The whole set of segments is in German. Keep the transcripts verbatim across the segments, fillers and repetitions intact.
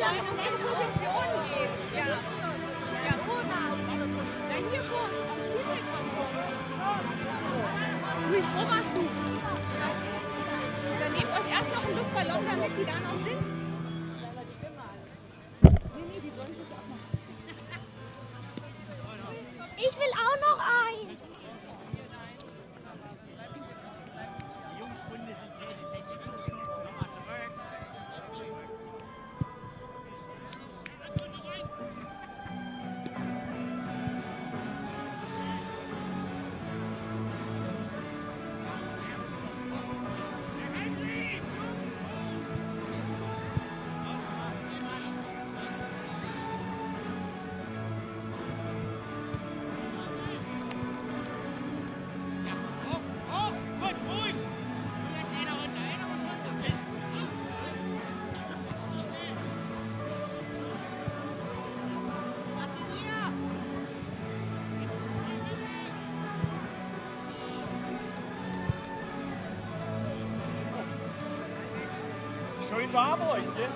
Dann nehmt euch erst noch einen Luftballon, damit die da noch sind. Ich will auch noch einen. Schön war aber euch, ne?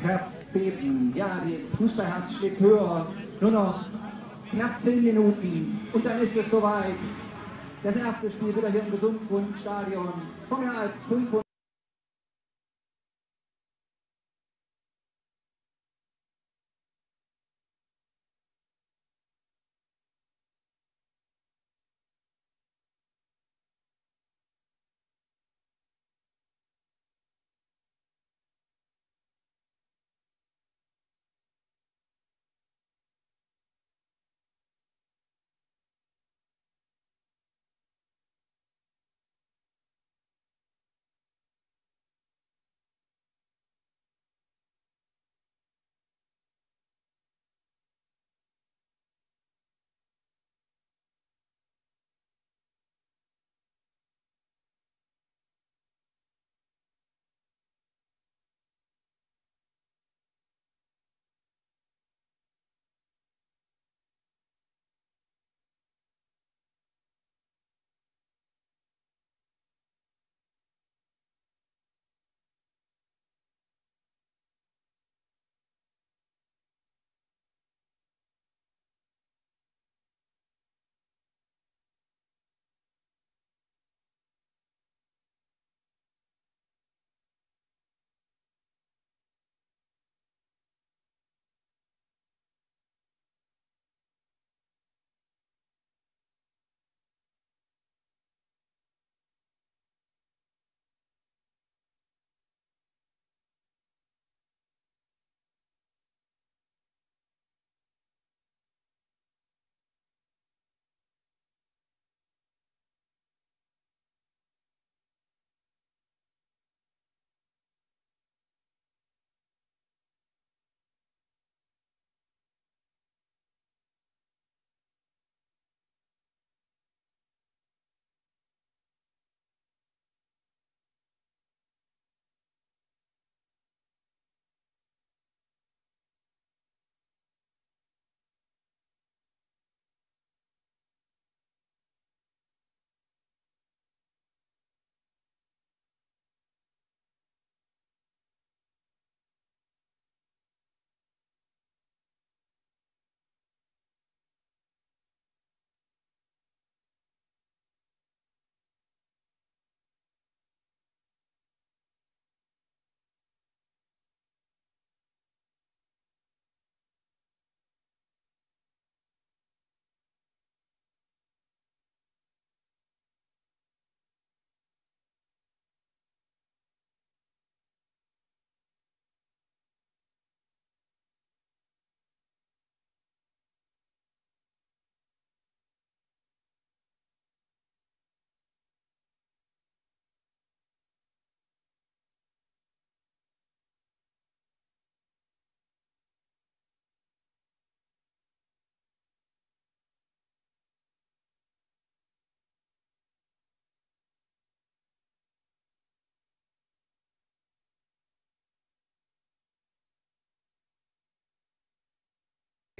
Herzbeben, ja, das Fußballherz schlägt höher, nur noch knapp zehn Minuten und dann ist es soweit. Das erste Spiel wieder hier im Gesundbrunnenstadion von mehr als fünfhundert.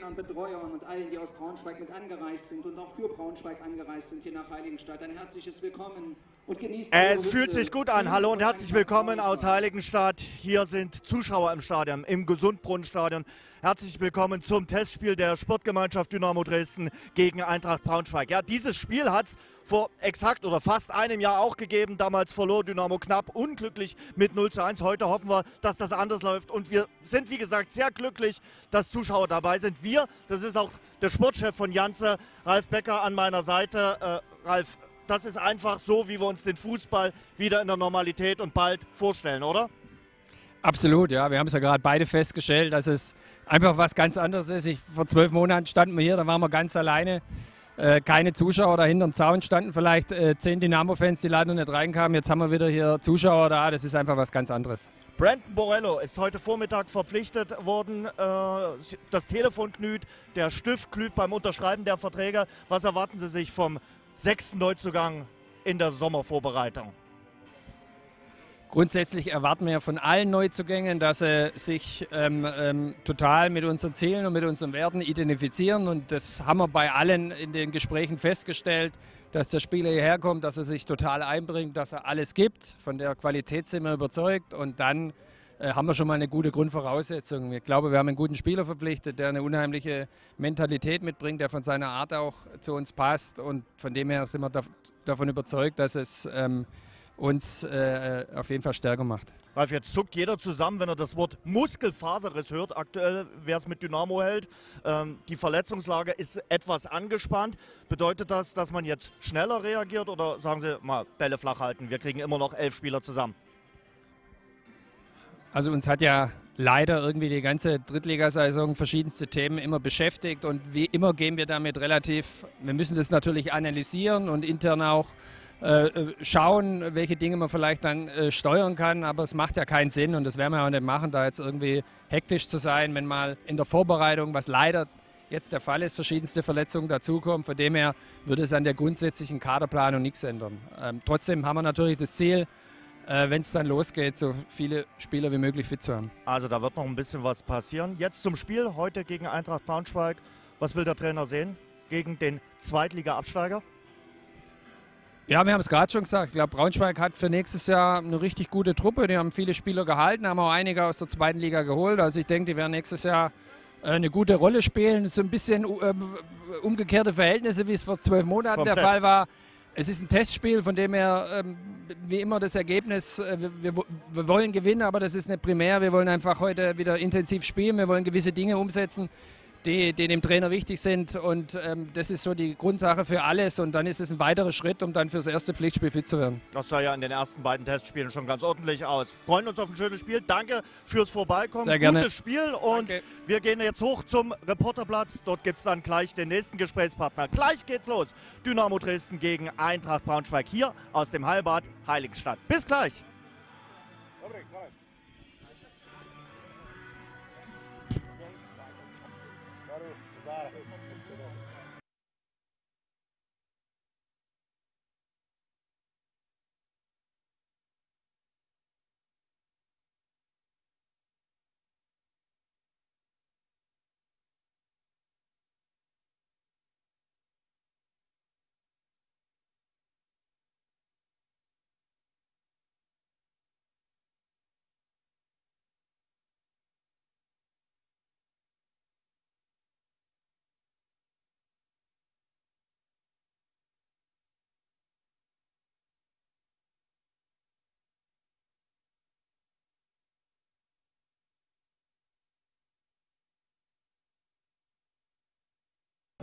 Und Betreuern und allen, die aus Braunschweig mit angereist sind und auch für Braunschweig angereist sind, hier nach Heiligenstadt. Ein herzliches Willkommen und genießt... Es fühlt sich gut an. Hallo und herzlich willkommen aus Heiligenstadt. Hier sind Zuschauer im Stadion, im Gesundbrunnenstadion. Herzlich willkommen zum Testspiel der Sportgemeinschaft Dynamo Dresden gegen Eintracht Braunschweig. Ja, dieses Spiel hat es vor exakt oder fast einem Jahr auch gegeben. Damals verlor Dynamo knapp unglücklich mit null zu eins. Heute hoffen wir, dass das anders läuft. Und wir sind, wie gesagt, sehr glücklich, dass Zuschauer dabei sind. Wir, das ist auch der Sportchef von Janze, Ralf Becker an meiner Seite. Äh, Ralf, das ist einfach so, wie wir uns den Fußball wieder in der Normalität und bald vorstellen, oder? Absolut, ja. Wir haben es ja gerade beide festgestellt, dass es einfach was ganz anderes ist. Ich, vor zwölf Monaten standen wir hier, da waren wir ganz alleine. Äh, keine Zuschauer da hinterm Zaun standen, vielleicht äh, zehn Dynamo-Fans, die leider nicht reinkamen. Jetzt haben wir wieder hier Zuschauer da, das ist einfach was ganz anderes. Brandon Borrello ist heute Vormittag verpflichtet worden. Äh, das Telefon knüht, der Stift glüht beim Unterschreiben der Verträge. Was erwarten Sie sich vom sechsten Neuzugang in der Sommervorbereitung? Grundsätzlich erwarten wir von allen Neuzugängen, dass sie sich ähm, ähm, total mit unseren Zielen und mit unseren Werten identifizieren. Und das haben wir bei allen in den Gesprächen festgestellt, dass der Spieler hierher kommt, dass er sich total einbringt, dass er alles gibt. Von der Qualität sind wir überzeugt und dann äh, haben wir schon mal eine gute Grundvoraussetzung. Ich glaube, wir haben einen guten Spieler verpflichtet, der eine unheimliche Mentalität mitbringt, der von seiner Art auch zu uns passt. Und von dem her sind wir dav- davon überzeugt, dass es... Ähm, uns äh, auf jeden Fall stärker macht. Ralf, jetzt zuckt jeder zusammen, wenn er das Wort Muskelfaserriss hört. Aktuell, wer es mit Dynamo hält, ähm, die Verletzungslage ist etwas angespannt. Bedeutet das, dass man jetzt schneller reagiert oder sagen Sie mal, Bälle flach halten, wir kriegen immer noch elf Spieler zusammen? Also uns hat ja leider irgendwie die ganze Drittligasaison verschiedenste Themen immer beschäftigt und wie immer gehen wir damit relativ, wir müssen das natürlich analysieren und intern auch Äh, schauen, welche Dinge man vielleicht dann äh, steuern kann, aber es macht ja keinen Sinn und das werden wir ja auch nicht machen, da jetzt irgendwie hektisch zu sein, wenn mal in der Vorbereitung, was leider jetzt der Fall ist, verschiedenste Verletzungen dazukommen, von dem her würde es an der grundsätzlichen Kaderplanung nichts ändern. Ähm, trotzdem haben wir natürlich das Ziel, äh, wenn es dann losgeht, so viele Spieler wie möglich fit zu haben. Also da wird noch ein bisschen was passieren. Jetzt zum Spiel, heute gegen Eintracht Braunschweig. Was will der Trainer sehen gegen den Zweitliga-Absteiger? Ja, wir haben es gerade schon gesagt. Ich glaube, Braunschweig hat für nächstes Jahr eine richtig gute Truppe. Die haben viele Spieler gehalten, haben auch einige aus der zweiten Liga geholt. Also ich denke, die werden nächstes Jahr eine gute Rolle spielen. So ein bisschen umgekehrte Verhältnisse, wie es vor zwölf Monaten Komplett. der Fall war. Es ist ein Testspiel, von dem her, wie immer das Ergebnis, wir, wir wollen gewinnen, aber das ist nicht primär. Wir wollen einfach heute wieder intensiv spielen. Wir wollen gewisse Dinge umsetzen, die, die dem Trainer wichtig sind und ähm, das ist so die Grundsache für alles und dann ist es ein weiterer Schritt, um dann fürs erste Pflichtspiel fit zu werden. Das sah ja in den ersten beiden Testspielen schon ganz ordentlich aus. Freuen uns auf ein schönes Spiel, danke fürs Vorbeikommen, sehr gerne. Gutes Spiel und danke. Wir gehen jetzt hoch zum Reporterplatz, dort gibt es dann gleich den nächsten Gesprächspartner. Gleich geht's los, Dynamo Dresden gegen Eintracht Braunschweig hier aus dem Hallbad Heiligenstadt. Bis gleich!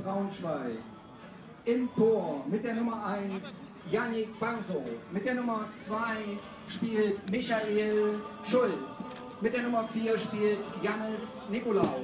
Braunschweig. Im Tor mit der Nummer eins Yannick Bangso. Mit der Nummer zwei spielt Michael Schulz. Mit der Nummer vier spielt Jannis Nikolau.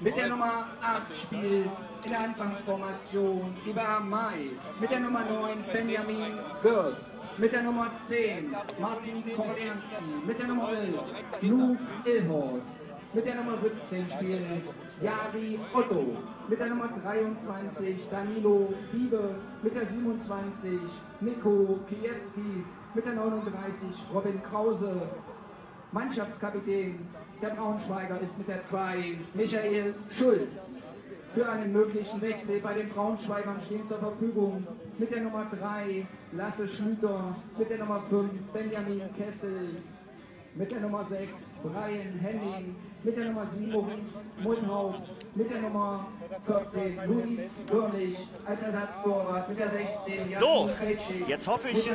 Mit der Nummer acht spielt in der Anfangsformation Iba Mai. Mit der Nummer neun Benjamin Görs. Mit der Nummer zehn Martin Korlernski. Mit der Nummer elf Luc Ihorst. Mit der Nummer siebzehn spielen Jari Otto. Mit der Nummer dreiundzwanzig Danilo Wiebe. Mit der siebenundzwanzig Niko Kiewski. Mit der neununddreißig Robin Krause. Mannschaftskapitän der Braunschweiger ist mit der zwei Michael Schulz. Für einen möglichen Wechsel bei den Braunschweigern stehen zur Verfügung mit der Nummer drei Lasse Schlüter, mit der Nummer fünf Benjamin Kessel, mit der Nummer sechs Brian Henning, mit der Nummer sieben Maurice Mundhaupt, mit der Nummer vierzehn Luis Görlich als Ersatztorwart, mit der sechzehn So, jetzt hoffe ich,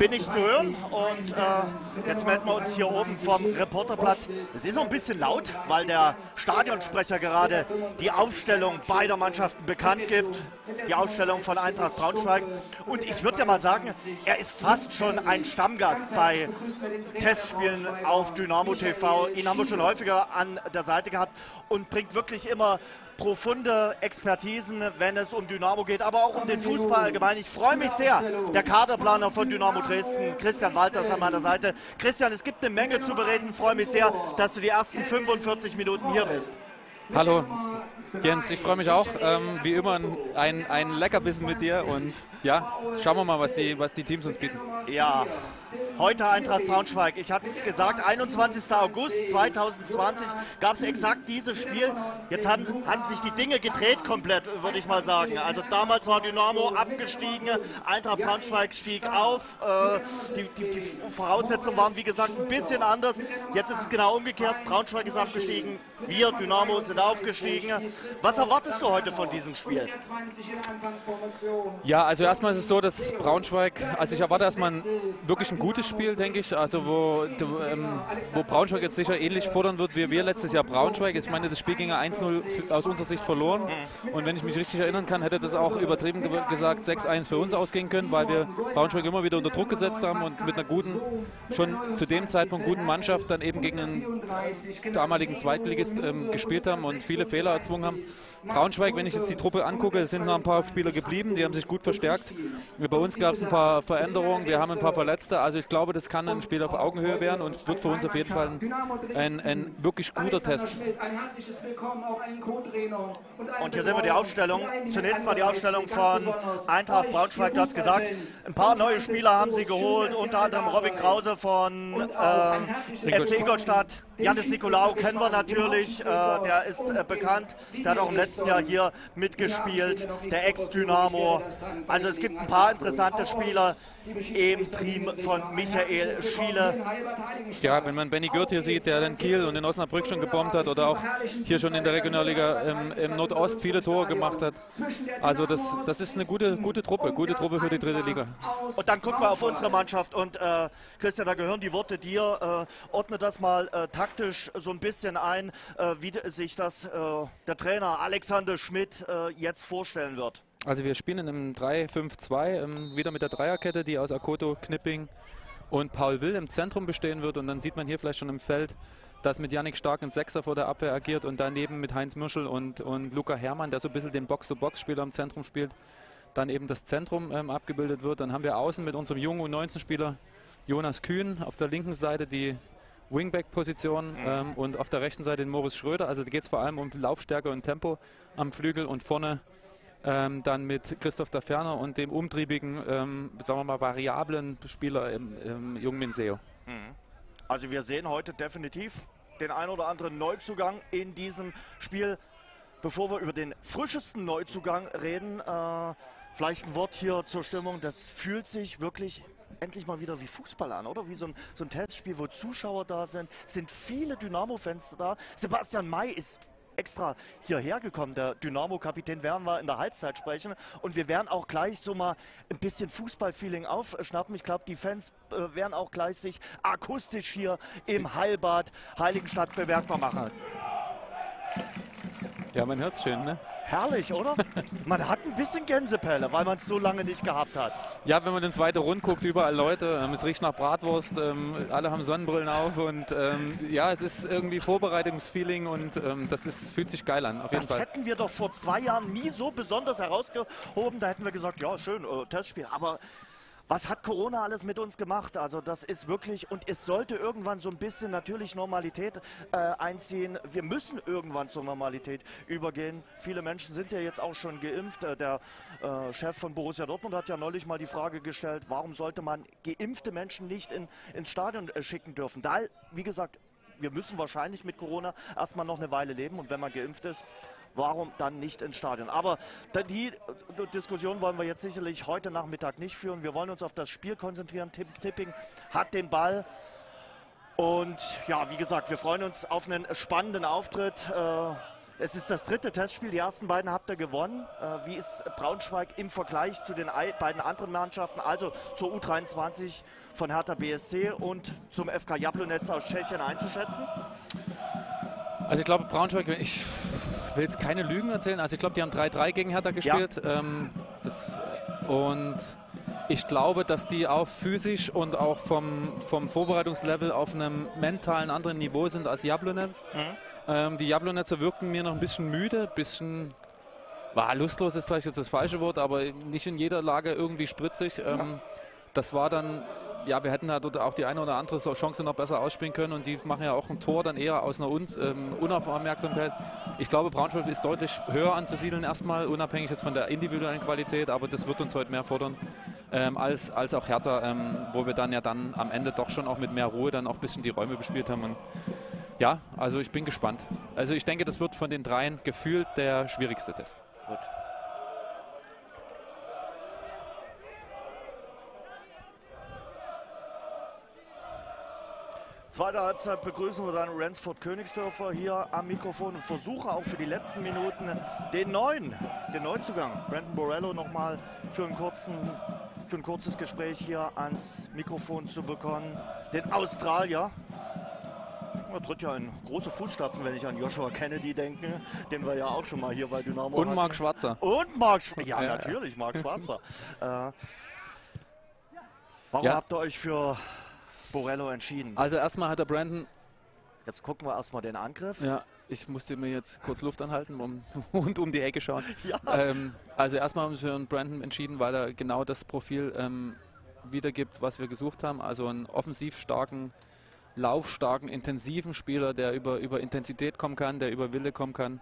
bin ich zu hören und äh, jetzt melden wir uns hier oben vom Reporterplatz. Es ist noch ein bisschen laut, weil der Stadionsprecher gerade die Aufstellung beider Mannschaften bekannt gibt, die Aufstellung von Eintracht Braunschweig. Und ich würde ja mal sagen, er ist fast schon ein Stammgast bei Testspielen auf Dynamo T V. Ihn haben wir schon häufiger an der Seite gehabt und bringt wirklich immer profunde Expertisen, wenn es um Dynamo geht, aber auch um den Fußball allgemein. Ich freue mich sehr, der Kaderplaner von Dynamo Dresden, Kristian Walter, ist an meiner Seite. Christian, es gibt eine Menge zu bereden. Ich freue mich sehr, dass du die ersten fünfundvierzig Minuten hier bist. Hallo, Jens, ich freue mich auch. Ähm, wie immer ein, ein Leckerbissen mit dir und ja, schauen wir mal, was die, was die Teams uns bieten. Ja, heute Eintracht Braunschweig. Ich hatte es gesagt, einundzwanzigster August zweitausendzwanzig gab es exakt dieses Spiel. Jetzt haben, haben sich die Dinge gedreht komplett, würde ich mal sagen. Also damals war Dynamo abgestiegen, Eintracht Braunschweig stieg auf. Äh, die, die, die Voraussetzungen waren, wie gesagt, ein bisschen anders. Jetzt ist es genau umgekehrt. Braunschweig ist abgestiegen, wir, Dynamo, sind aufgestiegen. Was erwartest du heute von diesem Spiel? Ja, also erstmal ist es so, dass Braunschweig, also ich erwarte erstmal ein, wirklich ein gutes Spiel, denke ich, also wo, ähm, wo Braunschweig jetzt sicher ähnlich fordern wird, wie wir letztes Jahr Braunschweig. Ich meine, das Spiel ging ja eins null aus unserer Sicht verloren und wenn ich mich richtig erinnern kann, hätte das auch übertrieben ge gesagt sechs eins für uns ausgehen können, weil wir Braunschweig immer wieder unter Druck gesetzt haben und mit einer guten, schon zu dem Zeitpunkt guten Mannschaft dann eben gegen einen damaligen Zweitligist ähm, gespielt haben und viele Fehler erzwungen haben. Braunschweig, wenn ich jetzt die Truppe angucke, sind noch ein paar Spieler geblieben, die haben sich gut verstärkt. Bei uns gab es ein paar Veränderungen, wir haben ein paar Verletzte, also ich glaube, das kann ein Spiel auf Augenhöhe werden und wird für uns auf jeden Fall ein, ein wirklich guter Test. Und hier sehen wir die Aufstellung, zunächst mal die Aufstellung von Eintracht Braunschweig, du hast gesagt, ein paar neue Spieler haben sie geholt, unter anderem Robin Krause von äh, F C Ingolstadt. Yannis Nikolaou kennen wir natürlich, äh, der ist äh, bekannt, der hat auch im letzten Jahr hier mitgespielt, der Ex-Dynamo. Also es gibt ein paar interessante Spieler im Team von Michael Schiele. Ja, wenn man Benny Gürt hier sieht, der in Kiel und in Osnabrück schon gebombt hat oder auch hier schon in der Regionalliga im, im Nordost viele Tore gemacht hat. Also das, das ist eine gute, gute Truppe, gute Truppe für die dritte Liga. Und dann gucken wir auf unsere Mannschaft und äh, Christian, da gehören die Worte dir. Äh, ordne das mal äh, taktisch so ein bisschen ein, äh, wie sich das äh, der Trainer Alexander Schmidt äh, jetzt vorstellen wird. Also wir spielen in einem drei fünf zwei, ähm, wieder mit der Dreierkette, die aus Akoto, Knipping und Paul Will im Zentrum bestehen wird. Und dann sieht man hier vielleicht schon im Feld, dass mit Yannick Stark ein Sechser vor der Abwehr agiert und daneben mit Heinz Mörschel und, und Luca Herrmann, der so ein bisschen den Box-to-Box-Spieler im Zentrum spielt, dann eben das Zentrum ähm, abgebildet wird. Dann haben wir außen mit unserem jungen U neunzehn-Spieler Jonas Kühn auf der linken Seite die Wingback-Position ähm, und auf der rechten Seite den Moritz Schröter. Also da geht es vor allem um Laufstärke und Tempo am Flügel und vorne ähm, dann mit Christoph Daferner und dem umtriebigen, ähm, sagen wir mal, variablen Spieler im, im Jong-min Seo. Also wir sehen heute definitiv den ein oder anderen Neuzugang in diesem Spiel. Bevor wir über den frischesten Neuzugang reden, äh, vielleicht ein Wort hier zur Stimmung. Das fühlt sich wirklich endlich mal wieder wie Fußball an, oder? Wie so ein, so ein Testspiel, wo Zuschauer da sind, sind viele Dynamo-Fans da. Sebastian May ist extra hierher gekommen, der Dynamo-Kapitän, werden wir in der Halbzeit sprechen. Und wir werden auch gleich so mal ein bisschen Fußball-Feeling aufschnappen. Ich glaube, die Fans äh, werden auch gleich sich akustisch hier im Heilbad Heiligenstadt bemerkbar machen. Ja, man hört es schön, ne? Herrlich, oder? Man hat ein bisschen Gänsepelle, weil man es so lange nicht gehabt hat. Ja, wenn man den zweiten Rund guckt, überall Leute. Ähm, es riecht nach Bratwurst, ähm, alle haben Sonnenbrillen auf. Und ähm, ja, es ist irgendwie Vorbereitungsfeeling und ähm, das ist, fühlt sich geil an. Auf jeden das Fall. Hätten wir doch vor zwei Jahren nie so besonders herausgehoben. Da hätten wir gesagt, ja, schön, äh, Testspiel. Aber Was hat Corona alles mit uns gemacht? Also das ist wirklich, und es sollte irgendwann so ein bisschen natürlich Normalität äh, einziehen. Wir müssen irgendwann zur Normalität übergehen. Viele Menschen sind ja jetzt auch schon geimpft. Der äh, Chef von Borussia Dortmund hat ja neulich mal die Frage gestellt, warum sollte man geimpfte Menschen nicht in, ins Stadion äh, schicken dürfen? Da, wie gesagt, wir müssen wahrscheinlich mit Corona erstmal noch eine Weile leben. Und wenn man geimpft ist, warum dann nicht ins Stadion? Aber die Diskussion wollen wir jetzt sicherlich heute Nachmittag nicht führen. Wir wollen uns auf das Spiel konzentrieren. Tim Knipping hat den Ball. Und ja, wie gesagt, wir freuen uns auf einen spannenden Auftritt. Es ist das dritte Testspiel. Die ersten beiden habt ihr gewonnen. Wie ist Braunschweig im Vergleich zu den beiden anderen Mannschaften? Also zur U dreiundzwanzig von Hertha B S C und zum F K Jablonec aus Tschechien einzuschätzen? Also ich glaube, Braunschweig, ich will jetzt keine Lügen erzählen. Also ich glaube, die haben drei drei gegen Hertha gespielt. Ja. Ähm, das, und ich glaube, dass die auch physisch und auch vom, vom Vorbereitungslevel auf einem mentalen anderen Niveau sind als Jablonec. Mhm. Ähm, die Jabloneczer wirken mir noch ein bisschen müde, ein bisschen war lustlos ist vielleicht jetzt das falsche Wort, aber nicht in jeder Lage irgendwie spritzig. Ähm, ja. Das war dann, ja, wir hätten halt auch die eine oder andere Chance noch besser ausspielen können und die machen ja auch ein Tor dann eher aus einer Un ähm, Unaufmerksamkeit. Ich glaube, Braunschweig ist deutlich höher anzusiedeln erstmal, unabhängig jetzt von der individuellen Qualität, aber das wird uns heute mehr fordern ähm, als, als auch Hertha, ähm, wo wir dann ja dann am Ende doch schon auch mit mehr Ruhe dann auch ein bisschen die Räume bespielt haben. Und ja, also ich bin gespannt. Also ich denke, das wird von den dreien gefühlt der schwierigste Test. Gut. Zweite Halbzeit begrüßen wir dann Ransford Königsdörfer hier am Mikrofon und versuche auch für die letzten Minuten den neuen, den Neuzugang Brandon Borrello nochmal für einen kurzen, für ein kurzes Gespräch hier ans Mikrofon zu bekommen. Den Australier. Er tritt ja in große Fußstapfen, wenn ich an Joshua Kennedy denke, den wir ja auch schon mal hier bei Dynamo und hatten. Marc Schwarzer. Und Marc Schwarzer. Ja, ja, natürlich, ja. Marc Schwarzer. äh, warum ja. habt ihr euch für Borrello entschieden? Also erstmal hat der Brandon... Jetzt gucken wir erstmal den Angriff. Ja, ich musste mir jetzt kurz Luft anhalten um, und um die Ecke schauen. Ja. Ähm, also erstmal haben wir für Brandon entschieden, weil er genau das Profil ähm, wiedergibt, was wir gesucht haben. Also einen offensiv starken... laufstarken, intensiven Spieler, der über, über Intensität kommen kann, der über Wille kommen kann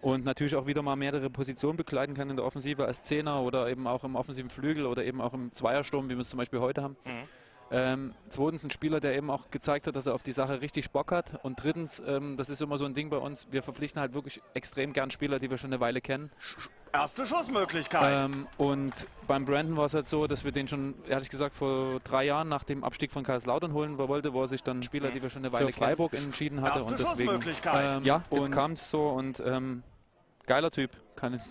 und natürlich auch wieder mal mehrere Positionen begleiten kann in der Offensive als Zehner oder eben auch im offensiven Flügel oder eben auch im Zweiersturm, wie wir es zum Beispiel heute haben. Mhm. Ähm, zweitens ein Spieler, der eben auch gezeigt hat, dass er auf die Sache richtig Bock hat und drittens, ähm, das ist immer so ein Ding bei uns, wir verpflichten halt wirklich extrem gern Spieler, die wir schon eine Weile kennen. Erste Schussmöglichkeit. Ähm, und beim Brandon war es halt so, dass wir den schon, ehrlich gesagt, vor drei Jahren nach dem Abstieg von Kaiserslautern holen wollte, wo er sich dann Spieler, die wir schon eine Weile für Freiburg kennen, entschieden hatte. Erste und deswegen, Schussmöglichkeit. Ähm, ja, jetzt kam es so und ähm, geiler Typ,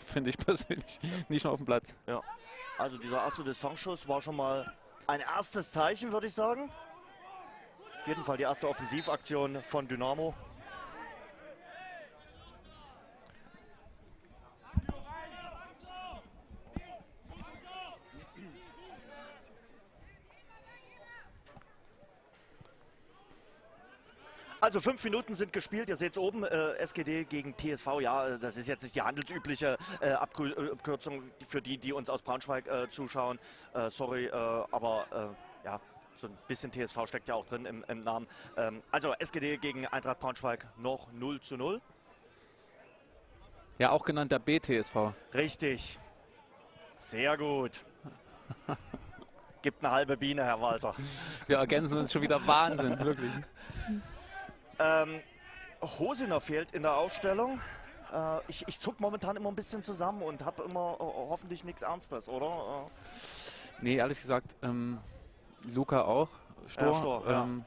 finde ich persönlich, nicht nur auf dem Platz. Ja, also dieser erste Distanzschuss war schon mal ein erstes Zeichen, würde ich sagen. Auf jeden Fall die erste Offensivaktion von Dynamo. Also fünf Minuten sind gespielt, ihr seht es oben, äh, S G D gegen T S V, ja, das ist jetzt nicht die handelsübliche äh, Abkürzung für die, die uns aus Braunschweig äh, zuschauen, äh, sorry, äh, aber äh, ja, so ein bisschen T S V steckt ja auch drin im, im Namen. Ähm, also S G D gegen Eintracht Braunschweig noch null zu null. Ja, auch genannt der B T S V. Richtig, sehr gut. Gibt eine halbe Biene, Herr Walter. Wir ergänzen uns schon wieder, Wahnsinn, wirklich. Ähm, Hosiner fehlt in der Aufstellung. Äh, ich, ich zuck momentan immer ein bisschen zusammen und habe immer oh, hoffentlich nichts Ernstes, oder? Äh. Nee, ehrlich gesagt, ähm, Luca auch. Stor, ja, Stor, ähm,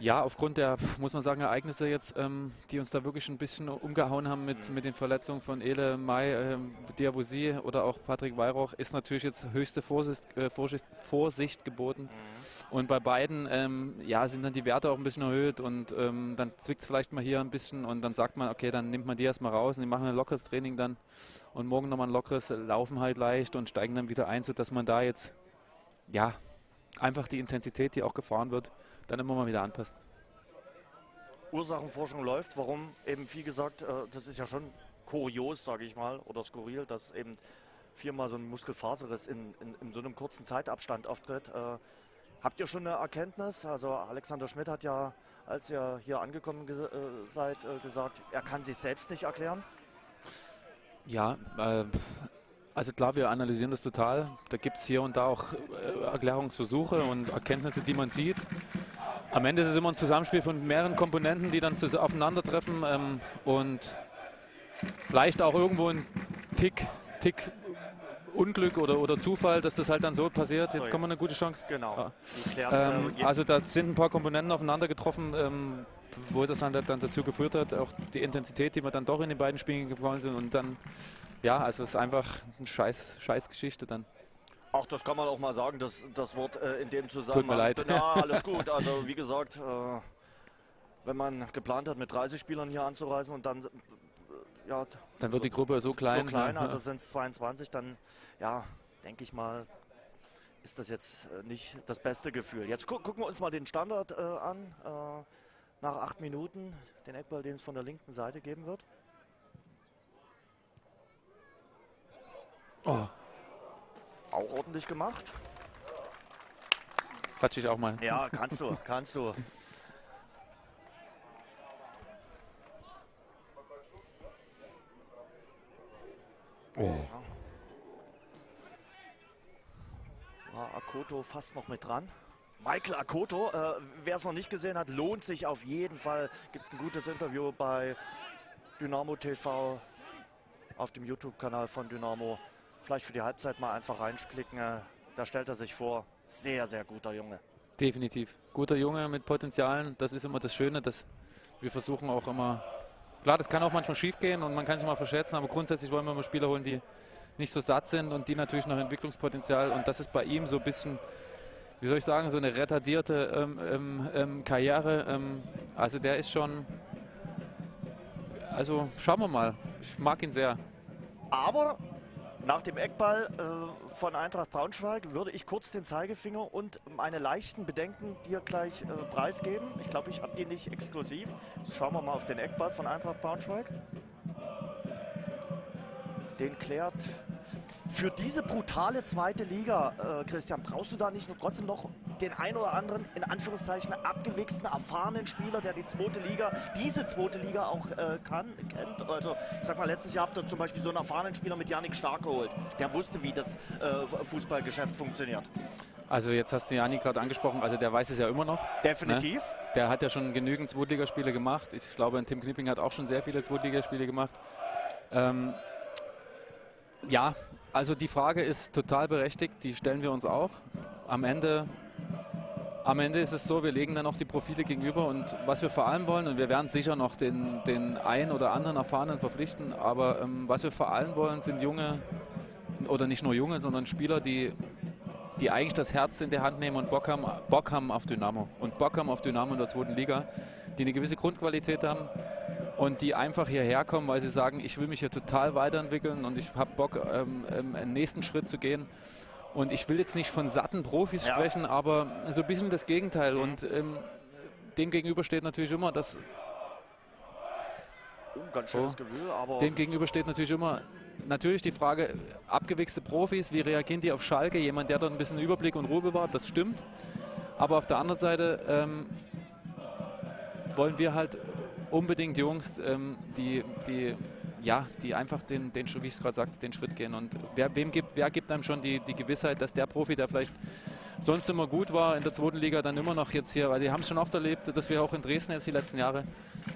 ja. ja, aufgrund der, muss man sagen, Ereignisse jetzt, ähm, die uns da wirklich ein bisschen umgehauen haben mit, mhm. mit den Verletzungen von Ele, May, ähm, Diawosi oder auch Patrick Weihrauch, ist natürlich jetzt höchste Vorsicht, äh, Vorsicht, Vorsicht geboten. Mhm. Und bei beiden ähm, ja, sind dann die Werte auch ein bisschen erhöht und ähm, dann zwickt es vielleicht mal hier ein bisschen und dann sagt man, okay, dann nimmt man die erstmal raus und die machen ein lockeres Training dann und morgen nochmal ein lockeres, laufen halt leicht und steigen dann wieder ein, sodass man da jetzt ja einfach die Intensität, die auch gefahren wird, dann immer mal wieder anpasst. Ursachenforschung läuft, warum eben viel gesagt, äh, das ist ja schon kurios, sage ich mal, oder skurril, dass eben viermal so ein Muskelfaserriss in, in, in so einem kurzen Zeitabstand auftritt. Äh, habt ihr schon eine Erkenntnis? Also Alexander Schmidt hat ja, als ihr hier angekommen ge äh, seid, äh, gesagt, er kann sich selbst nicht erklären. Ja, äh, also klar, wir analysieren das total. Da gibt es hier und da auch äh, Erklärungsversuche und Erkenntnisse, die man sieht. Am Ende ist es immer ein Zusammenspiel von mehreren Komponenten, die dann aufeinandertreffen ähm, und vielleicht auch irgendwo ein Tick, Tick Unglück oder, oder Zufall, dass das halt dann so passiert. Jetzt, so, jetzt kommen wir eine gute Chance. Genau. Ja. Ähm, also da sind ein paar Komponenten aufeinander getroffen, ähm, wo das dann, dann dazu geführt hat, auch die Intensität, die wir dann doch in den beiden Spielen gefahren sind. Und dann, ja, also es ist einfach eine Scheiß, Scheißgeschichte dann. Ach, das kann man auch mal sagen, das, das Wort äh, in dem Zusammenhang. Tut mir leid. Ja, alles gut. Also wie gesagt, äh, wenn man geplant hat, mit dreißig Spielern hier anzureisen und dann... Ja, dann wird die Gruppe so klein. So klein, also sind es zweiundzwanzig, dann, ja, denke ich mal, ist das jetzt nicht das beste Gefühl. Jetzt gu gucken wir uns mal den Standard äh, an, äh, nach acht Minuten, den Eckball, den es von der linken Seite geben wird. Oh. Auch ordentlich gemacht. Klatsche ich auch mal. Ja, kannst du, kannst du. Oh. Ja. War Akoto fast noch mit dran. Michael Akoto, äh, wer es noch nicht gesehen hat, lohnt sich auf jeden Fall. Gibt ein gutes Interview bei Dynamo T V auf dem YouTube-Kanal von Dynamo. Vielleicht für die Halbzeit mal einfach reinklicken. Äh, da stellt er sich vor. Sehr, sehr guter Junge. Definitiv. Guter Junge mit Potenzialen. Das ist immer das Schöne, dass wir versuchen auch immer... Klar, das kann auch manchmal schief gehen und man kann sich mal verschätzen, aber grundsätzlich wollen wir immer Spieler holen, die nicht so satt sind und die natürlich noch Entwicklungspotenzial, und das ist bei ihm so ein bisschen, wie soll ich sagen, so eine retardierte ähm, ähm, Karriere. Ähm, also der ist schon, also schauen wir mal, ich mag ihn sehr. Aber nach dem Eckball äh, von Eintracht Braunschweig würde ich kurz den Zeigefinger und meine leichten Bedenken dir gleich äh, preisgeben. Ich glaube, ich habe die nicht exklusiv. Jetzt schauen wir mal auf den Eckball von Eintracht Braunschweig. Den klärt. Für diese brutale zweite Liga, äh, Christian, brauchst du da nicht nur trotzdem noch den ein oder anderen, in Anführungszeichen, abgewichsten, erfahrenen Spieler, der die zweite Liga, diese zweite Liga auch äh, kann, kennt? Also, ich sag mal, letztes Jahr habt ihr zum Beispiel so einen erfahrenen Spieler mit Yannik Stark geholt. Der wusste, wie das äh, Fußballgeschäft funktioniert. Also jetzt hast du Yannick gerade angesprochen, also der weiß es ja immer noch. Definitiv. Ne? Der hat ja schon genügend Zweitligaspiele gemacht. Ich glaube, Tim Knipping hat auch schon sehr viele Zweitligaspiele gemacht. Ähm, ja, also die Frage ist total berechtigt, die stellen wir uns auch. Am Ende, am Ende ist es so, wir legen dann auch die Profile gegenüber, und was wir vor allem wollen, und wir werden sicher noch den, den einen oder anderen Erfahrenen verpflichten, aber ähm, was wir vor allem wollen, sind junge, oder nicht nur junge, sondern Spieler, die, die eigentlich das Herz in der Hand nehmen und Bock haben, Bock haben auf Dynamo und Bock haben auf Dynamo in der zweiten Liga, die eine gewisse Grundqualität haben und die einfach hierher kommen, weil sie sagen, ich will mich hier total weiterentwickeln und ich habe Bock, ähm, ähm, einen nächsten Schritt zu gehen. Und ich will jetzt nicht von satten Profis ja. sprechen, aber so ein bisschen das Gegenteil. Mhm. Und ähm, dem gegenüber steht natürlich immer das... Oh, ganz schönes oh. Gefühl, aber... Dem gegenüber steht natürlich immer natürlich die Frage, abgewichste Profis, wie reagieren die auf Schalke? Jemand, der da ein bisschen Überblick und Ruhe bewahrt, das stimmt. Aber auf der anderen Seite ähm, wollen wir halt unbedingt Jungs, ähm, die... die Ja, die einfach den, den wie ich es gerade sagte, den Schritt gehen. Und wer, wem gibt, wer gibt einem schon die, die Gewissheit, dass der Profi, der vielleicht sonst immer gut war in der zweiten Liga, dann immer noch jetzt hier, weil die haben es schon oft erlebt, dass wir auch in Dresden jetzt die letzten Jahre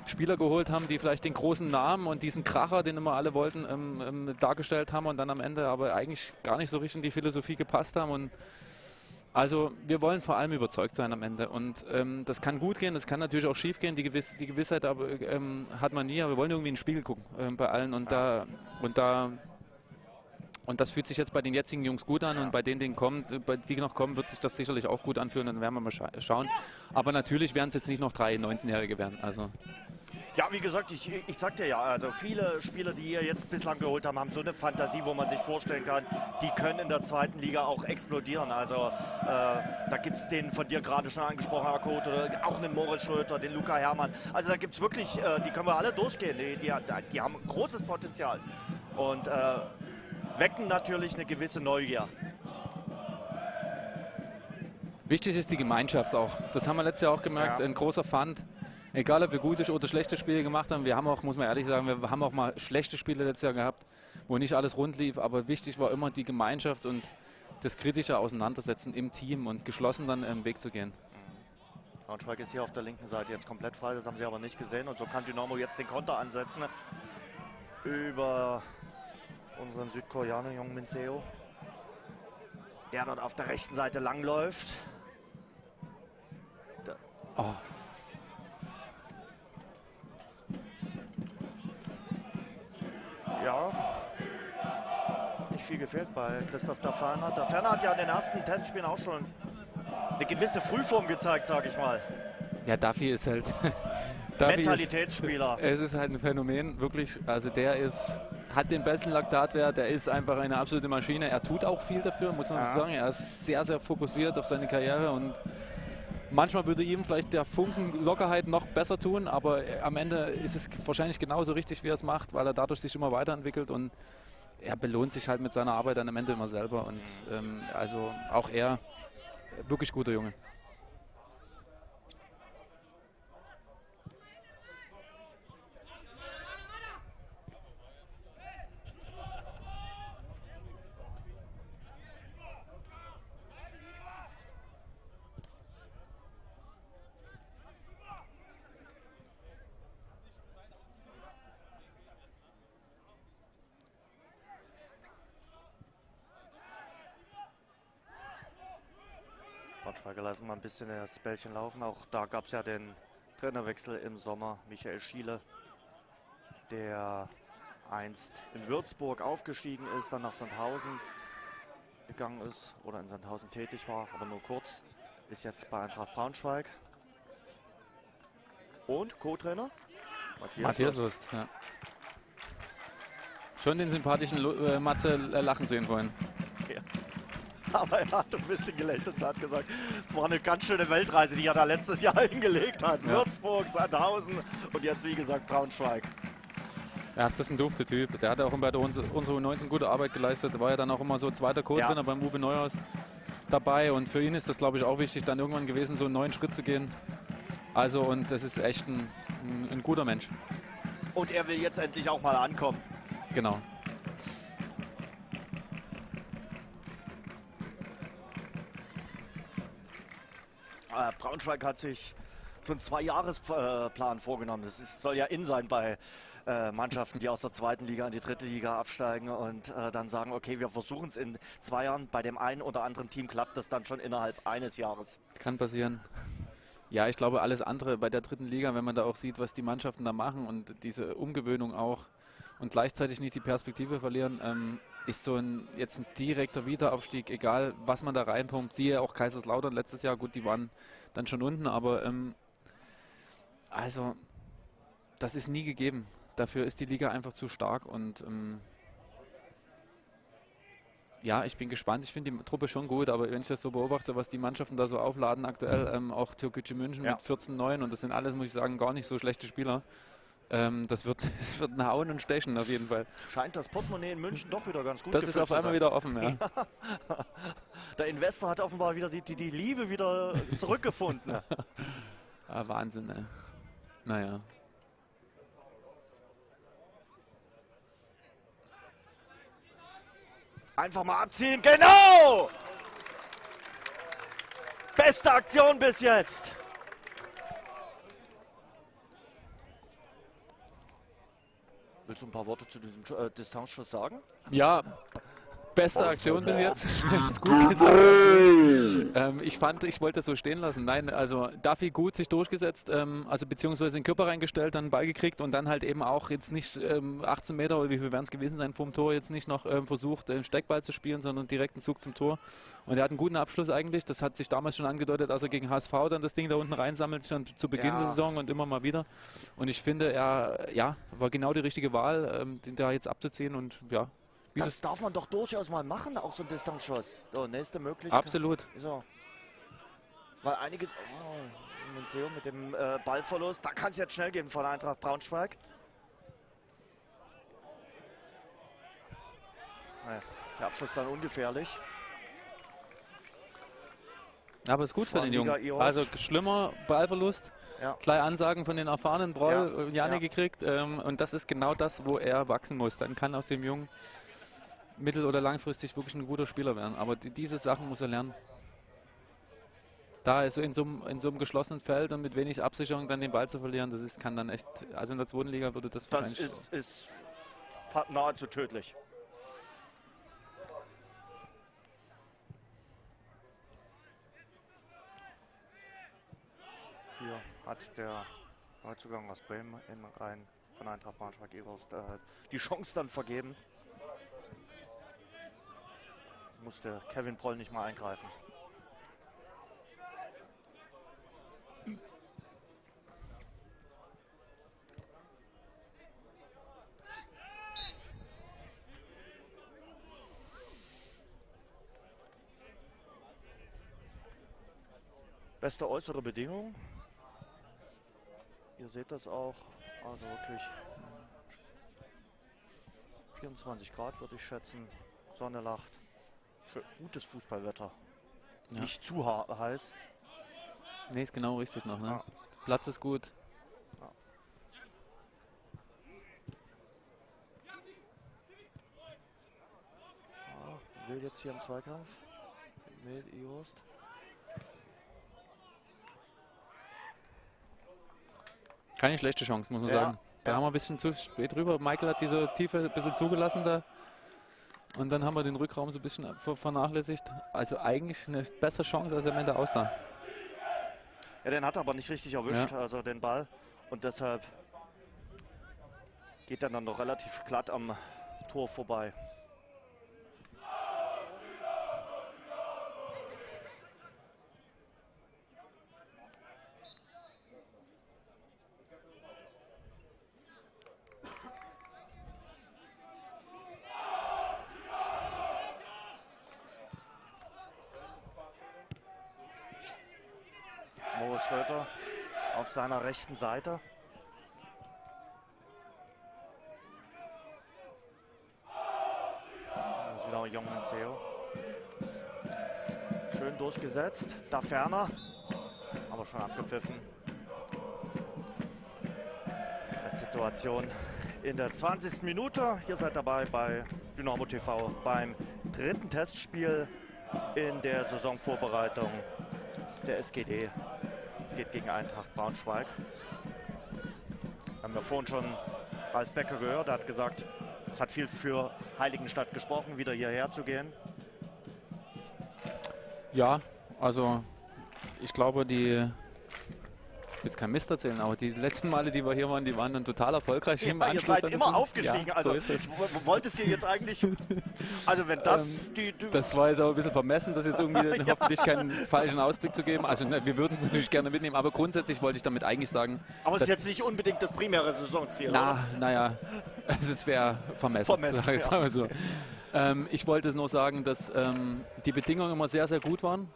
Spieler geholt haben, die vielleicht den großen Namen und diesen Kracher, den immer alle wollten, ähm, ähm, dargestellt haben und dann am Ende aber eigentlich gar nicht so richtig in die Philosophie gepasst haben. Und also wir wollen vor allem überzeugt sein am Ende, und ähm, das kann gut gehen, das kann natürlich auch schief gehen, die, Gewiss die Gewissheit aber, ähm, hat man nie, aber wir wollen irgendwie in den Spiegel gucken ähm, bei allen, und da, und da und das fühlt sich jetzt bei den jetzigen Jungs gut an, und bei denen, denen kommt, bei die noch kommen, wird sich das sicherlich auch gut anfühlen, dann werden wir mal scha schauen, aber natürlich werden es jetzt nicht noch drei neunzehnjährige werden, also... Ja, wie gesagt, ich, ich sagte ja, also viele Spieler, die ihr jetzt bislang geholt haben, haben so eine Fantasie, wo man sich vorstellen kann, die können in der zweiten Liga auch explodieren. Also äh, da gibt es den von dir gerade schon angesprochenen Akoto, auch den Moritz Schröter, den Luca Herrmann. Also da gibt es wirklich, äh, die können wir alle durchgehen, die, die, die haben großes Potenzial. Und äh, wecken natürlich eine gewisse Neugier. Wichtig ist die Gemeinschaft auch. Das haben wir letztes Jahr auch gemerkt. Ja. Ein großer Pfand. Egal, ob wir gute oder schlechte Spiele gemacht haben. Wir haben auch, muss man ehrlich sagen, wir haben auch mal schlechte Spiele letztes Jahr gehabt, wo nicht alles rund lief. Aber wichtig war immer die Gemeinschaft und das kritische Auseinandersetzen im Team und geschlossen dann im Weg zu gehen. Braunschweig ist hier auf der linken Seite jetzt komplett frei. Das haben Sie aber nicht gesehen. Und so kann Dynamo jetzt den Konter ansetzen über unseren Südkoreaner Jong-min Seo, der dort auf der rechten Seite langläuft. Oh. Ja, nicht viel gefehlt bei Christoph Daferner. Daferner hat ja in den ersten Testspielen auch schon eine gewisse Frühform gezeigt, sage ich mal. Ja, Daffy ist halt... Daffy Mentalitätsspieler. Ist, es ist halt ein Phänomen, wirklich. Also der ist, hat den besten Laktatwert, der ist einfach eine absolute Maschine. Er tut auch viel dafür, muss man ja. sagen. Er ist sehr, sehr fokussiert auf seine Karriere und manchmal würde ihm vielleicht der Funken Lockerheit noch besser tun, aber am Ende ist es wahrscheinlich genauso richtig, wie er es macht, weil er dadurch sich immer weiterentwickelt und er belohnt sich halt mit seiner Arbeit dann am Ende immer selber. Und ähm, also auch er, wirklich guter Junge. Braunschweiger lassen mal ein bisschen das Bällchen laufen. Auch da gab es ja den Trainerwechsel im Sommer. Michael Schiele, der einst in Würzburg aufgestiegen ist, dann nach Sandhausen gegangen ist oder in Sandhausen tätig war, aber nur kurz, ist jetzt bei Eintracht Braunschweig. Und Co-Trainer Matthias, Matthias Lust. Lust ja. Schon den sympathischen Lu äh, Matze lachen sehen vorhin. Ja. Aber er hat ein bisschen gelächelt und hat gesagt, es war eine ganz schöne Weltreise, die er da letztes Jahr hingelegt hat. Ja. Würzburg, Sandhausen und jetzt, wie gesagt, Braunschweig. Ja, das ist ein dufter Typ. Der hat auch bei uns, unserer U neunzehn gute Arbeit geleistet. Da war ja dann auch immer so zweiter Co-Trainer ja. beim Uwe Neuhaus dabei. Und für ihn ist das, glaube ich, auch wichtig, dann irgendwann gewesen, so einen neuen Schritt zu gehen. Also, und das ist echt ein, ein, ein guter Mensch. Und er will jetzt endlich auch mal ankommen. Genau. Braunschweig hat sich so einen Zwei-Jahres-Plan vorgenommen. Das ist, soll ja in sein bei äh, Mannschaften, die aus der zweiten Liga in die dritte Liga absteigen und äh, dann sagen, okay, wir versuchen es in zwei Jahren. Bei dem einen oder anderen Team klappt das dann schon innerhalb eines Jahres. Kann passieren. Ja, ich glaube, alles andere bei der dritten Liga, wenn man da auch sieht, was die Mannschaften da machen und diese Umgewöhnung auch und gleichzeitig nicht die Perspektive verlieren, ähm, ist so ein, jetzt ein direkter Wiederaufstieg, egal was man da reinpumpt. Siehe auch Kaiserslautern letztes Jahr, gut, die waren dann schon unten, aber ähm, also das ist nie gegeben. Dafür ist die Liga einfach zu stark und ähm, ja, ich bin gespannt. Ich finde die Truppe schon gut, aber wenn ich das so beobachte, was die Mannschaften da so aufladen aktuell, ähm, auch Türkgücü München ja. mit vierzehn neun und das sind alles, muss ich sagen, gar nicht so schlechte Spieler. Ähm, das, wird, das wird ein Hauen und Stechen auf jeden Fall. Scheint das Portemonnaie in München doch wieder ganz gut zu sein. Das ist auf einmal wieder offen, ja. Der Investor hat offenbar wieder die, die, die Liebe wieder zurückgefunden. Ne? Ah, Wahnsinn, ne? Naja. Einfach mal abziehen, genau! Beste Aktion bis jetzt! Willst du ein paar Worte zu diesem äh, Distanzschuss sagen? Ja, beste Aktion bis jetzt. Gut gesagt. Ähm, ich fand, ich wollte das so stehen lassen. Nein, also Duffy gut sich durchgesetzt, ähm, also beziehungsweise den Körper reingestellt, dann Ball gekriegt und dann halt eben auch jetzt nicht ähm, achtzehn Meter oder wie viel werden es gewesen sein vom Tor, jetzt nicht noch ähm, versucht, den Steckball zu spielen, sondern direkt einen Zug zum Tor. Und er hat einen guten Abschluss eigentlich. Das hat sich damals schon angedeutet, als er gegen H S V dann das Ding da unten reinsammelt, schon zu Beginn ja. der Saison und immer mal wieder. Und ich finde, er ja, war genau die richtige Wahl, ähm, den da jetzt abzuziehen und ja. Das darf man doch durchaus mal machen, auch so ein Distanzschuss. So, nächste Möglichkeit. Absolut. So. Weil einige... Oh, mit dem äh, Ballverlust, da kann es jetzt schnell gehen von Eintracht Braunschweig. Naja. Der Abschluss dann ungefährlich. Aber ist gut von für den Jungen. Ihorst. Also schlimmer Ballverlust. Ja. Zwei Ansagen von den erfahrenen Broll, ja. Janne ja. gekriegt. Ähm, und das ist genau das, wo er wachsen muss. Dann kann aus dem Jungen mittel- oder langfristig wirklich ein guter Spieler werden. Aber die, diese Sachen muss er lernen. Da ist in so, einem, in so einem geschlossenen Feld und mit wenig Absicherung dann den Ball zu verlieren, das ist, kann dann echt, also in der zweiten Liga würde das, das wahrscheinlich... Das ist, ist nahezu tödlich. Hier hat der Neuzugang aus Bremen in Reihen von Eintracht Braunschweig-Ihorst äh, die Chance dann vergeben. Musste Kevin Proll nicht mal eingreifen. Beste äußere Bedingung. Ihr seht das auch, also wirklich vierundzwanzig Grad würde ich schätzen, Sonne lacht, schön, gutes Fußballwetter, ja. Nicht zu heiß. Nee, ist genau richtig noch, ne? Ah. Der Platz ist gut. Ah. Ah, will jetzt hier im Zweikampf mit Ihorst. Keine schlechte Chance, muss man ja, sagen. Da ja. haben wir ein bisschen zu spät drüber. Michael hat diese Tiefe ein bisschen zugelassen da. Und dann haben wir den Rückraum so ein bisschen vernachlässigt. Also eigentlich eine bessere Chance, als er am Ende aussah. Ja, den hat er aber nicht richtig erwischt, ja. also den Ball. Und deshalb geht er dann noch relativ glatt am Tor vorbei. Schröter auf seiner rechten Seite. Das ist wieder Jong-min Seo. Schön durchgesetzt. Daferner, aber schon abgepfiffen. Situation in der zwanzigsten Minute. Ihr seid dabei bei Dynamo T V beim dritten Testspiel in der Saisonvorbereitung der S G D. Es geht gegen Eintracht Braunschweig. Haben wir vorhin schon Ralf Becker gehört. Er hat gesagt, es hat viel für Heiligenstadt gesprochen, wieder hierher zu gehen. Ja, also ich glaube, die... Jetzt kein Mist erzählen, aber die letzten Male, die wir hier waren, die waren dann total erfolgreich. Ja, ihr seid immer aufgestiegen. Ja, also so wolltest ihr jetzt eigentlich... Also wenn das... Ähm, die, die das war jetzt auch ein bisschen vermessen, das jetzt irgendwie ja. hoffentlich keinen falschen Ausblick zu geben. Also ne, wir würden es natürlich gerne mitnehmen, aber grundsätzlich wollte ich damit eigentlich sagen... Aber es ist jetzt nicht unbedingt das primäre Saisonziel, na, naja, es wäre vermessen. Vermessen, sag ich, ja. sagen wir so. Okay. ähm, ich wollte nur sagen, dass ähm, die Bedingungen immer sehr, sehr gut waren.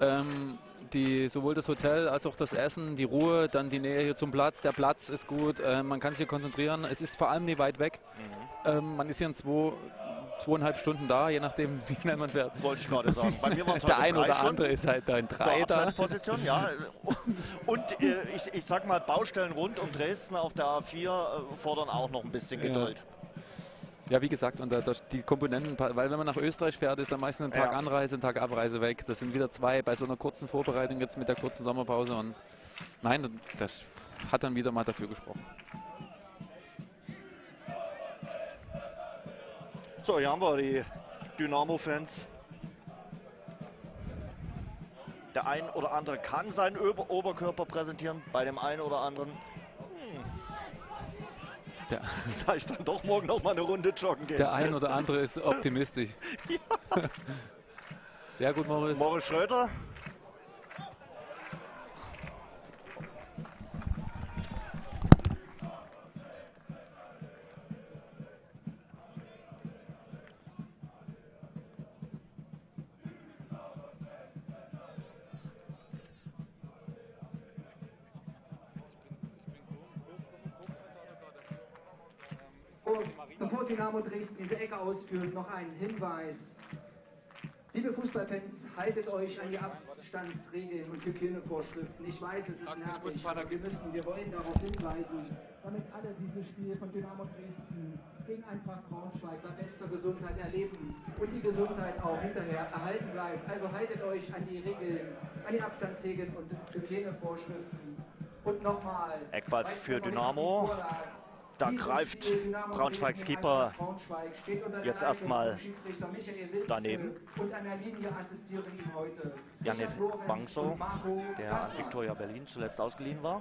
Ähm, Die, sowohl das Hotel als auch das Essen, die Ruhe, dann die Nähe hier zum Platz. Der Platz ist gut, äh, man kann sich hier konzentrieren. Es ist vor allem nicht weit weg. Mhm. Ähm, man ist hier in zwei, zweieinhalb Stunden da, je nachdem, wie schnell man fährt. Wollte ich gerade sagen. Bei mir war es heute drei Stunden. Der ein oder andere ist halt da in drei da. Zur Abseitsposition, ja. Und äh, ich, ich sag mal, Baustellen rund um Dresden auf der A vier äh, fordern auch noch ein bisschen Geduld. Ja. Ja, wie gesagt, und da, da die Komponenten, weil wenn man nach Österreich fährt, ist dann meistens ein Tag ja. Anreise, ein Tag Abreise weg. Das sind wieder zwei bei so einer kurzen Vorbereitung jetzt mit der kurzen Sommerpause. Und nein, das hat dann wieder mal dafür gesprochen. So, hier haben wir die Dynamo-Fans. Der ein oder andere kann seinen Ober- Oberkörper präsentieren, bei dem einen oder anderen... Hm. Ja. Vielleicht dann doch morgen noch mal eine Runde joggen gehen. Der ein oder andere ist optimistisch. Ja. Sehr gut, Moritz. Moritz Schröter. Dynamo, bevor Dynamo Dresden diese Ecke ausführt, noch ein Hinweis. Liebe Fußballfans, haltet euch an die Abstandsregeln und Hygienevorschriften. Ich weiß, es ist nervig, aber wir müssen, wir wollen darauf hinweisen, damit alle dieses Spiel von Dynamo Dresden gegen Eintracht Braunschweig bei bester Gesundheit erleben und die Gesundheit auch hinterher erhalten bleibt. Also haltet euch an die Regeln, an die Abstandsregeln und Hygienevorschriften. Und nochmal, Eckball für Dynamo. Da greift Braunschweigs Keeper jetzt erstmal daneben. Yannick Bangso, der an Viktoria Berlin zuletzt ausgeliehen war.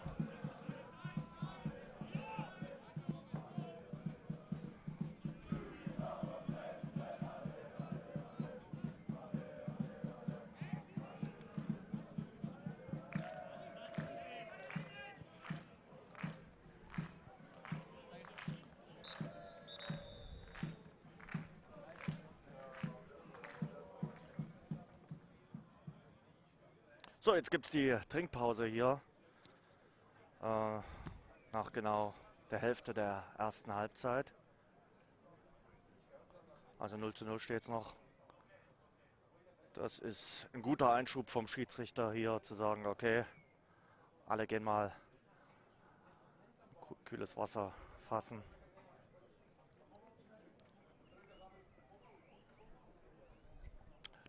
So, jetzt gibt es die Trinkpause hier, äh, nach genau der Hälfte der ersten Halbzeit. Also null zu null steht es noch. Das ist ein guter Einschub vom Schiedsrichter hier, zu sagen, okay, alle gehen mal kühles Wasser fassen.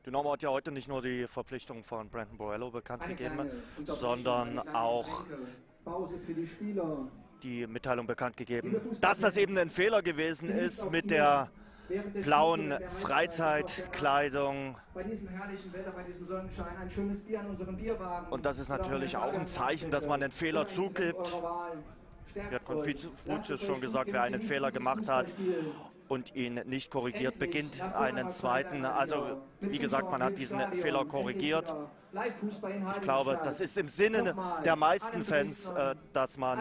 Dynamo hat ja heute nicht nur die Verpflichtung von Brandon Borrello bekannt gegeben, sondern auch die Mitteilung bekannt gegeben, dass das eben ein Fehler gewesen ist mit der blauen Freizeitkleidung. Bei diesem herrlichen Wetter, bei diesem Sonnenschein, ein schönes Bier an unserem Bierwagen. Und das ist natürlich auch ein Zeichen, dass man einen Fehler zugibt. Wie hat Konfuzius schon gesagt, wer einen Fehler gemacht hat und ihn nicht korrigiert, beginnt einen zweiten. Also, wie gesagt, man hat diesen Fehler korrigiert. Ich glaube, das ist im Sinne der meisten Fans, dass man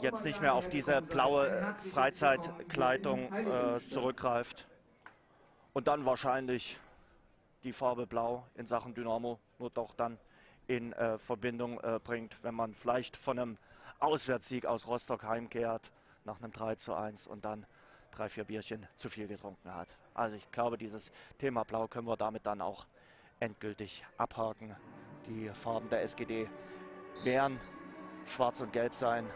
jetzt nicht mehr auf diese blaue Freizeitkleidung zurückgreift. Und dann wahrscheinlich die Farbe Blau in Sachen Dynamo nur doch dann in Verbindung bringt, wenn man vielleicht von einem Auswärtssieg aus Rostock heimkehrt, nach einem drei zu eins und dann drei, vier Bierchen zu viel getrunken hat. Also ich glaube, dieses Thema Blau können wir damit dann auch endgültig abhaken. Die Farben der S G D werden schwarz und gelb sein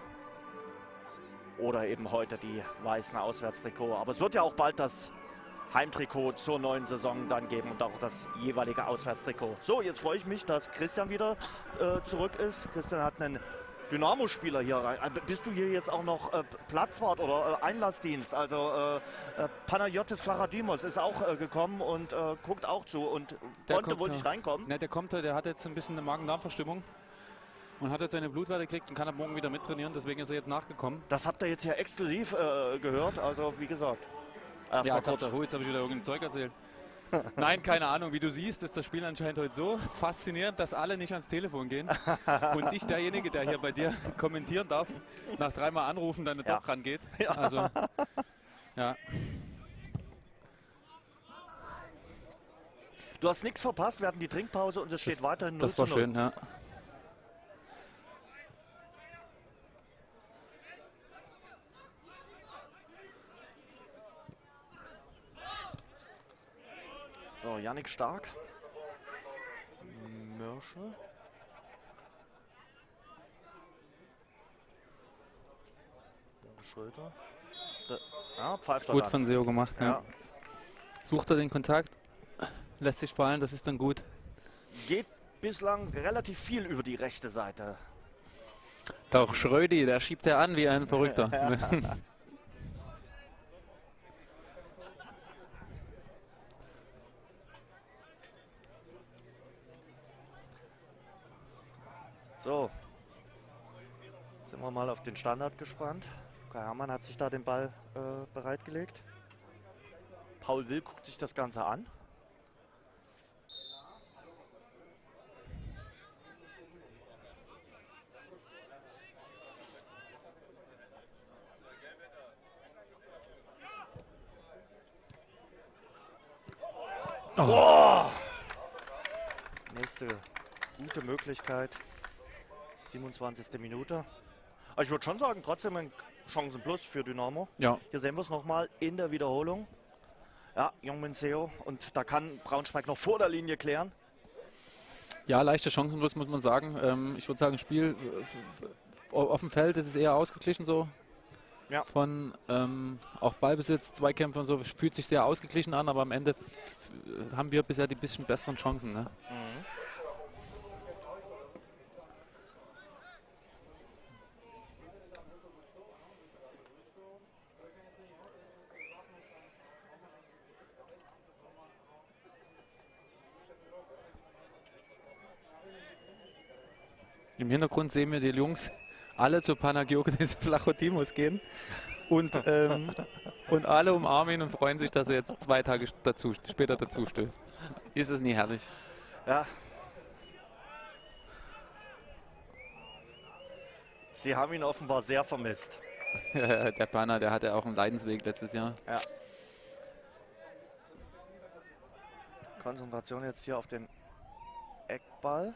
oder eben heute die weißen Auswärtstrikot. Aber es wird ja auch bald das Heimtrikot zur neuen Saison dann geben und auch das jeweilige Auswärtstrikot. So, jetzt freue ich mich, dass Christian wieder äh, zurück ist. Christian hat einen Dynamo-Spieler hier rein. Bist du hier jetzt auch noch äh, Platzwart oder äh, Einlassdienst? Also äh, äh, Panayotis Flaradimos ist auch äh, gekommen und äh, guckt auch zu und der konnte wohl nicht reinkommen. Ne, der kommt, der hat jetzt ein bisschen eine Magen-Darm-Verstimmung und hat jetzt seine Blutwerte gekriegt und kann ab morgen wieder mittrainieren. Deswegen ist er jetzt nachgekommen. Das habt ihr jetzt hier exklusiv äh, gehört. Also wie gesagt. Erst ja, jetzt habe ich wieder irgendein Zeug erzählt. Nein, keine Ahnung. Wie du siehst, ist das Spiel anscheinend heute so faszinierend, dass alle nicht ans Telefon gehen. Und ich derjenige, der hier bei dir kommentieren darf, nach dreimal anrufen, dann ja. doch rangeht. Ja. Also, ja. Du hast nichts verpasst. Wir hatten die Trinkpause und es steht das, weiterhin null zu null. Das war schön, ja. So, Yannick Stark, Mörschel. Schröter. Ja, pfeift gut von Seo gemacht, ja. ja. Sucht er den Kontakt, lässt sich fallen, das ist dann gut. Geht bislang relativ viel über die rechte Seite. Doch Schrödi, der schiebt er an wie ein Verrückter. Ja. So, jetzt sind wir mal auf den Standard gespannt. Luca Herrmann hat sich da den Ball äh, bereitgelegt. Paul Will guckt sich das Ganze an. Oh. Oh. Nächste gute Möglichkeit. siebenundzwanzigste Minute. Aber ich würde schon sagen, trotzdem ein Chancen plus für Dynamo. Ja. Hier sehen wir es nochmal in der Wiederholung. Ja, Jong-min Seo. Und da kann Braunschweig noch vor der Linie klären. Ja, leichte Chancen plus, muss man sagen. Ähm, ich würde sagen, Spiel auf dem Feld ist es eher ausgeglichen so. Ja. Von ähm, auch Ballbesitz, Zweikämpfe und so, fühlt sich sehr ausgeglichen an, aber am Ende haben wir bisher die bisschen besseren Chancen. Ne? Mhm. Im Hintergrund sehen wir die Jungs alle zur Panagiotis Flachotimos gehen und, ähm, und alle umarmen ihn und freuen sich, dass er jetzt zwei Tage dazu, später dazu stößt. Ist es nie herrlich? Ja. Sie haben ihn offenbar sehr vermisst. Der Panna, der hatte auch einen Leidensweg letztes Jahr. Ja. Konzentration jetzt hier auf den Eckball.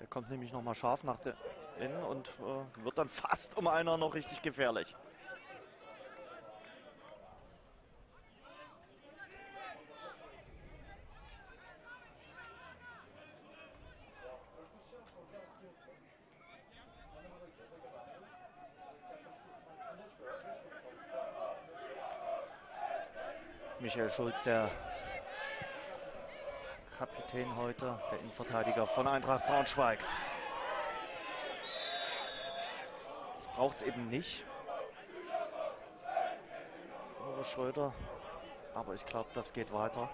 Der kommt nämlich noch mal scharf nach innen und äh, wird dann fast um einer noch richtig gefährlich. Michael Schulz, der Kapitän heute, der Innenverteidiger von Eintracht Braunschweig. Das braucht es eben nicht. Moritz Schröter, aber ich glaube, das geht weiter.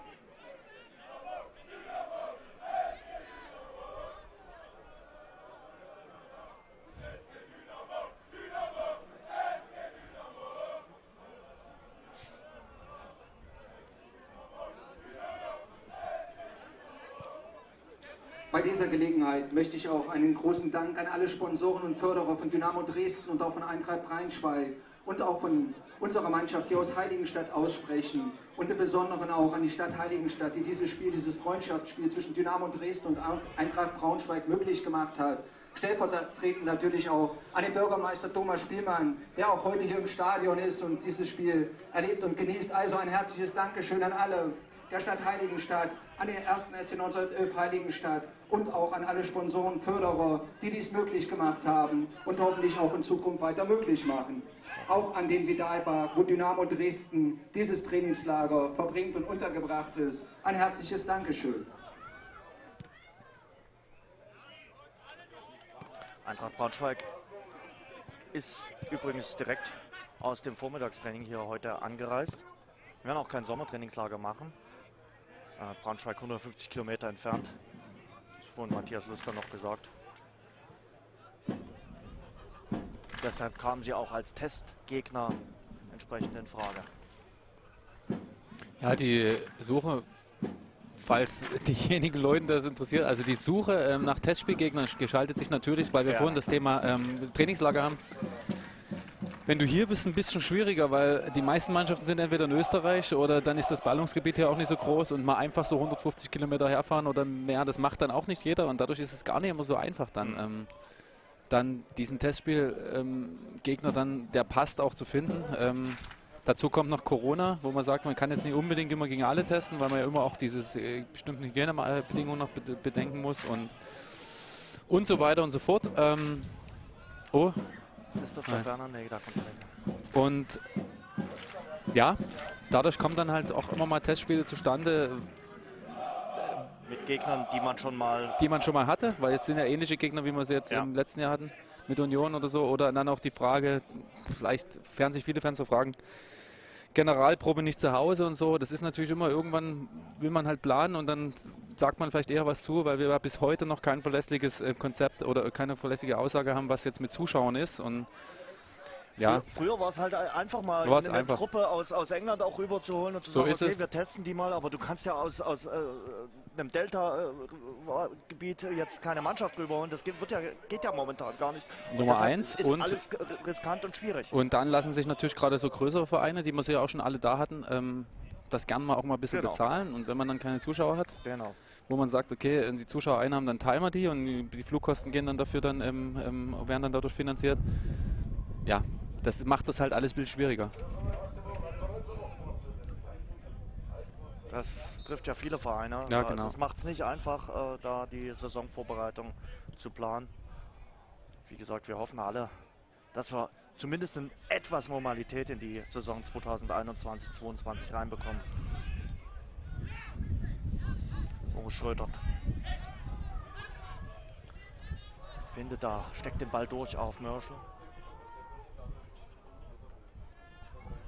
Bei dieser Gelegenheit möchte ich auch einen großen Dank an alle Sponsoren und Förderer von Dynamo Dresden und auch von Eintracht Braunschweig und auch von unserer Mannschaft hier aus Heiligenstadt aussprechen und im Besonderen auch an die Stadt Heiligenstadt, die dieses Spiel, dieses Freundschaftsspiel zwischen Dynamo Dresden und Eintracht Braunschweig möglich gemacht hat. Stellvertretend natürlich auch an den Bürgermeister Thomas Spielmann, der auch heute hier im Stadion ist und dieses Spiel erlebt und genießt. Also ein herzliches Dankeschön an alle, der Stadt Heiligenstadt, an den ersten S C neunzehnhundertelf Heiligenstadt und auch an alle Sponsoren, Förderer, die dies möglich gemacht haben und hoffentlich auch in Zukunft weiter möglich machen. Auch an den Vidalpark, wo Dynamo Dresden dieses Trainingslager verbringt und untergebracht ist. Ein herzliches Dankeschön. Eintracht Braunschweig ist übrigens direkt aus dem Vormittagstraining hier heute angereist. Wir werden auch kein Sommertrainingslager machen. Äh, Braunschweig hundertfünfzig Kilometer entfernt. Das hat vorhin Matthias Luster noch gesagt. Deshalb kamen sie auch als Testgegner entsprechend in Frage. Ja, die Suche, falls diejenigen Leuten das interessiert, also die Suche ähm, nach Testspielgegnern gestaltet sich natürlich, weil wir ja. vorhin das Thema ähm, Trainingslager haben. Wenn du hier bist, ein bisschen schwieriger, weil die meisten Mannschaften sind entweder in Österreich oder dann ist das Ballungsgebiet hier auch nicht so groß und mal einfach so hundertfünfzig Kilometer herfahren oder mehr, das macht dann auch nicht jeder und dadurch ist es gar nicht immer so einfach dann. Ähm, dann diesen Testspielgegner, ähm, dann, der passt auch zu finden. Ähm, dazu kommt noch Corona, wo man sagt, man kann jetzt nicht unbedingt immer gegen alle testen, weil man ja immer auch diese äh, bestimmten Hygienebedingungen noch be bedenken muss und, und so weiter und so fort. Ähm, oh. Christoph Daferner, nee, da kommt er. Und ja, dadurch kommen dann halt auch immer mal Testspiele zustande, mit Gegnern, die man schon mal... Die man schon mal hatte, weil jetzt sind ja ähnliche Gegner, wie wir sie jetzt ja. im letzten Jahr hatten, mit Union oder so. Oder dann auch die Frage, vielleicht werden sich viele Fans so fragen, Generalprobe nicht zu Hause und so. Das ist natürlich immer, irgendwann will man halt planen und dann sagt man vielleicht eher was zu, weil wir bis heute noch kein verlässliches Konzept oder keine verlässliche Aussage haben, was jetzt mit Zuschauern ist. Und ja. Früher war es halt einfach mal eine einfach. Truppe aus, aus England auch rüberzuholen und zu so sagen, okay, es. wir testen die mal, aber du kannst ja aus, aus äh, einem Delta-Gebiet jetzt keine Mannschaft rüberholen. Das geht, wird ja, geht ja momentan gar nicht. Und Nummer eins. Ist und alles riskant und schwierig. Und dann lassen sich natürlich gerade so größere Vereine, die wir ja auch schon alle da hatten, ähm, das gerne mal auch mal ein bisschen genau. bezahlen. Und wenn man dann keine Zuschauer hat, genau. wo man sagt, okay, wenn die Zuschauer einhaben, dann teilen wir die und die Flugkosten gehen dann dafür dann, ähm, ähm, werden dann dadurch finanziert. Ja, das macht das halt alles ein bisschen schwieriger. Das trifft ja viele Vereine. Ja, genau. Das macht es nicht einfach, äh, da die Saisonvorbereitung zu planen. Wie gesagt, wir hoffen alle, dass wir zumindest in etwas Normalität in die Saison zweitausendeinundzwanzig zweiundzwanzig reinbekommen. Oh, Schröter findet da, steckt den Ball durch auf Mörschel.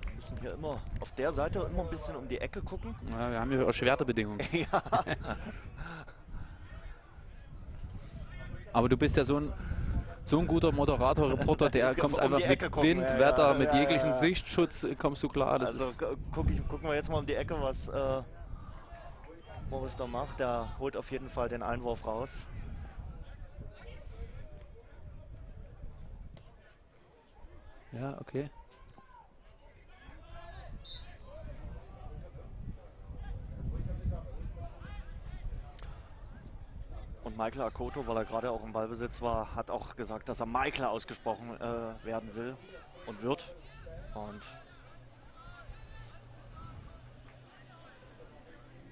Wir müssen hier immer auf der Seite immer ein bisschen um die Ecke gucken. Ja, wir haben hier auch Schwerterbedingungen. Ja. Aber du bist ja so ein, so ein guter Moderator, Reporter, der kommt einfach um mit gucken. Wind, ja, Wetter, ja, ja, mit jeglichen ja, ja. Sichtschutz kommst du klar. Das also guck ich, gucken wir jetzt mal um die Ecke, was äh, Moritz da macht. Der holt auf jeden Fall den Einwurf raus. Ja, okay. Und Michael Akoto, weil er gerade auch im Ballbesitz war, hat auch gesagt, dass er Michael ausgesprochen äh, werden will und wird. Und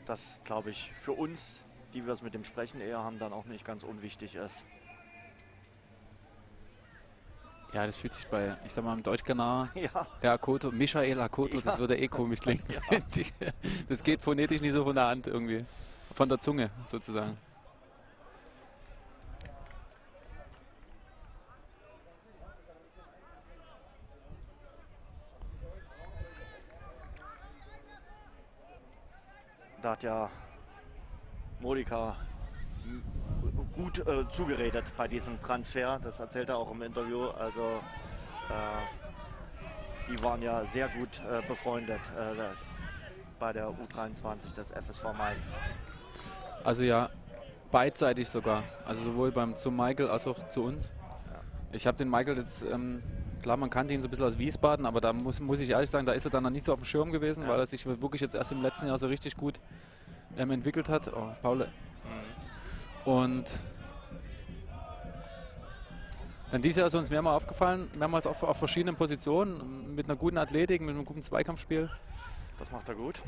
das, glaube ich, für uns, die wir es mit dem Sprechen eher haben, dann auch nicht ganz unwichtig ist. Ja, das fühlt sich bei, ich sag mal, im Deutschkanal, ja. der Akoto, Michael Akoto, ja. das würde eh komisch klingen. Ja. Das geht phonetisch nicht so von der Hand irgendwie, von der Zunge sozusagen. Da hat ja Modika gut äh, zugeredet bei diesem Transfer. Das erzählt er auch im Interview. Also äh, die waren ja sehr gut äh, befreundet äh, bei der U dreiundzwanzig des F S V Mainz. Also ja, beidseitig sogar. Also sowohl beim, zu Michael als auch zu uns. Ja. Ich habe den Michael jetzt... Ähm, klar, man kannte ihn so ein bisschen aus Wiesbaden, aber da muss, muss ich ehrlich sagen, da ist er dann noch nicht so auf dem Schirm gewesen, ja. weil er sich wirklich jetzt erst im letzten Jahr so richtig gut ähm, entwickelt hat. Oh, Paul. Und dann dieses Jahr ist uns mehrmals aufgefallen, mehrmals auf, auf verschiedenen Positionen, mit einer guten Athletik, mit einem guten Zweikampfspiel. Das macht er gut.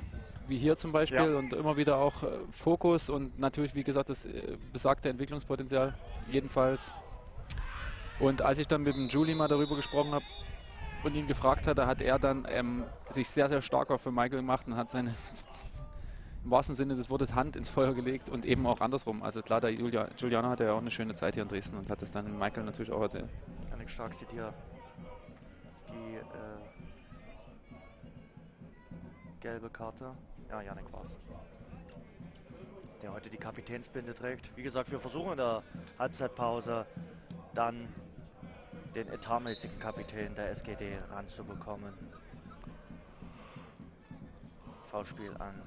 Wie hier zum Beispiel ja. und immer wieder auch äh, Fokus und natürlich, wie gesagt, das äh, besagte Entwicklungspotenzial jedenfalls. Und als ich dann mit dem Juli mal darüber gesprochen habe und ihn gefragt hatte, hat er dann ähm, sich sehr, sehr stark auch für Michael gemacht und hat seine, im wahrsten Sinne des Wortes, Hand ins Feuer gelegt und eben auch andersrum. Also klar, der Julia, Juliana hatte ja auch eine schöne Zeit hier in Dresden und hat es dann Michael natürlich auch erzählt. Yannick Stark sieht hier die äh, gelbe Karte. Ja, Yannick war's, der heute die Kapitänsbinde trägt. Wie gesagt, wir versuchen in der Halbzeitpause dann den etatmäßigen Kapitän der S G D ranzubekommen. Foulspiel an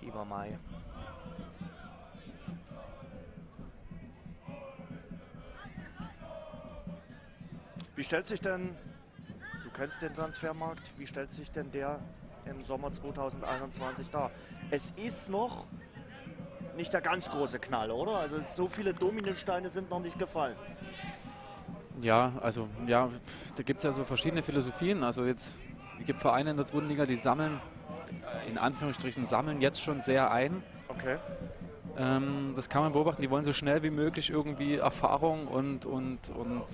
Ibermay. Wie stellt sich denn, du kennst den Transfermarkt, wie stellt sich denn der im Sommer zweitausendeinundzwanzig dar? Es ist noch nicht der ganz große Knall, oder? Also so viele Dominosteine sind noch nicht gefallen. Ja, also ja, da gibt es ja so verschiedene Philosophien. Also jetzt gibt es Vereine in der zweiten Liga, die sammeln, in Anführungsstrichen sammeln jetzt schon sehr ein. Okay. Ähm, das kann man beobachten. Die wollen so schnell wie möglich irgendwie Erfahrung und, und, und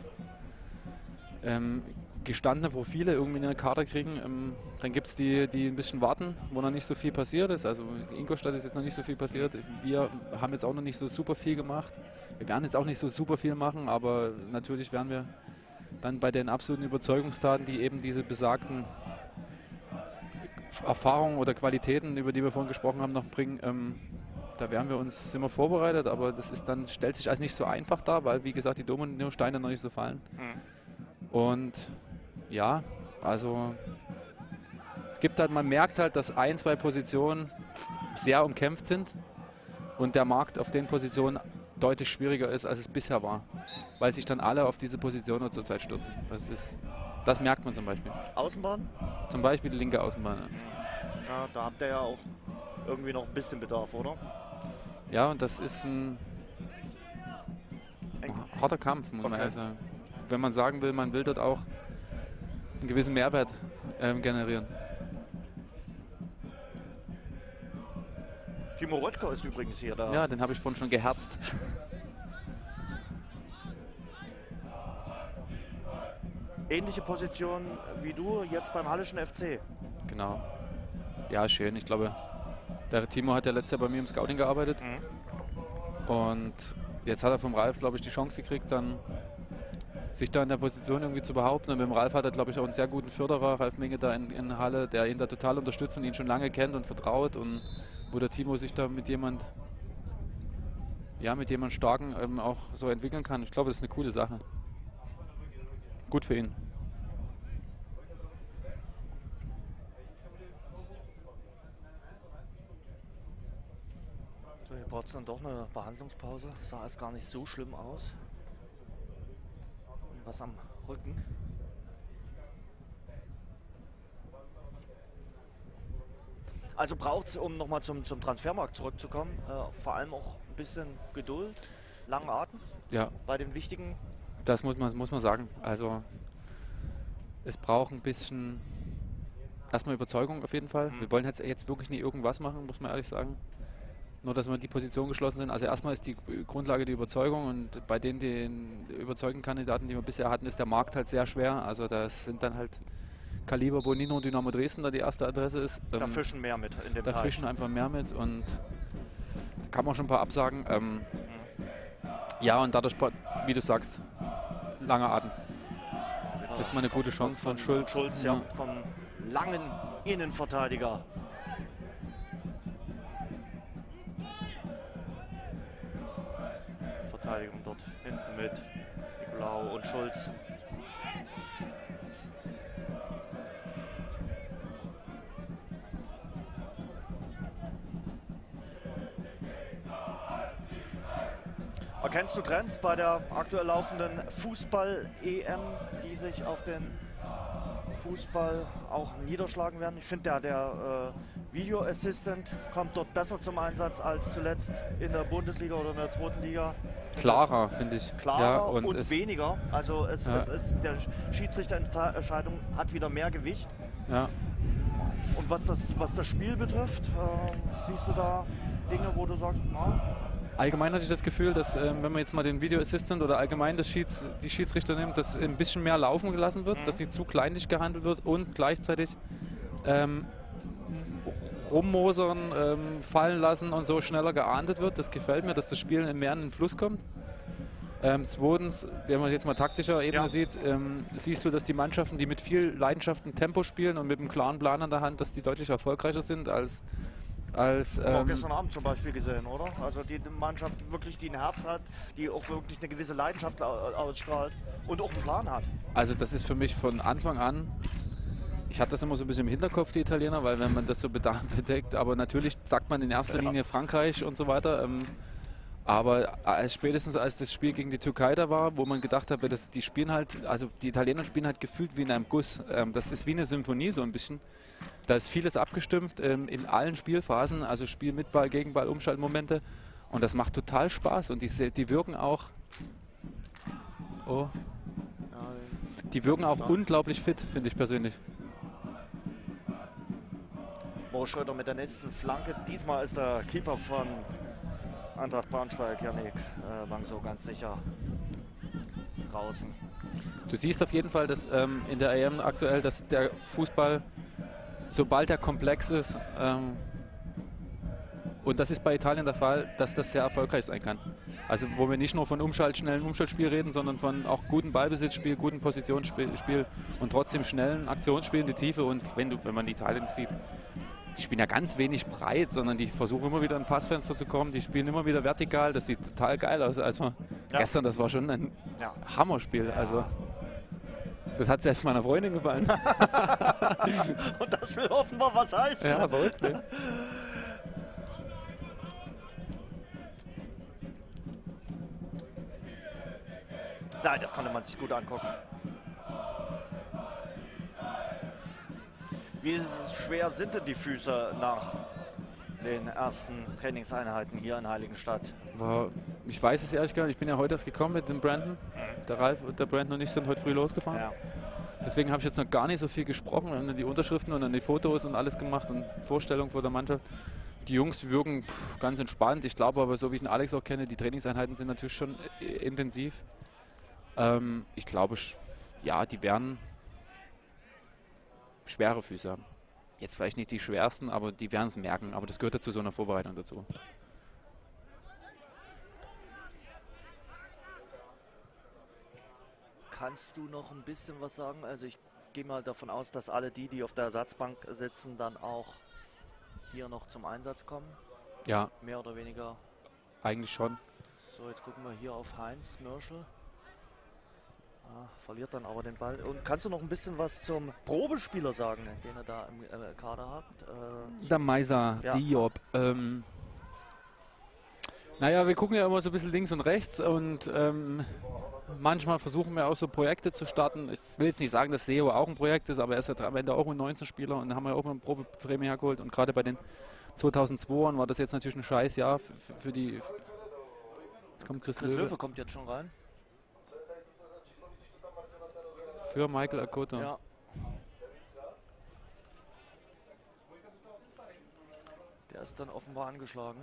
ähm, gestandene Profile irgendwie in den Kader kriegen. Ähm, dann gibt es die, die ein bisschen warten, wo noch nicht so viel passiert ist. Also in Ingolstadt ist jetzt noch nicht so viel passiert. Wir haben jetzt auch noch nicht so super viel gemacht. Wir werden jetzt auch nicht so super viel machen, aber natürlich werden wir dann bei den absoluten Überzeugungstaten, die eben diese besagten Erfahrungen oder Qualitäten, über die wir vorhin gesprochen haben, noch bringen, ähm, da werden wir uns immer vorbereitet. Aber das ist dann, stellt sich als nicht so einfach dar, weil, wie gesagt, die Dominosteine noch nicht so fallen. Mhm. Und ja, also es gibt halt, man merkt halt, dass ein, zwei Positionen sehr umkämpft sind und der Markt auf den Positionen deutlich schwieriger ist, als es bisher war, weil sich dann alle auf diese Positionen zurzeit stürzen. Das ist, das merkt man zum Beispiel. Außenbahn? Zum Beispiel die linke Außenbahn. Ja, ja, da habt ihr ja auch irgendwie noch ein bisschen Bedarf, oder? Ja, und das ist ein harter Kampf, muss man sagen. Wenn man sagen will, man will dort auch einen gewissen Mehrwert ähm, generieren. Timo Röttger ist übrigens hier da. Ja, den habe ich vorhin schon geherzt. Ähnliche Position wie du jetzt beim Hallischen F C. Genau. Ja, schön. Ich glaube, der Timo hat ja letztes Jahr bei mir im Scouting gearbeitet. Mhm. Und jetzt hat er vom Ralf, glaube ich, die Chance gekriegt, dann sich da in der Position irgendwie zu behaupten. Und mit dem Ralf hat er, glaube ich, auch einen sehr guten Förderer, Ralf Minge, da in, in Halle, der ihn da total unterstützt und ihn schon lange kennt und vertraut. Und wo der Timo sich da mit jemand, ja, mit jemand Starken ähm, auch so entwickeln kann. Ich glaube, das ist eine coole Sache. Gut für ihn. So, hier braucht es dann doch eine Behandlungspause. Sah es gar nicht so schlimm aus. Und was am Rücken. Also braucht es, um nochmal zum, zum Transfermarkt zurückzukommen, äh, vor allem auch ein bisschen Geduld, langen Atem, ja, bei den wichtigen. Das muss man, muss man sagen. Also es braucht ein bisschen erstmal Überzeugung auf jeden Fall. Mhm. Wir wollen jetzt, jetzt wirklich nicht irgendwas machen, muss man ehrlich sagen. Nur, dass wir in die Position geschlossen sind. Also erstmal ist die Grundlage die Überzeugung, und bei den, den überzeugenden Kandidaten, die wir bisher hatten, ist der Markt halt sehr schwer. Also das sind dann halt Kaliber Bonino und Dynamo Dresden, da die erste Adresse ist. Da ähm, fischen mehr mit in dem Da Teil. fischen einfach mehr mit, und da kann man schon ein paar Absagen. Ähm, mhm. Ja, und dadurch, wie du sagst, langer Atem. Ja, jetzt mal eine gute Chance von, von Schulz. Von Schulz, ja, ja, vom langen Innenverteidiger. Verteidigung dort hinten mit Nicolau und Schulz. Erkennst du Trends bei der aktuell laufenden Fußball-E M, die sich auf den Fußball auch niederschlagen werden? Ich finde, der, der äh, Video-Assistant kommt dort besser zum Einsatz als zuletzt in der Bundesliga oder in der zweiten Liga. Klarer, finde ich. Klarer, ja, und, und weniger. Also es, ja. es ist, der Schiedsrichterentscheidung hat wieder mehr Gewicht. Ja. Und was das, was das Spiel betrifft, äh, siehst du da Dinge, wo du sagst, na? Allgemein hatte ich das Gefühl, dass äh, wenn man jetzt mal den Video Assistant oder allgemein das Schieds, die Schiedsrichter nimmt, dass ein bisschen mehr laufen gelassen wird, mhm. dass sie zu kleinlich gehandelt wird und gleichzeitig ähm, rummosern, ähm, fallen lassen und so schneller geahndet wird. Das gefällt mir, dass das Spiel mehr in den Fluss kommt. Ähm, zweitens, wenn man jetzt mal taktischer Ebene ja. sieht, ähm, siehst du, dass die Mannschaften, die mit viel Leidenschaft und Tempo spielen und mit einem klaren Plan an der Hand, dass die deutlich erfolgreicher sind als... Als, ähm, haben wir gestern Abend zum Beispiel gesehen, oder? Also die Mannschaft wirklich, die ein Herz hat, die auch wirklich eine gewisse Leidenschaft ausstrahlt und auch einen Plan hat. Also das ist für mich von Anfang an, ich hatte das immer so ein bisschen im Hinterkopf, die Italiener, weil wenn man das so bedeckt, aber natürlich sagt man in erster Linie Frankreich und so weiter. Ähm, aber als, spätestens als das Spiel gegen die Türkei da war, wo man gedacht hat, das, die spielen halt, also die Italiener spielen halt gefühlt wie in einem Guss. Ähm, das ist wie eine Symphonie so ein bisschen. Da ist vieles abgestimmt ähm, in allen Spielphasen, also Spiel mit Ball, Gegenball, Umschaltmomente, und das macht total Spaß, und die, die wirken auch oh, die wirken auch unglaublich fit, finde ich persönlich. Moritz Schröter mit der nächsten Flanke, diesmal ist der Keeper von Eintracht Braunschweig, Yannick Bangso, ganz sicher draußen. Du siehst auf jeden Fall, dass ähm, in der E M aktuell, dass der Fußball, sobald er komplex ist, ähm, und das ist bei Italien der Fall, dass das sehr erfolgreich sein kann. Also wo wir nicht nur von Umschalt, schnellen Umschaltspiel reden, sondern von auch gutem Ballbesitzspiel, gutem Positionsspiel und trotzdem schnellen Aktionsspiel in die Tiefe. Und wenn, du, wenn man Italien sieht, die spielen ja ganz wenig breit, sondern die versuchen immer wieder in Passfenster zu kommen, die spielen immer wieder vertikal, das sieht total geil aus. Also ja. Gestern, das war schon ein ja. Hammerspiel. Also. Das hat selbst meiner Freundin gefallen. Und das will offenbar was heißen. Ja, aber wirklich. Nein, das konnte man sich gut angucken. Wie schwer sind denn die Füße nach den ersten Trainingseinheiten hier in Heiligenstadt? Ich weiß es ehrlich gesagt. Ich bin ja heute erst gekommen mit dem Brandon. Der Ralf und der Brandon und ich sind heute früh losgefahren. Ja. Deswegen habe ich jetzt noch gar nicht so viel gesprochen. Wir haben dann die Unterschriften und dann die Fotos und alles gemacht und Vorstellungen vor der Mannschaft. Die Jungs wirken ganz entspannt. Ich glaube aber, so wie ich den Alex auch kenne, die Trainingseinheiten sind natürlich schon intensiv. Ähm, ich glaube, ja, die werden schwere Füße haben. Jetzt vielleicht nicht die schwersten, aber die werden es merken. Aber das gehört dazu, so einer Vorbereitung dazu. Kannst du noch ein bisschen was sagen? Also ich gehe mal davon aus, dass alle die, die auf der Ersatzbank sitzen, dann auch hier noch zum Einsatz kommen. Ja. Mehr oder weniger. Eigentlich schon. So, jetzt gucken wir hier auf Heinz Mörschel. Ah, verliert dann aber den Ball. Und kannst du noch ein bisschen was zum Probespieler sagen, den ihr da im äh, Kader habt? Äh, der Meiser, ja. Diop. Ähm, naja, wir gucken ja immer so ein bisschen links und rechts und ähm, manchmal versuchen wir auch so Projekte zu starten. Ich will jetzt nicht sagen, dass Seo auch ein Projekt ist, aber er ist ja am Ende auch ein neunzehn Spieler und da haben wir auch eine Probeprämie hergeholt. Und gerade bei den zweitausendzweiern war das jetzt natürlich ein scheiß Jahr für, für die... Jetzt kommt Chris, Chris Löwe. Löwe kommt jetzt schon rein. Für Michael Akoto. Ja. Der ist dann offenbar angeschlagen.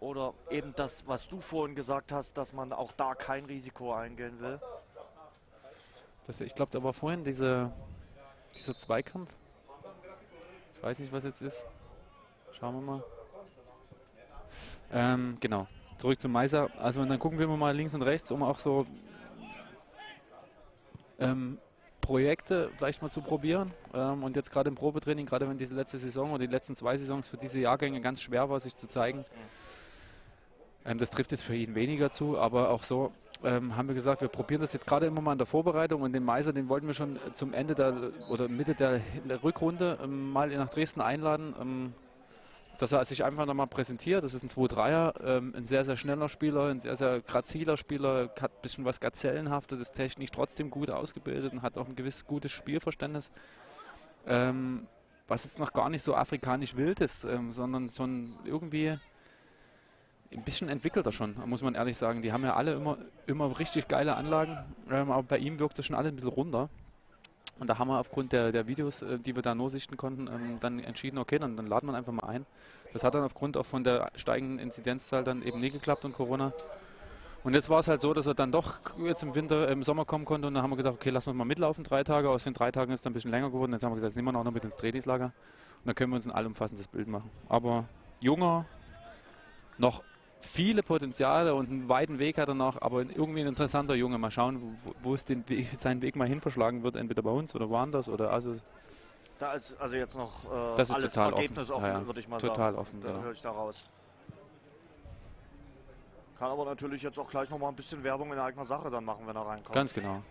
Oder eben das, was du vorhin gesagt hast, dass man auch da kein Risiko eingehen will. Das, ich glaube, da war vorhin diese, dieser Zweikampf. Ich weiß nicht, was jetzt ist. Schauen wir mal. Ähm, genau. Zurück zum Meiser. Also dann gucken wir mal links und rechts, um auch so Ähm, Projekte vielleicht mal zu probieren ähm, und jetzt gerade im Probetraining, gerade wenn diese letzte Saison oder die letzten zwei Saisons für diese Jahrgänge ganz schwer war, sich zu zeigen. Ähm, das trifft jetzt für ihn weniger zu, aber auch so ähm, haben wir gesagt, wir probieren das jetzt gerade immer mal in der Vorbereitung und den Meiser, den wollten wir schon zum Ende der, oder Mitte der, der Rückrunde ähm, mal nach Dresden einladen, ähm, dass er sich einfach nochmal präsentiert. Das ist ein zwei Dreier, ähm, ein sehr, sehr schneller Spieler, ein sehr, sehr graziler Spieler, hat ein bisschen was Gazellenhaftes, ist technisch trotzdem gut ausgebildet und hat auch ein gewisses gutes Spielverständnis, ähm, was jetzt noch gar nicht so afrikanisch wild ist, ähm, sondern so ein irgendwie ein bisschen entwickelter schon, muss man ehrlich sagen. Die haben ja alle immer, immer richtig geile Anlagen, ähm, aber bei ihm wirkt das schon alles ein bisschen runter. Und da haben wir aufgrund der, der Videos, die wir da nur sichten konnten, ähm, dann entschieden, okay, dann, dann laden wir einfach mal ein. Das hat dann aufgrund auch von der steigenden Inzidenzzahl dann eben nie geklappt und Corona. Und jetzt war es halt so, dass er dann doch jetzt im Winter, im Sommer kommen konnte und dann haben wir gedacht, okay, lassen wir mal mitlaufen, drei Tage. Aus den drei Tagen ist es dann ein bisschen länger geworden. Jetzt haben wir gesagt, jetzt nehmen wir auch noch mit ins Trainingslager. Und dann können wir uns ein allumfassendes Bild machen. Aber junger, noch viele Potenziale und einen weiten Weg hat er noch, aber irgendwie ein interessanter Junge. Mal schauen, wo, wo es den Weg, seinen Weg mal hin verschlagen wird, entweder bei uns oder woanders. Oder also, da ist also jetzt noch äh, das ist alles total Ergebnis offen, offen ja, würde ich mal total sagen. Offen, da ja. Höre ich da raus. Kann aber natürlich jetzt auch gleich noch mal ein bisschen Werbung in eigener Sache dann machen, wenn er reinkommt. Ganz genau.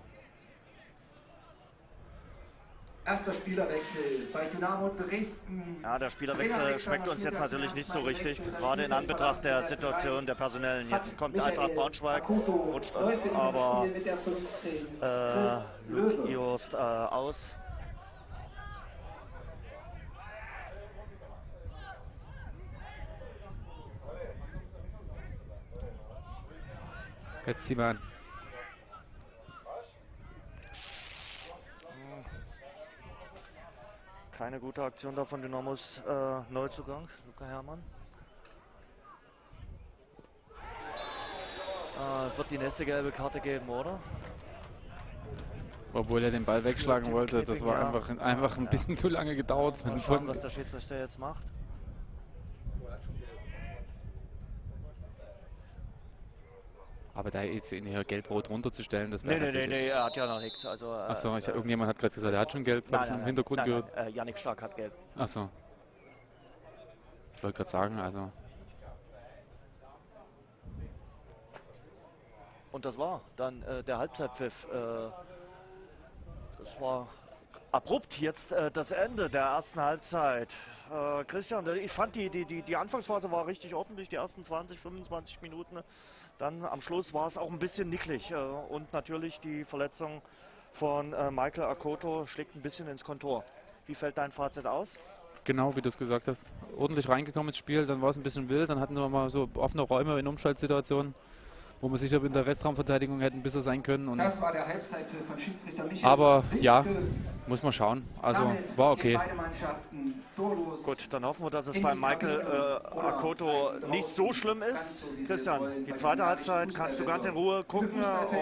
Erster Spielerwechsel bei Dynamo Dresden. Ja, der Spielerwechsel schmeckt uns jetzt natürlich nicht so richtig, gerade in Anbetracht der Situation der personellen. Jetzt kommt Eintracht Braunschweig, rutscht uns aber äh, Luc Ihorst äh, aus. Jetzt ziehen wir an. Keine gute Aktion da von Dynamos äh, Neuzugang, Luca Herrmann. Äh, wird die nächste gelbe Karte geben, oder? Obwohl er den Ball wegschlagen Tim wollte, Knipping, das war ja. einfach, einfach ein ja. bisschen zu lange gedauert. Mal schauen, was der Schiedsrichter jetzt macht. Aber da jetzt in hier gelb-rot runterzustellen, das wäre nee, natürlich... Nee, nee, nee, er hat ja noch nichts. Also, achso, äh, irgendjemand hat gerade gesagt, er hat schon gelb, nein, nein, ich im nein, Hintergrund nein, gehört. Nein, äh, Yannik Stark hat gelb. Achso. Ich wollte gerade sagen, also... Und das war dann äh, der Halbzeitpfiff. Äh, das war abrupt jetzt äh, das Ende der ersten Halbzeit. Äh, Christian, ich fand die, die, die, die Anfangsphase war richtig ordentlich, die ersten zwanzig, fünfundzwanzig Minuten. Dann am Schluss war es auch ein bisschen nicklig äh, und natürlich die Verletzung von äh, Michael Akoto schlägt ein bisschen ins Kontor. Wie fällt dein Fazit aus? Genau, wie du es gesagt hast. Ordentlich reingekommen ins Spiel, dann war es ein bisschen wild, dann hatten wir mal so offene Räume in Umschaltsituationen, wo wir sicher in der Restraumverteidigung hätten besser sein können. Und das war der Halbzeitpfiff von Schiedsrichter Michael. Aber Winske. Ja, muss man schauen. Also damit war okay. Gut, dann hoffen wir, dass es bei Michael äh, Akoto nicht so schlimm ist. Christian, die zweite Halbzeit kannst du ganz in Ruhe gucken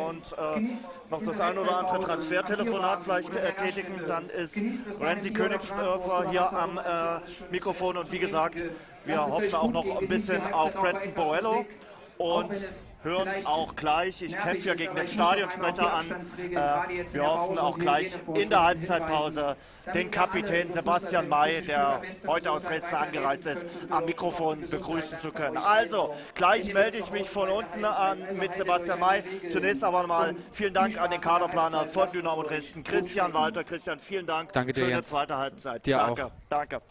und äh, noch das ein oder andere Transfertelefonat vielleicht äh, tätigen. Dann ist Renzi Königsdörfer hier am äh, Mikrofon und wie gesagt, wir hoffen auch noch ein bisschen auf Brandon Borrello. Und hören auch gleich, ich kämpfe ja gegen den Stadionsprecher an, äh, wir hoffen auch gleich in der Halbzeitpause den Kapitän Sebastian May, der heute aus Dresden angereist ist, am Mikrofon begrüßen zu können. Also, gleich melde ich mich von unten an mit Sebastian May. Zunächst aber mal vielen Dank an den Kaderplaner von Dynamo Dresden, Kristian Walter. Christian, vielen Dank. Danke dir. Schöne zweite Halbzeit. Dir danke, auch. Danke.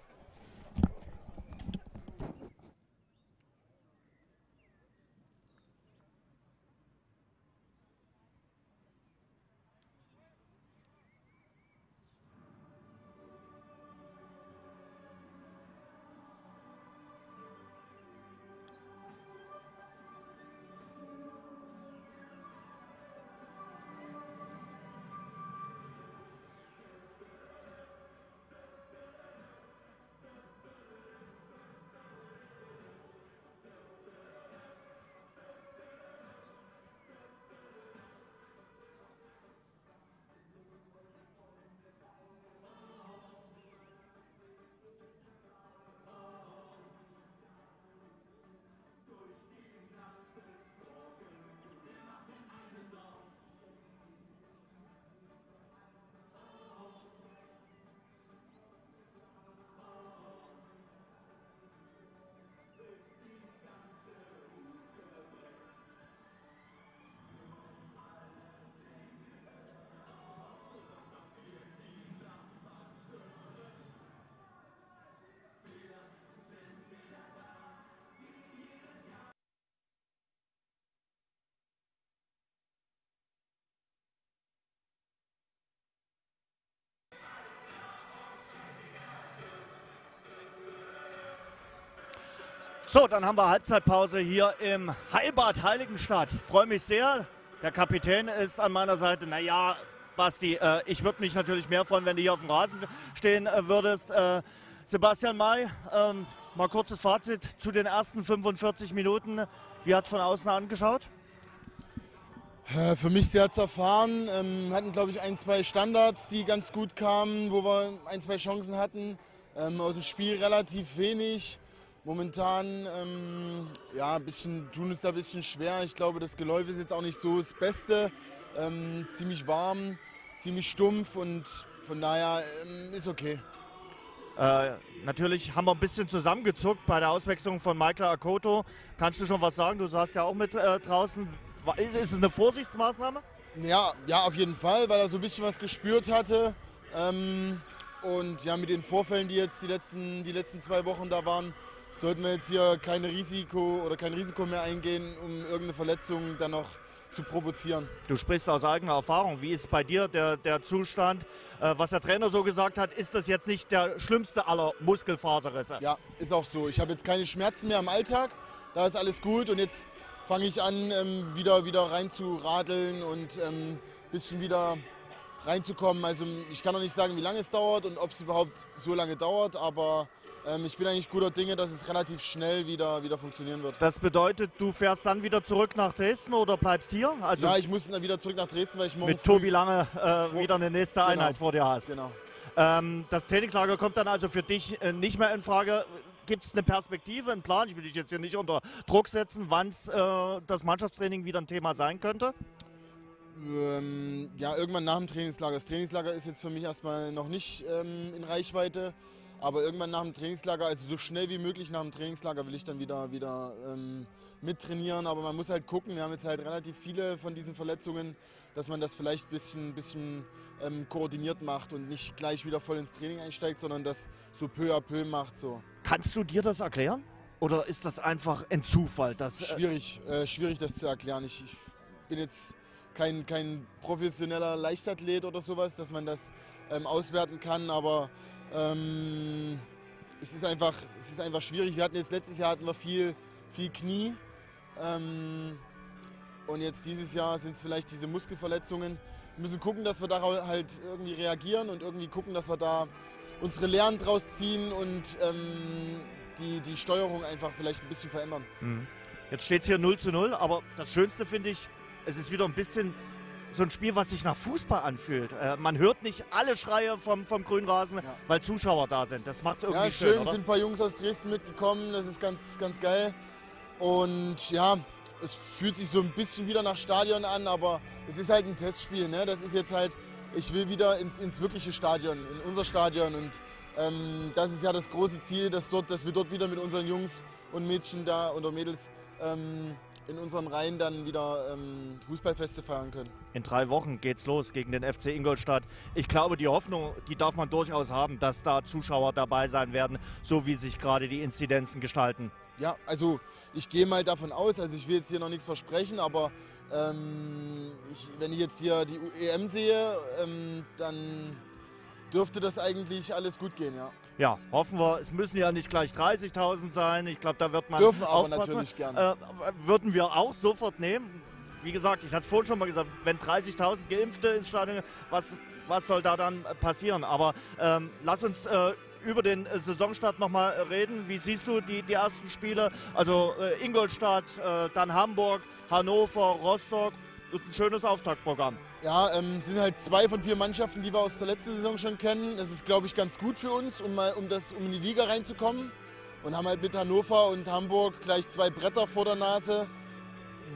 So, dann haben wir Halbzeitpause hier im Heilbad Heiligenstadt. Ich freue mich sehr. Der Kapitän ist an meiner Seite. Naja, Basti, äh, ich würde mich natürlich mehr freuen, wenn du hier auf dem Rasen stehen äh, würdest. Äh, Sebastian May, äh, mal kurzes Fazit zu den ersten fünfundvierzig Minuten. Wie hat es von außen angeschaut? Äh, für mich sehr zerfahren. Ähm, hatten, glaube ich, ein, zwei Standards, die ganz gut kamen, wo wir ein, zwei Chancen hatten. Ähm, aus dem Spiel relativ wenig. Momentan ähm, ja, ein bisschen, tun es da ein bisschen schwer. Ich glaube, das Geläuf ist jetzt auch nicht so das Beste. Ähm, ziemlich warm, ziemlich stumpf und von daher ähm, ist okay. Äh, natürlich haben wir ein bisschen zusammengezuckt bei der Auswechslung von Michael Akoto. Kannst du schon was sagen? Du saßt ja auch mit äh, draußen. Ist, ist es eine Vorsichtsmaßnahme? Ja, ja, auf jeden Fall, weil er so ein bisschen was gespürt hatte. Ähm, und ja, mit den Vorfällen, die jetzt die letzten, die letzten zwei Wochen da waren, sollten wir jetzt hier kein Risiko oder kein Risiko mehr eingehen, um irgendeine Verletzung dann noch zu provozieren. Du sprichst aus eigener Erfahrung. Wie ist bei dir der, der Zustand? Äh, was der Trainer so gesagt hat, ist das jetzt nicht der schlimmste aller Muskelfaserrisse? Ja, ist auch so. Ich habe jetzt keine Schmerzen mehr im Alltag. Da ist alles gut und jetzt fange ich an, ähm, wieder, wieder rein zu radeln und ein ähm, bisschen wieder reinzukommen. Also ich kann noch nicht sagen, wie lange es dauert und ob es überhaupt so lange dauert, aber ich bin eigentlich guter Dinge, dass es relativ schnell wieder, wieder funktionieren wird. Das bedeutet, du fährst dann wieder zurück nach Dresden oder bleibst hier? Also ja, ich muss dann wieder zurück nach Dresden, weil ich morgen mit Tobi Lange äh, wieder eine nächste genau. Einheit vor dir hast. Genau. Ähm, das Trainingslager kommt dann also für dich äh, nicht mehr in Frage. Gibt es eine Perspektive, einen Plan? Ich will dich jetzt hier nicht unter Druck setzen, wann äh, das Mannschaftstraining wieder ein Thema sein könnte. Ähm, ja, irgendwann nach dem Trainingslager. Das Trainingslager ist jetzt für mich erstmal noch nicht ähm, in Reichweite. Aber irgendwann nach dem Trainingslager, also so schnell wie möglich nach dem Trainingslager, will ich dann wieder, wieder ähm, mittrainieren. Aber man muss halt gucken, wir haben jetzt halt relativ viele von diesen Verletzungen, dass man das vielleicht ein bisschen, bisschen ähm, koordiniert macht und nicht gleich wieder voll ins Training einsteigt, sondern das so peu à peu macht. So. Kannst du dir das erklären? Oder ist das einfach ein Zufall? Dass, äh schwierig, äh, schwierig das zu erklären. Ich, ich bin jetzt kein, kein professioneller Leichtathlet oder sowas, dass man das ähm, auswerten kann, aber Ähm, es ist einfach, es ist einfach schwierig. Wir hatten jetzt letztes Jahr hatten wir viel, viel Knie. Ähm, und jetzt dieses Jahr sind es vielleicht diese Muskelverletzungen. Wir müssen gucken, dass wir da halt irgendwie reagieren und irgendwie gucken, dass wir da unsere Lehren draus ziehen und ähm, die, die Steuerung einfach vielleicht ein bisschen verändern. Jetzt steht es hier null zu null, aber das Schönste finde ich, es ist wieder ein bisschen so ein Spiel, was sich nach Fußball anfühlt. Äh, man hört nicht alle Schreie vom, vom Grünrasen, ja, weil Zuschauer da sind. Das macht irgendwie ja, schön, schön oder? Sind ein paar Jungs aus Dresden mitgekommen, das ist ganz, ganz geil. Und ja, es fühlt sich so ein bisschen wieder nach Stadion an, aber es ist halt ein Testspiel, ne? Das ist jetzt halt, ich will wieder ins, ins wirkliche Stadion, in unser Stadion. Und ähm, das ist ja das große Ziel, dass, dort, dass wir dort wieder mit unseren Jungs und Mädchen da oder Mädels ähm, in unseren Reihen dann wieder ähm, Fußballfeste feiern können. In drei Wochen geht's los gegen den F C Ingolstadt. Ich glaube, die Hoffnung, die darf man durchaus haben, dass da Zuschauer dabei sein werden, so wie sich gerade die Inzidenzen gestalten. Ja, also ich gehe mal davon aus, also ich will jetzt hier noch nichts versprechen, aber ähm, ich, wenn ich jetzt hier die E M sehe, ähm, dann dürfte das eigentlich alles gut gehen, ja. Ja, hoffen wir. Es müssen ja nicht gleich dreißigtausend sein. Ich glaube, da wird man dürfen aufpassen. Aber natürlich gerne. Äh, würden wir auch sofort nehmen. Wie gesagt, ich hatte vorhin schon mal gesagt, wenn dreißigtausend Geimpfte ins Stadion, was, was soll da dann passieren? Aber ähm, lass uns äh, über den äh, Saisonstart nochmal reden. Wie siehst du die, die ersten Spiele? Also äh, Ingolstadt, äh, dann Hamburg, Hannover, Rostock. Das ist ein schönes Auftaktprogramm. Ja, ähm, sind halt zwei von vier Mannschaften, die wir aus der letzten Saison schon kennen. Das ist, glaube ich, ganz gut für uns, um, mal, um, das, um in die Liga reinzukommen. Und haben halt mit Hannover und Hamburg gleich zwei Bretter vor der Nase,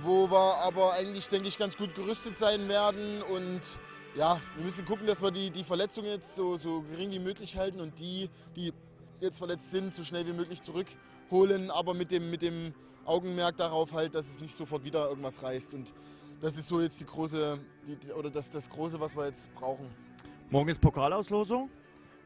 wo wir aber eigentlich, denke ich, ganz gut gerüstet sein werden. Und ja, wir müssen gucken, dass wir die, die Verletzungen jetzt so, so gering wie möglich halten und die, die jetzt verletzt sind, so schnell wie möglich zurückholen. Aber mit dem, mit dem Augenmerk darauf halt, dass es nicht sofort wieder irgendwas reißt. Und das ist so jetzt die große, die, oder das, das Große, was wir jetzt brauchen. Morgen ist Pokalauslosung.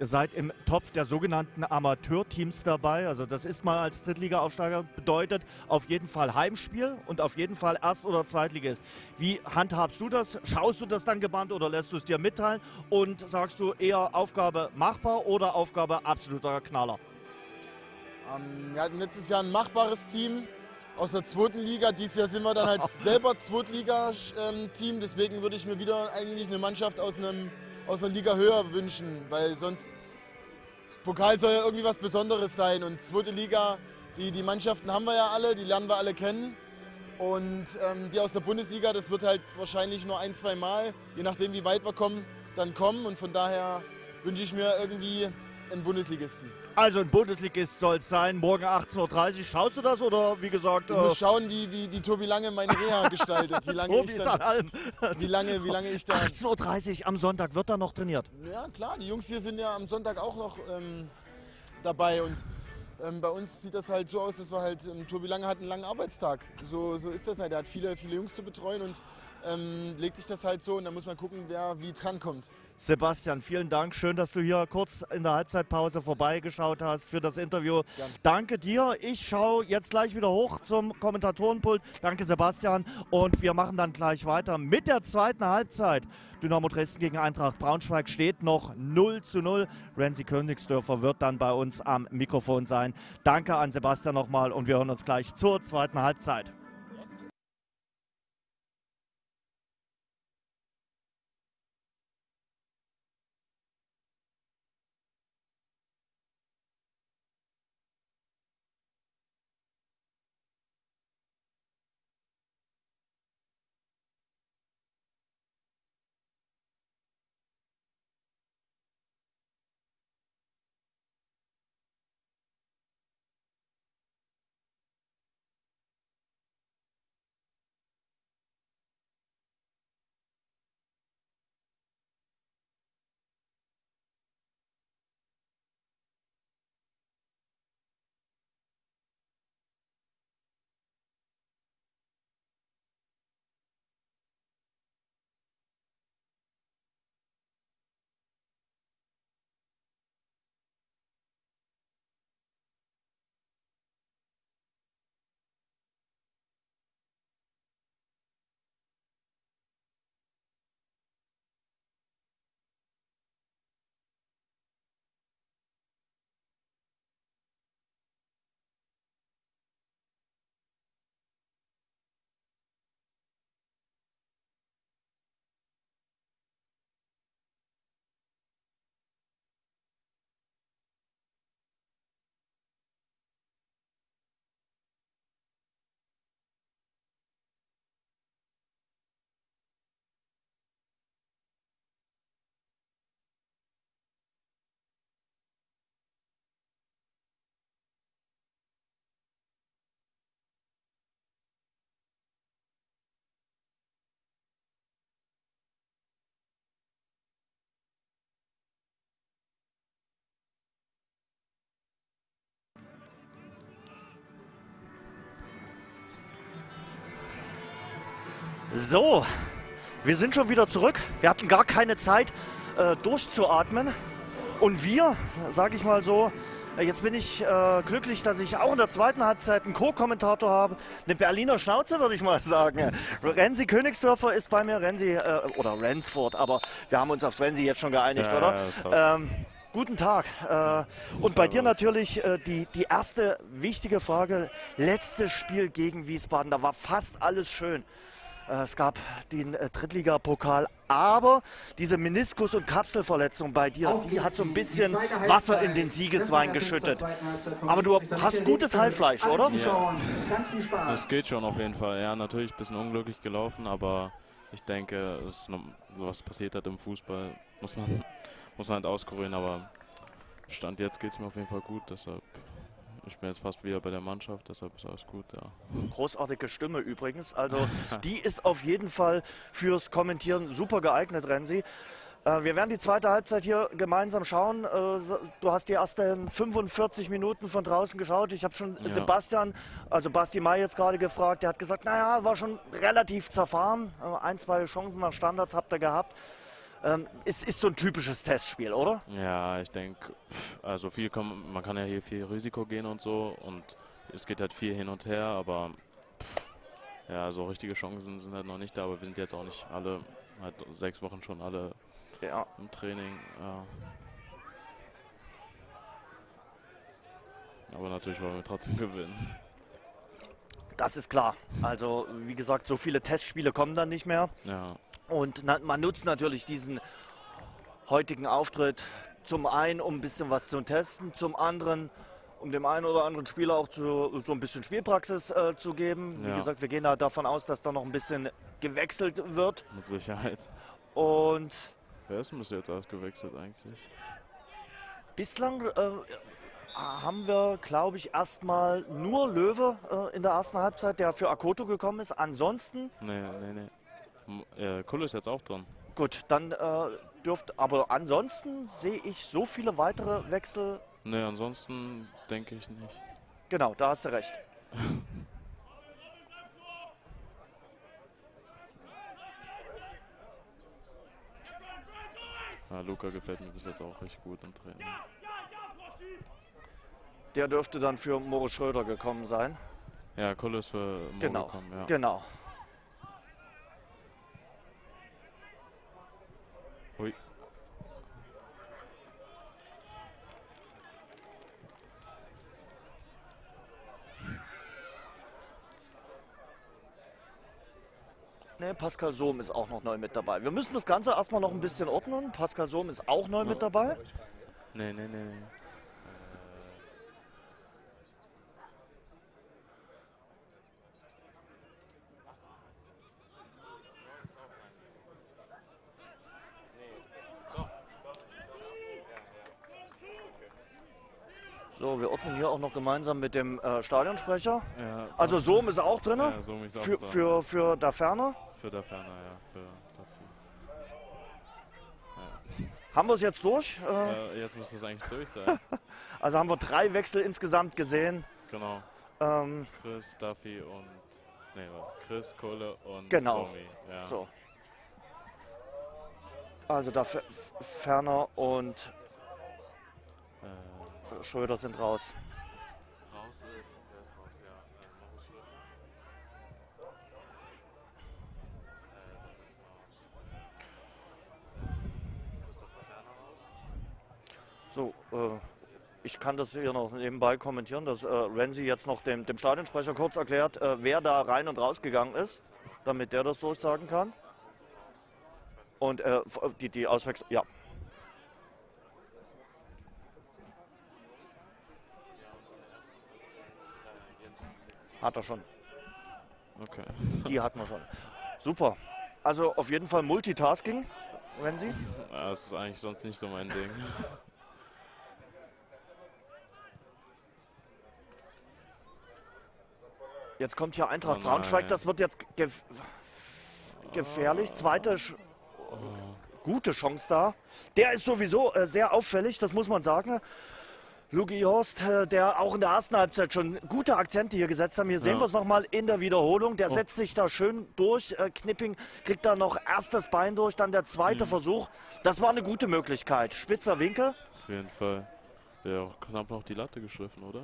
Ihr seid im Topf der sogenannten Amateurteams dabei. Also das ist mal als Drittliga-Aufsteiger bedeutet auf jeden Fall Heimspiel und auf jeden Fall Erst- oder Zweitligist. Wie handhabst du das? Schaust du das dann gebannt oder lässt du es dir mitteilen? Und sagst du eher Aufgabe machbar oder Aufgabe absoluter Knaller? Ähm, wir hatten letztes Jahr ein machbares Team aus der zweiten Liga. Dieses Jahr sind wir dann halt selber Zweitliga-Team. Deswegen würde ich mir wieder eigentlich eine Mannschaft aus, einem, aus einer Liga höher wünschen, weil sonst Pokal soll ja irgendwie was Besonderes sein. Und zweite Liga, die, die Mannschaften haben wir ja alle, die lernen wir alle kennen. Und ähm, die aus der Bundesliga, das wird halt wahrscheinlich nur ein, zwei Mal, je nachdem wie weit wir kommen, dann kommen. Und von daher wünsche ich mir irgendwie einen Bundesligisten. Also ein Bundesligist soll es sein, morgen achtzehn Uhr dreißig. Schaust du das oder wie gesagt... Ich äh muss schauen, wie, wie, wie Tobi Lange meine Reha gestaltet. Wie lange Tobi ich dann, ist an allem. Wie lange, wie lange ich da... achtzehn Uhr dreißig am Sonntag wird da noch trainiert. Ja klar, die Jungs hier sind ja am Sonntag auch noch ähm, dabei und ähm, bei uns sieht das halt so aus, dass wir halt... Ähm, Tobi Lange hat einen langen Arbeitstag, so, so ist das halt. Er hat viele, viele Jungs zu betreuen und ähm, legt sich das halt so und dann muss man gucken, wer wie drankommt. Sebastian, vielen Dank. Schön, dass du hier kurz in der Halbzeitpause vorbeigeschaut hast für das Interview. Gerne. Danke dir. Ich schaue jetzt gleich wieder hoch zum Kommentatorenpult. Danke, Sebastian. Und wir machen dann gleich weiter mit der zweiten Halbzeit. Dynamo Dresden gegen Eintracht Braunschweig steht noch null zu null. Renzi Königsdörfer wird dann bei uns am Mikrofon sein. Danke an Sebastian nochmal und wir hören uns gleich zur zweiten Halbzeit. So, wir sind schon wieder zurück. Wir hatten gar keine Zeit äh, durchzuatmen. Und wir, sage ich mal so, jetzt bin ich äh, glücklich, dass ich auch in der zweiten Halbzeit einen Co-Kommentator habe. Eine Berliner Schnauze, würde ich mal sagen. Renzi Königsdörffer ist bei mir. Renzi, äh, oder Ransford, aber wir haben uns auf Renzi jetzt schon geeinigt, ja, oder? Ja, ähm, guten Tag. Äh, und bei dir natürlich äh, die, die erste wichtige Frage. Letztes Spiel gegen Wiesbaden, da war fast alles schön. Äh, es gab den äh, Drittligapokal, aber diese Meniskus- und Kapselverletzung bei dir, auf die hat so ein bisschen Wasser in den Siegeswein geschüttet. Aber du hast gutes Heilfleisch, oder? Ja. Das geht schon auf jeden Fall. Ja, natürlich ein bisschen unglücklich gelaufen, aber ich denke, es, sowas passiert hat im Fußball, muss man, muss man halt auskurieren. Aber Stand jetzt geht es mir auf jeden Fall gut, deshalb... Ich bin jetzt fast wieder bei der Mannschaft, deshalb ist alles gut, ja. Großartige Stimme übrigens. Also die ist auf jeden Fall fürs Kommentieren super geeignet, Renzi. Äh, wir werden die zweite Halbzeit hier gemeinsam schauen. Äh, du hast die ersten fünfundvierzig Minuten von draußen geschaut. Ich habe schon ja. Sebastian, also Basti May jetzt gerade gefragt. Der hat gesagt, naja, war schon relativ zerfahren. Äh, ein, zwei Chancen nach Standards habt ihr gehabt. Ähm, es ist so ein typisches Testspiel, oder? Ja, ich denke, also viel kann, man kann ja hier viel Risiko gehen und so und es geht halt viel hin und her, aber pff, ja, so richtige Chancen sind halt noch nicht da, aber wir sind jetzt auch nicht alle, halt sechs Wochen schon alle ja. im Training. Ja. Aber natürlich wollen wir trotzdem gewinnen. Das ist klar. Also, wie gesagt, so viele Testspiele kommen dann nicht mehr. Ja. Und man nutzt natürlich diesen heutigen Auftritt zum einen, um ein bisschen was zu testen, zum anderen, um dem einen oder anderen Spieler auch zu, so ein bisschen Spielpraxis äh, zu geben. Ja. Wie gesagt, wir gehen da davon aus, dass da noch ein bisschen gewechselt wird. Mit Sicherheit. Und... Wer ist denn bis jetzt ausgewechselt eigentlich? Bislang äh, haben wir, glaube ich, erstmal nur Löwe äh, in der ersten Halbzeit, der für Akoto gekommen ist. Ansonsten... Nee, nee, nee. Kulle ist jetzt auch dran. Gut, dann äh, dürft, aber ansonsten sehe ich so viele weitere Wechsel. Ne, ansonsten denke ich nicht. Genau, da hast du recht. Ja, Luca gefällt mir bis jetzt auch richtig gut im Training. Der dürfte dann für Moritz Schröter gekommen sein. Ja, Kulle ist für Moritz genau, gekommen, ja. Genau. Ui. Ne, Pascal Sohm ist auch noch neu mit dabei. Wir müssen das Ganze erstmal noch ein bisschen ordnen. Pascal Sohm ist auch neu mit dabei. Nee, nee, nee, nee. So, wir ordnen hier auch noch gemeinsam mit dem äh, Stadionsprecher. Ja, also Sohm ist auch drin. Ja, Sohm ist auch für, drin. Für, für Daferner. Für Daferner, ja. Für, dafür. Ja. Haben wir es jetzt durch? Äh, äh, jetzt müsste es eigentlich durch sein. Also haben wir drei Wechsel insgesamt gesehen. Genau. Ähm, Chris, Duffy und... Nee, Chris, Kohle und genau. Somi. Ja. So. Also Daferner und... Äh. Schröder sind raus. Raus ist, wer ist raus, ja. So, äh, ich kann das hier noch nebenbei kommentieren, dass äh, Renzi jetzt noch dem, dem Stadionsprecher kurz erklärt, äh, wer da rein und raus gegangen ist, damit der das durchsagen kann. Und äh, die, die Auswechslung, ja. Hat er schon. Okay. Die hatten wir schon. Super. Also auf jeden Fall Multitasking, wenn Sie. Ja, das ist eigentlich sonst nicht so mein Ding. Jetzt kommt hier Eintracht oh Braunschweig. Das wird jetzt gef gefährlich. Zweite Sch oh. gute Chance da. Der ist sowieso äh, sehr auffällig, das muss man sagen. Luc Ihorst, der auch in der ersten Halbzeit schon gute Akzente hier gesetzt haben. Hier sehen ja. wir es nochmal in der Wiederholung. Der oh. setzt sich da schön durch. Knipping kriegt da noch erst das Bein durch, dann der zweite mhm. Versuch. Das war eine gute Möglichkeit. Spitzer Winkel. Auf jeden Fall. Der hat auch knapp noch die Latte geschliffen, oder?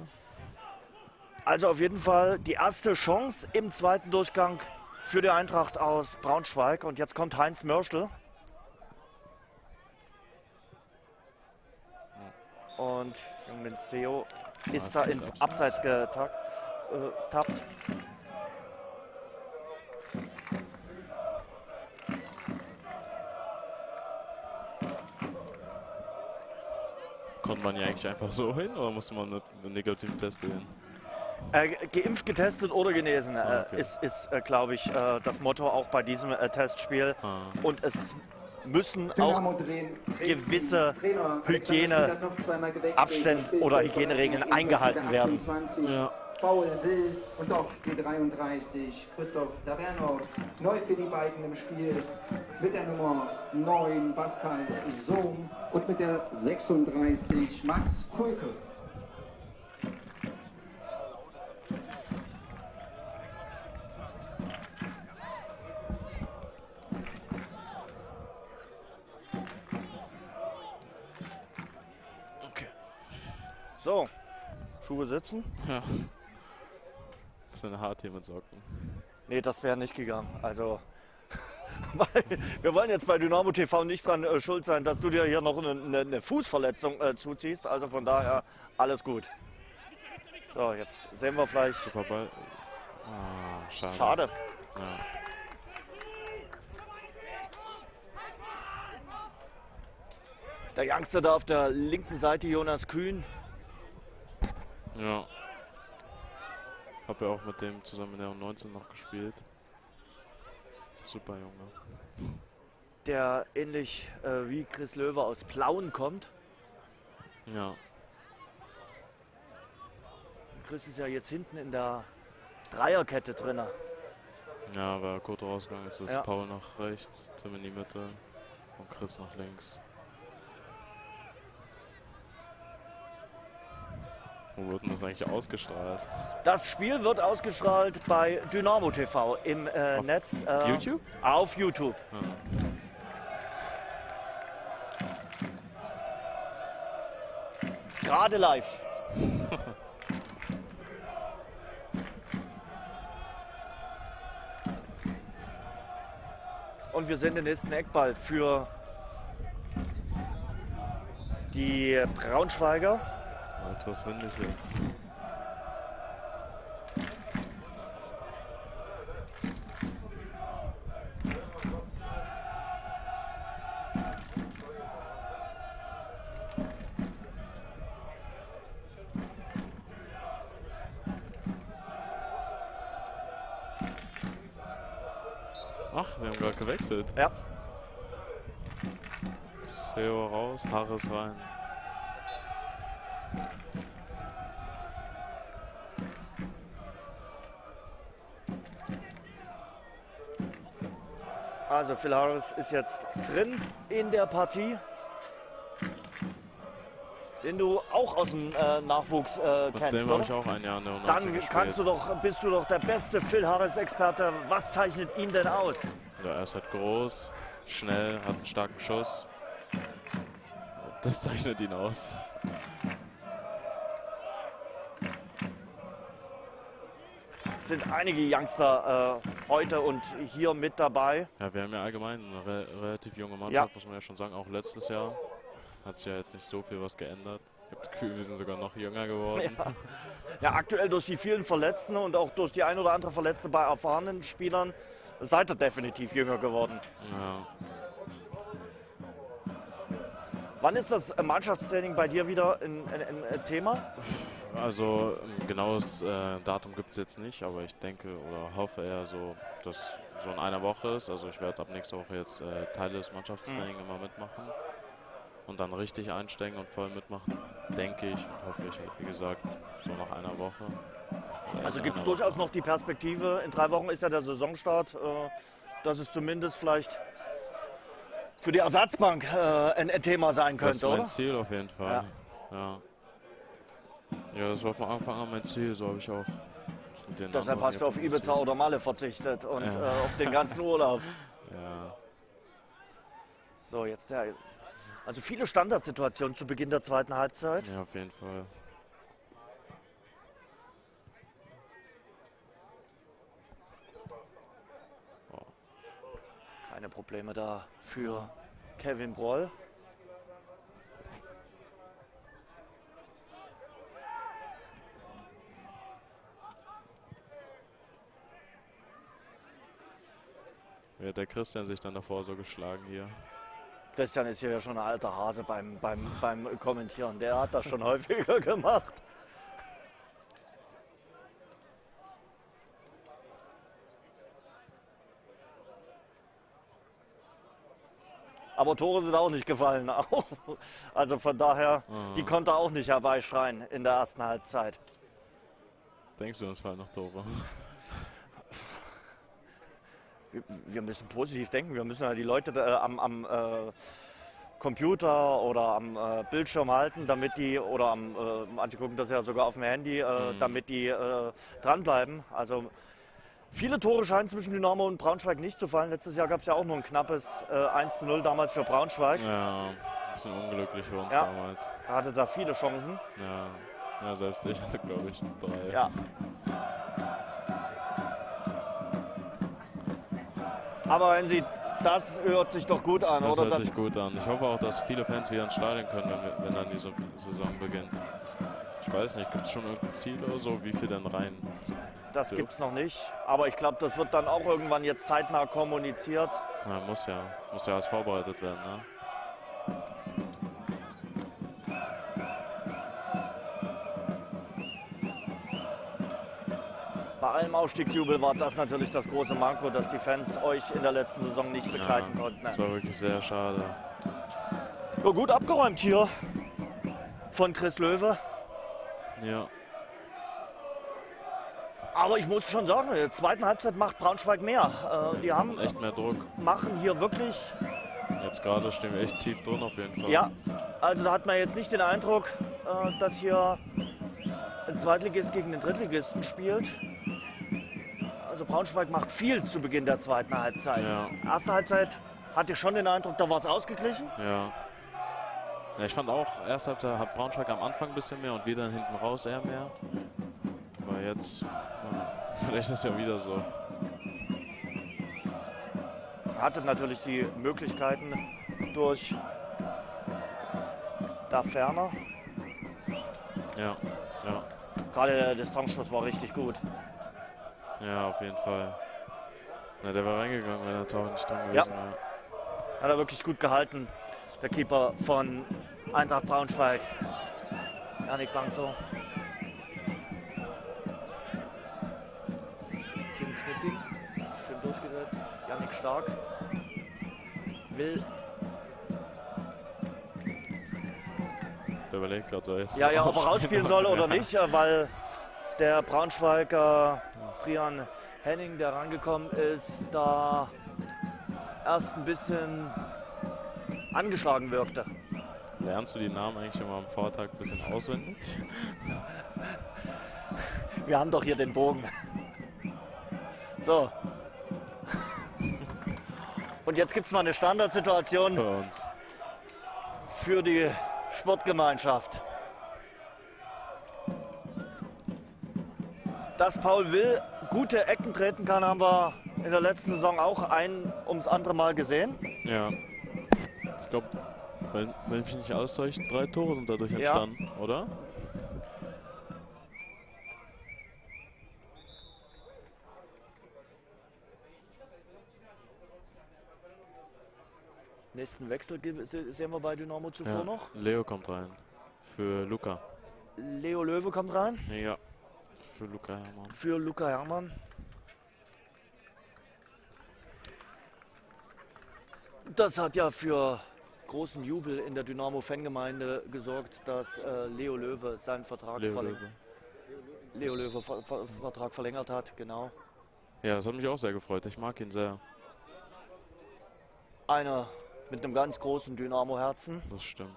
Also auf jeden Fall die erste Chance im zweiten Durchgang für die Eintracht aus Braunschweig. Und jetzt kommt Heinz Mörschel. Und Jong-min Seo ist da ins Abseits getappt. Konnte man ja eigentlich einfach so hin oder musste man einen negativen Test gehen? Äh, geimpft, getestet oder genesen ah, okay. äh, ist, ist äh, glaube ich, äh, das Motto auch bei diesem äh, Testspiel. Ah. Und es müssen Dynamo auch gewisse Hygieneabstände oder Hygieneregeln eingehalten werden. Ja. Paul Will und auch die dreiunddreißig, Christoph Daferner, neu für die beiden im Spiel, mit der Nummer neun, Pascal Sohm und mit der sechsunddreißig, Max Kulke. So, Schuhe sitzen. Ja. Ist eine Harte mit Socken. Nee, das wäre nicht gegangen. Also, wir wollen jetzt bei Dynamo T V nicht dran äh, schuld sein, dass du dir hier noch eine ne, ne Fußverletzung äh, zuziehst. Also von daher alles gut. So, jetzt sehen wir vielleicht. Super Ball. Ah, schade. Schade. Ja. Der Youngster da auf der linken Seite, Jonas Kühn. Ja. Hab ja auch mit dem zusammen in der U neunzehn noch gespielt. Super Junge. Der ähnlich äh, wie Chris Löwe aus Plauen kommt. Ja. Chris ist ja jetzt hinten in der Dreierkette drin. Ja, aber kurz rausgegangen ist, ist ja. Paul nach rechts, Tim in die Mitte und Chris nach links. Wo wird denn das eigentlich ausgestrahlt? Das Spiel wird ausgestrahlt bei Dynamo T V im äh, auf Netz. Äh, YouTube? Auf YouTube. Ah. Gerade live. Und wir sehen den nächsten Eckball für die Braunschweiger. Was finde ich jetzt? Ach, wir haben gerade gewechselt. Ja. Seo raus, Harris rein. Also Phil Harris ist jetzt drin in der Partie, den du auch aus dem äh, Nachwuchs äh, kennst. Dem habe ich auch ein Jahr in der U neunzehn Dann gespielt. Kannst du doch, bist du doch der beste Phil Harris-Experte. Was zeichnet ihn denn aus? Ja, er ist halt groß, schnell, hat einen starken Schuss. Das zeichnet ihn aus. Sind einige Youngster äh, heute und hier mit dabei. Ja, wir haben ja allgemein eine re relativ junge Mannschaft, ja. muss man ja schon sagen. Auch letztes Jahr hat sich ja jetzt nicht so viel was geändert. Ich habe das Gefühl, wir sind sogar noch jünger geworden. Ja. ja, aktuell durch die vielen Verletzten und auch durch die ein oder andere Verletzte bei erfahrenen Spielern seid ihr definitiv jünger geworden. Ja. Wann ist das Mannschaftstraining bei dir wieder ein, ein, ein Thema? Also ein genaues äh, Datum gibt es jetzt nicht, aber ich denke oder hoffe eher so, dass so in einer Woche ist. Also ich werde ab nächster Woche jetzt äh, Teile des Mannschaftstrainings mhm. immer mitmachen und dann richtig einsteigen und voll mitmachen, denke ich und hoffe ich, wie gesagt, so nach einer Woche. Also gibt es durchaus noch die Perspektive, in drei Wochen ist ja der Saisonstart, äh, dass es zumindest vielleicht für die Ersatzbank äh, ein, ein Thema sein könnte, oder? Das ist mein Ziel auf jeden Fall, ja. ja. Ja, das war von Anfang an mein Ziel, so habe ich auch. Deshalb hast du auf Ibiza oder Malle verzichtet und ja. äh, auf den ganzen Urlaub. Ja. So, jetzt der. Also viele Standardsituationen zu Beginn der zweiten Halbzeit. Ja, auf jeden Fall. Oh. Keine Probleme da für Kevin Broll. Wie hat der Christian sich dann davor so geschlagen hier? Christian ist hier ja schon ein alter Hase beim, beim, beim Kommentieren. Der hat das schon häufiger gemacht. Aber Tore sind auch nicht gefallen. Also von daher, mhm. die konnte er auch nicht herbeischreien in der ersten Halbzeit. Denkst du, es fallen noch Tore? Wir müssen positiv denken, wir müssen ja die Leute äh, am, am äh, Computer oder am äh, Bildschirm halten, damit die, oder am, äh, manche gucken das ja sogar auf dem Handy, äh, mhm. damit die äh, dranbleiben. Also viele Tore scheinen zwischen Dynamo und Braunschweig nicht zu fallen. Letztes Jahr gab es ja auch nur ein knappes äh, eins zu null damals für Braunschweig. Ja, ein bisschen unglücklich für uns ja. damals. Er hatte da viele Chancen. Ja, ja selbst ich hatte glaube ich drei. Ja. Aber wenn Sie, das hört sich doch gut an, das oder? Das hört sich gut an. Ich hoffe auch, dass viele Fans wieder ins Stadion können, wenn, wenn dann die Saison beginnt. Ich weiß nicht, gibt es schon irgendein Ziel oder so, wie viel denn rein? Das gibt es noch nicht, aber ich glaube, das wird dann auch irgendwann jetzt zeitnah kommuniziert. Ja, muss ja. Muss ja alles vorbereitet werden, ne? Bei allem Aufstiegsjubel war das natürlich das große Manko, dass die Fans euch in der letzten Saison nicht begleiten ja, konnten. Das war wirklich sehr schade. Ja, gut abgeräumt hier von Chris Löwe. Ja. Aber ich muss schon sagen, in der zweiten Halbzeit macht Braunschweig mehr. Äh, ja, die haben echt mehr Druck. Machen hier wirklich. Jetzt gerade stehen wir echt tief drin auf jeden Fall. Ja, also da hat man jetzt nicht den Eindruck, äh, dass hier ein Zweitligist gegen den Drittligisten spielt. Also Braunschweig macht viel zu Beginn der zweiten Halbzeit. Ja. Erste Halbzeit hatte ich schon den Eindruck, da war es ausgeglichen. Ja. ja. Ich fand auch, erste Halbzeit hat Braunschweig am Anfang ein bisschen mehr und wieder hinten raus eher mehr. Aber jetzt, ja, vielleicht ist es ja wieder so. Hatte natürlich die Möglichkeiten durch Daferner. Ja, ja. Gerade der Distanzschuss war richtig gut. Ja, auf jeden Fall. Na, der war reingegangen, wenn der Tor nicht dran gewesen ja. war. Hat er wirklich gut gehalten, der Keeper von Eintracht Braunschweig. Yannick Bangso. Tim Knipping, schön durchgesetzt. Yannick Stark. Will. Der überlegt gerade jetzt. Ja, ja, ob er rausspielen soll oder ja. nicht, weil der Braunschweiger Frian Henning, der rangekommen ist, da erst ein bisschen angeschlagen wirkte. Lernst du die Namen eigentlich immer am Vortag ein bisschen auswendig? Wir haben doch hier den Bogen. So. Und jetzt gibt es mal eine Standardsituation für uns. Für die Sportgemeinschaft. Dass Paul Will gute Ecken treten kann, haben wir in der letzten Saison auch ein ums andere Mal gesehen. Ja. Ich glaube, wenn, wenn ich mich nicht auszeichne, drei Tore sind dadurch entstanden, ja. oder? Nächsten Wechsel sehen wir bei Dynamo zuvor ja. noch. Leo kommt rein. Für Luca. Leo Löwe kommt rein? Ja. Für Luca Herrmann. Für Luca Herrmann. Das hat ja für großen Jubel in der Dynamo-Fangemeinde gesorgt, dass äh, Leo Löwe seinen Vertrag Leo Löwe. Leo Löwe Ver Ver Vertrag verlängert hat, genau. Ja, das hat mich auch sehr gefreut. Ich mag ihn sehr. Einer mit einem ganz großen Dynamo-Herzen. Das stimmt.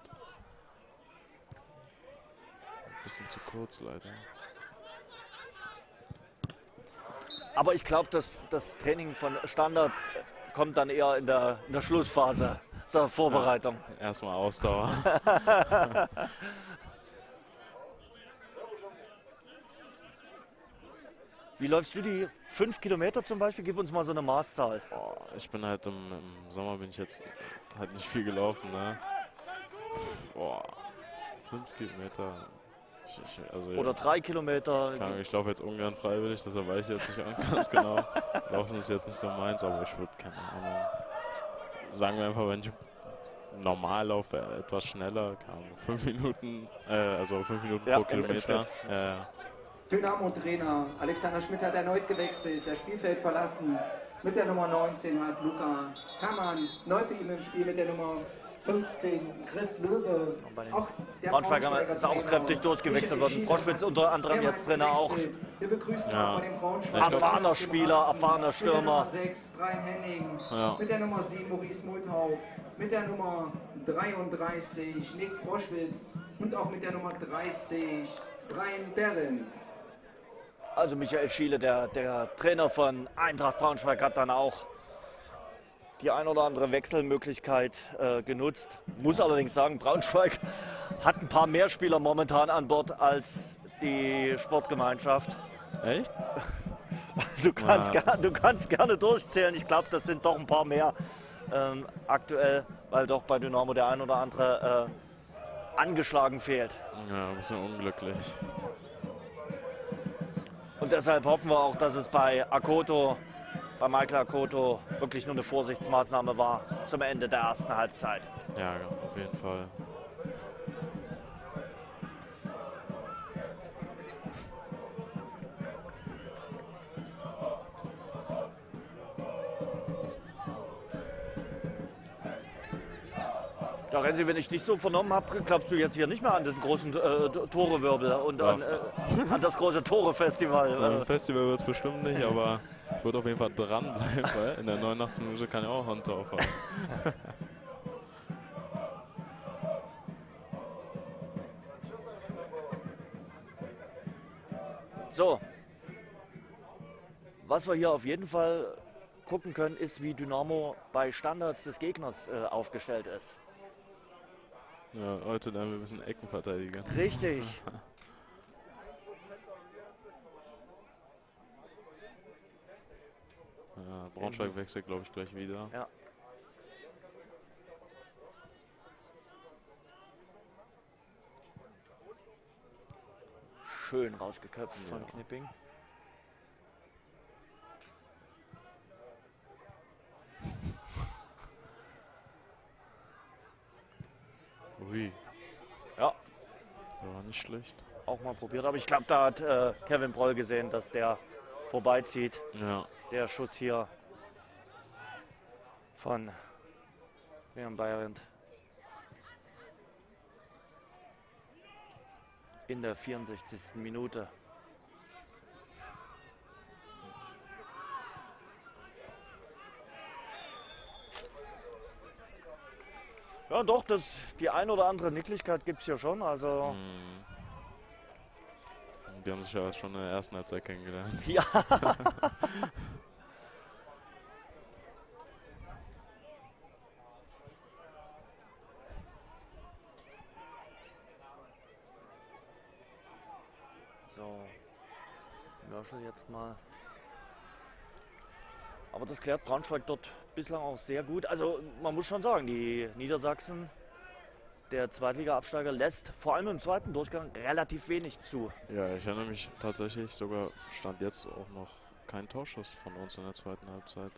bisschen zu kurz, leider. Aber ich glaube, dass das Training von Standards kommt dann eher in der, in der Schlussphase der Vorbereitung. Ja, erstmal Ausdauer. Wie läufst du die fünf Kilometer zum Beispiel? Gib uns mal so eine Maßzahl. Oh, ich bin halt im, im Sommer bin ich jetzt halt nicht viel gelaufen, ne? Oh, fünf Kilometer. Ich, ich, also oder ja, drei Kilometer. Ich, ich laufe jetzt ungern freiwillig, deshalb weiß ich jetzt nicht ganz genau. Laufen ist jetzt nicht so meins, aber ich würde keine Ahnung. Sagen wir einfach, wenn ich normal laufe, etwas schneller, keine Ahnung, fünf Minuten, äh, also fünf Minuten ja, pro Kilometer. Dynamo-Trainer Alexander Schmidt hat erneut gewechselt, das Spielfeld verlassen. Mit der Nummer neunzehn hat Luca Herrmann, neu für ihn im Spiel mit der Nummer fünfzehn, Chris Löwe. Auch der Braunschweiger ist auch kräftig durchgewechselt worden. Broschwitz unter anderem jetzt Trainer auch. Wir begrüßen ja. auch bei dem Braunschweiger. Erfahrener Spieler, erfahrener Stürmer. Mit der Nummer sechs, Brian Henning. Ja. Mit der Nummer sieben, Maurice Multhaub. Mit der Nummer dreiunddreißig, Nick Broschwitz. Und auch mit der Nummer dreißig, Brian Berend. Also Michael Schiele, der, der Trainer von Eintracht Braunschweig, hat dann auch die ein oder andere Wechselmöglichkeit äh, genutzt. Muss allerdings sagen, Braunschweig hat ein paar mehr Spieler momentan an Bord als die Sportgemeinschaft. Echt? Du kannst, ja. du kannst gerne durchzählen. Ich glaube, das sind doch ein paar mehr ähm, aktuell, weil doch bei Dynamo der ein oder andere äh, angeschlagen fehlt. Ja, ein bisschen unglücklich. Und deshalb hoffen wir auch, dass es bei Akoto, bei Michael Akoto, wirklich nur eine Vorsichtsmaßnahme war zum Ende der ersten Halbzeit. Ja, auf jeden Fall. Ja, Renzi, wenn ich dich so vernommen habe, glaubst du jetzt hier nicht mehr an diesen großen äh, Torewirbel und an, äh, an das große Tore-Festival. Äh, Festival wird es bestimmt nicht, aber ich würde auf jeden Fall dranbleiben, weil in der neunundachtzigsten Minute kann ich auch Hand drauf haben. So, was wir hier auf jeden Fall gucken können, ist, wie Dynamo bei Standards des Gegners äh, aufgestellt ist. Ja, heute lernen wir ein bisschen Eckenverteidiger. Richtig. Ja, Braunschweig wechselt, glaube ich, gleich wieder. Ja. Schön rausgeköpft ja. von Knipping. Ui. Ja. Der war nicht schlecht. Auch mal probiert, aber ich glaube, da hat äh, Kevin Broll gesehen, dass der vorbeizieht. Ja. Der Schuss hier von Leon Bayrand in der vierundsechzigsten Minute. Ja, doch, das, die ein oder andere Nicklichkeit gibt es ja schon, also... Mm. Die haben sich ja schon in der ersten Halbzeit kennengelernt. Ja! So, Mörschel jetzt mal... Aber das klärt Braunschweig dort bislang auch sehr gut. Also man muss schon sagen, die Niedersachsen, der Zweitliga-Absteiger, lässt vor allem im zweiten Durchgang relativ wenig zu. Ja, ich erinnere mich tatsächlich sogar, stand jetzt auch noch kein Torschuss von uns in der zweiten Halbzeit.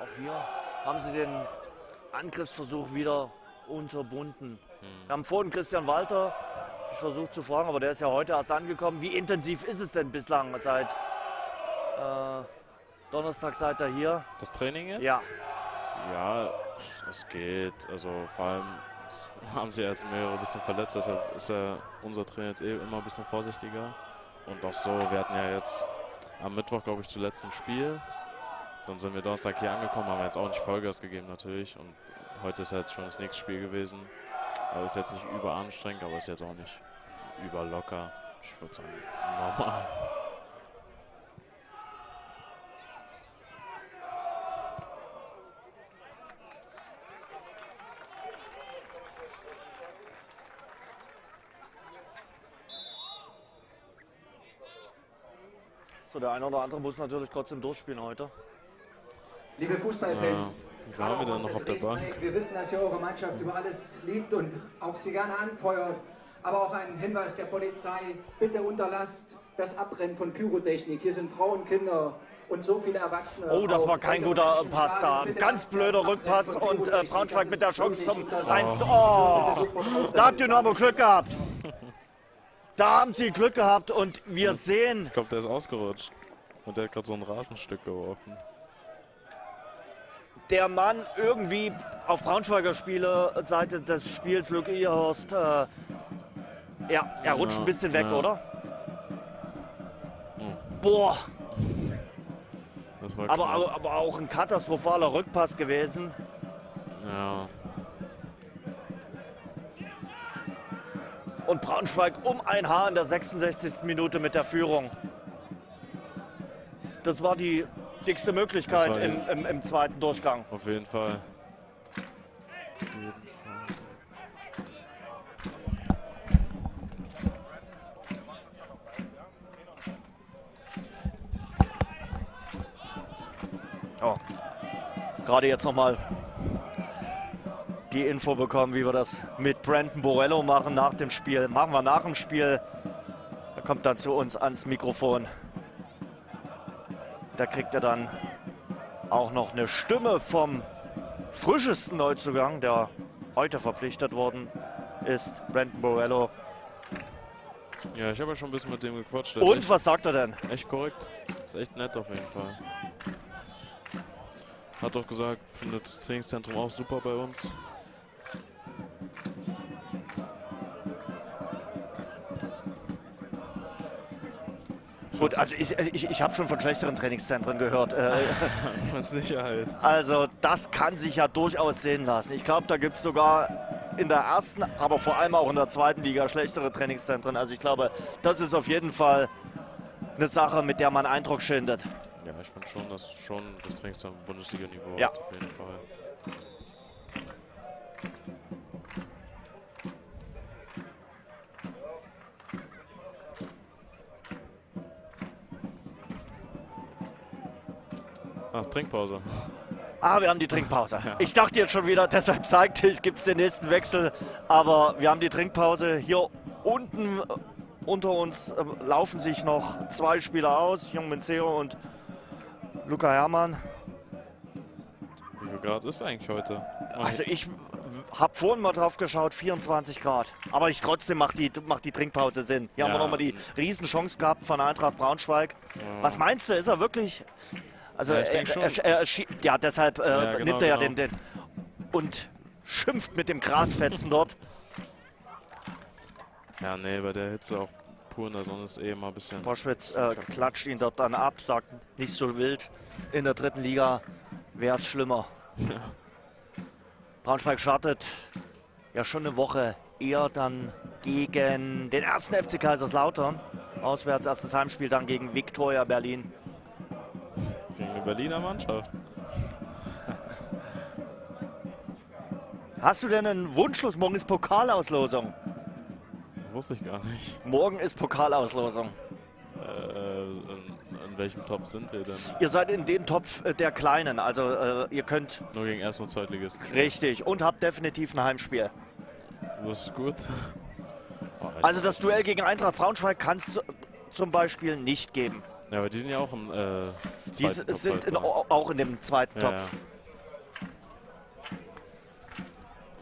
Auch hier haben sie den Angriffsversuch wieder unterbunden. Hm. Wir haben vorhin Kristian Walter versucht zu fragen, aber der ist ja heute erst angekommen. Wie intensiv ist es denn bislang seit äh, Donnerstag, seit er hier? Das Training jetzt? Ja. Ja, es geht. Also vor allem haben sie jetzt mehrere ein bisschen verletzt, deshalb ist ja unser Trainer jetzt eh immer ein bisschen vorsichtiger. Und auch so, wir hatten ja jetzt am Mittwoch, glaube ich, zuletzt ein Spiel. Dann sind wir Donnerstag hier angekommen, haben wir jetzt auch nicht Vollgas gegeben natürlich und Heute ist halt schon das nächste Spiel gewesen. Aber ist jetzt nicht überanstrengend, aber ist jetzt auch nicht überlocker. Ich würde sagen, normal. So, der eine oder andere muss natürlich trotzdem durchspielen heute. Liebe Fußballfans, ja, gerade haben wir dann noch auf der Bank. Wir wissen, dass ihr eure Mannschaft über alles liebt und auch sie gerne anfeuert. Aber auch ein Hinweis der Polizei, bitte unterlasst das Abbrennen von Pyrotechnik. Hier sind Frauen, Kinder und so viele Erwachsene. Oh, das war kein guter Pass da. Ganz blöder Rückpass und äh, Braunschweig mit der Chance zum eins. Oh, da hat Dynamo Glück gehabt. Da haben sie Glück gehabt und wir sehen... Ich glaube, der ist ausgerutscht und der hat gerade so ein Rasenstück geworfen. Der Mann irgendwie auf Braunschweiger Spielerseite des Spiels, Luc Ihorst, äh, ja, er rutscht ja, ein bisschen weg, ja. Oder? Ja. Boah! Das war aber, aber, aber auch ein katastrophaler Rückpass gewesen. Ja. Und Braunschweig um ein Haar in der sechsundsechzigsten Minute mit der Führung. Das war die dickste Möglichkeit im, im, im zweiten Durchgang. Auf jeden Fall. Oh. Gerade jetzt nochmal die Info bekommen, wie wir das mit Brandon Borrello machen nach dem Spiel. Machen wir nach dem Spiel. Er kommt dann zu uns ans Mikrofon. Da kriegt er dann auch noch eine Stimme vom frischesten Neuzugang, der heute verpflichtet worden ist, Brandon Borrello. Ja, ich habe ja schon ein bisschen mit dem gequatscht. Und echt, was sagt er denn? Echt korrekt. Ist echt nett auf jeden Fall. Hat doch gesagt, findet das Trainingszentrum auch super bei uns. Gut, also ich, ich, ich habe schon von schlechteren Trainingszentren gehört. Mit Sicherheit. Also das kann sich ja durchaus sehen lassen. Ich glaube, da gibt es sogar in der ersten, aber vor allem auch in der zweiten Liga schlechtere Trainingszentren. Also ich glaube, das ist auf jeden Fall eine Sache, mit der man Eindruck schindet. Ja, ich finde schon, dass schon das Trainingszentrum Bundesliga-Niveau ja. Hat auf jeden Fall. Ach, Trinkpause. Ah, wir haben die Trinkpause. Ja. Ich dachte jetzt schon wieder, deshalb zeigte ich, gibt es den nächsten Wechsel. Aber wir haben die Trinkpause. Hier unten äh, unter uns äh, laufen sich noch zwei Spieler aus. Jong-min Seo und Luca Herrmann. Wie viel Grad ist eigentlich heute? Mach also ich habe vorhin mal drauf geschaut, vierundzwanzig Grad. Aber ich trotzdem macht die, mach die Trinkpause Sinn. Hier ja. Haben wir nochmal die Riesenchance gehabt von Eintracht Braunschweig. Ja. Was meinst du, ist er wirklich... Also, ja, ich denke schon. Er, er, er, ja, deshalb äh, ja, genau, nimmt er ja genau. den, den und schimpft mit dem Grasfetzen dort. Ja, nee, bei der Hitze auch pur in der Sonne ist eh mal ein bisschen... Boschwitz äh, klatscht ihn dort dann ab, sagt nicht so wild. In der dritten Liga wäre es schlimmer. Ja. Braunschweig startet ja schon eine Woche eher dann gegen den ersten F C Kaiserslautern. Auswärts erstes Heimspiel dann gegen Viktoria Berlin. Berliner Mannschaft. Hast du denn einen Wunschlos? Morgen ist Pokalauslosung. Wusste ich gar nicht. Morgen ist Pokalauslosung. Äh, in, in welchem Topf sind wir denn? Ihr seid in dem Topf der Kleinen. Also äh, ihr könnt... Nur gegen Erst- und Zweitligisten. Richtig. Und habt definitiv ein Heimspiel. Das ist gut. Oh, also das Duell gegen Eintracht Braunschweig kannst du zum Beispiel nicht geben. Ja, aber die sind ja auch im äh, Die Topf sind halt in, auch in dem zweiten ja, Topf.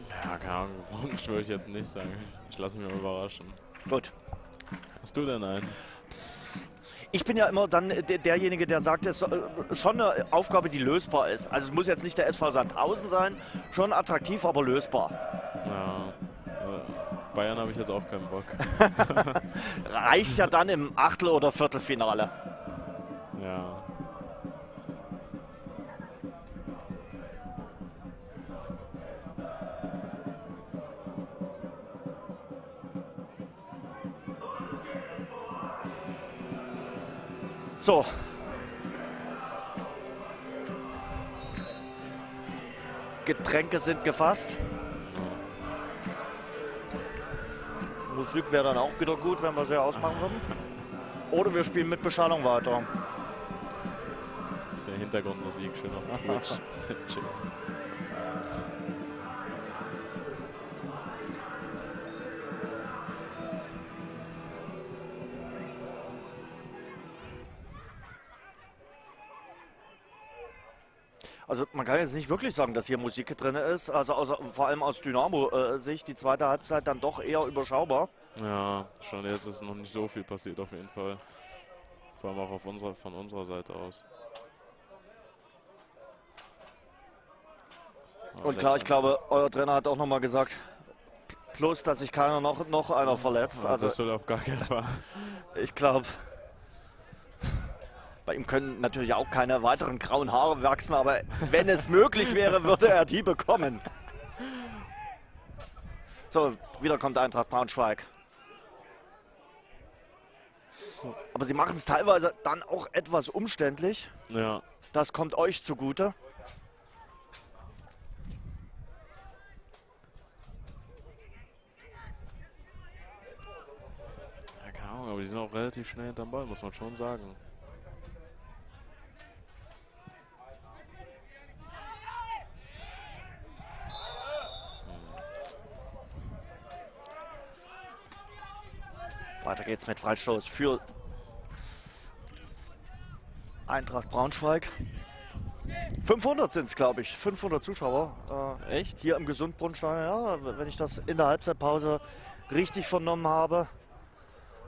Ja, ja keine Ahnung, Wunsch würde ich jetzt nicht sagen. Ich lasse mich mal überraschen. Gut. Hast du denn einen? Ich bin ja immer dann der, derjenige, der sagt, es ist schon eine Aufgabe, die lösbar ist. Also es muss jetzt nicht der S V Sandhausen sein, schon attraktiv, aber lösbar. Ja. Bayern habe ich jetzt auch keinen Bock. Reicht ja dann im Achtel- oder Viertelfinale. Ja. So. Getränke sind gefasst. Musik wäre dann auch wieder gut, wenn wir sie ausmachen würden. Oder wir spielen mit Beschallung weiter. Das ist ja Hintergrundmusik schön auf Twitch. Also man kann jetzt nicht wirklich sagen, dass hier Musik drin ist. Also außer, vor allem aus Dynamo-Sicht, die zweite Halbzeit dann doch eher überschaubar. Ja, schon jetzt ist noch nicht so viel passiert auf jeden Fall. Vor allem auch auf unserer, von unserer Seite aus. Aber und klar, ich glaube, euer Trainer hat auch nochmal gesagt, plus, dass sich keiner noch, noch einer verletzt. Also, das soll auch gar keiner war. Ich glaube... Bei ihm können natürlich auch keine weiteren grauen Haare wachsen, aber wenn es möglich wäre, würde er die bekommen. So, wieder kommt Eintracht Braunschweig. Aber sie machen es teilweise dann auch etwas umständlich. Ja. Das kommt euch zugute. Ja, keine Ahnung, aber die sind auch relativ schnell hinterm Ball, muss man schon sagen. Weiter geht's mit Freistoß für Eintracht Braunschweig. fünfhundert sind es, glaube ich. fünfhundert Zuschauer. Äh, Echt? Hier im Gesundbrunnstein. Ja, wenn ich das in der Halbzeitpause richtig vernommen habe,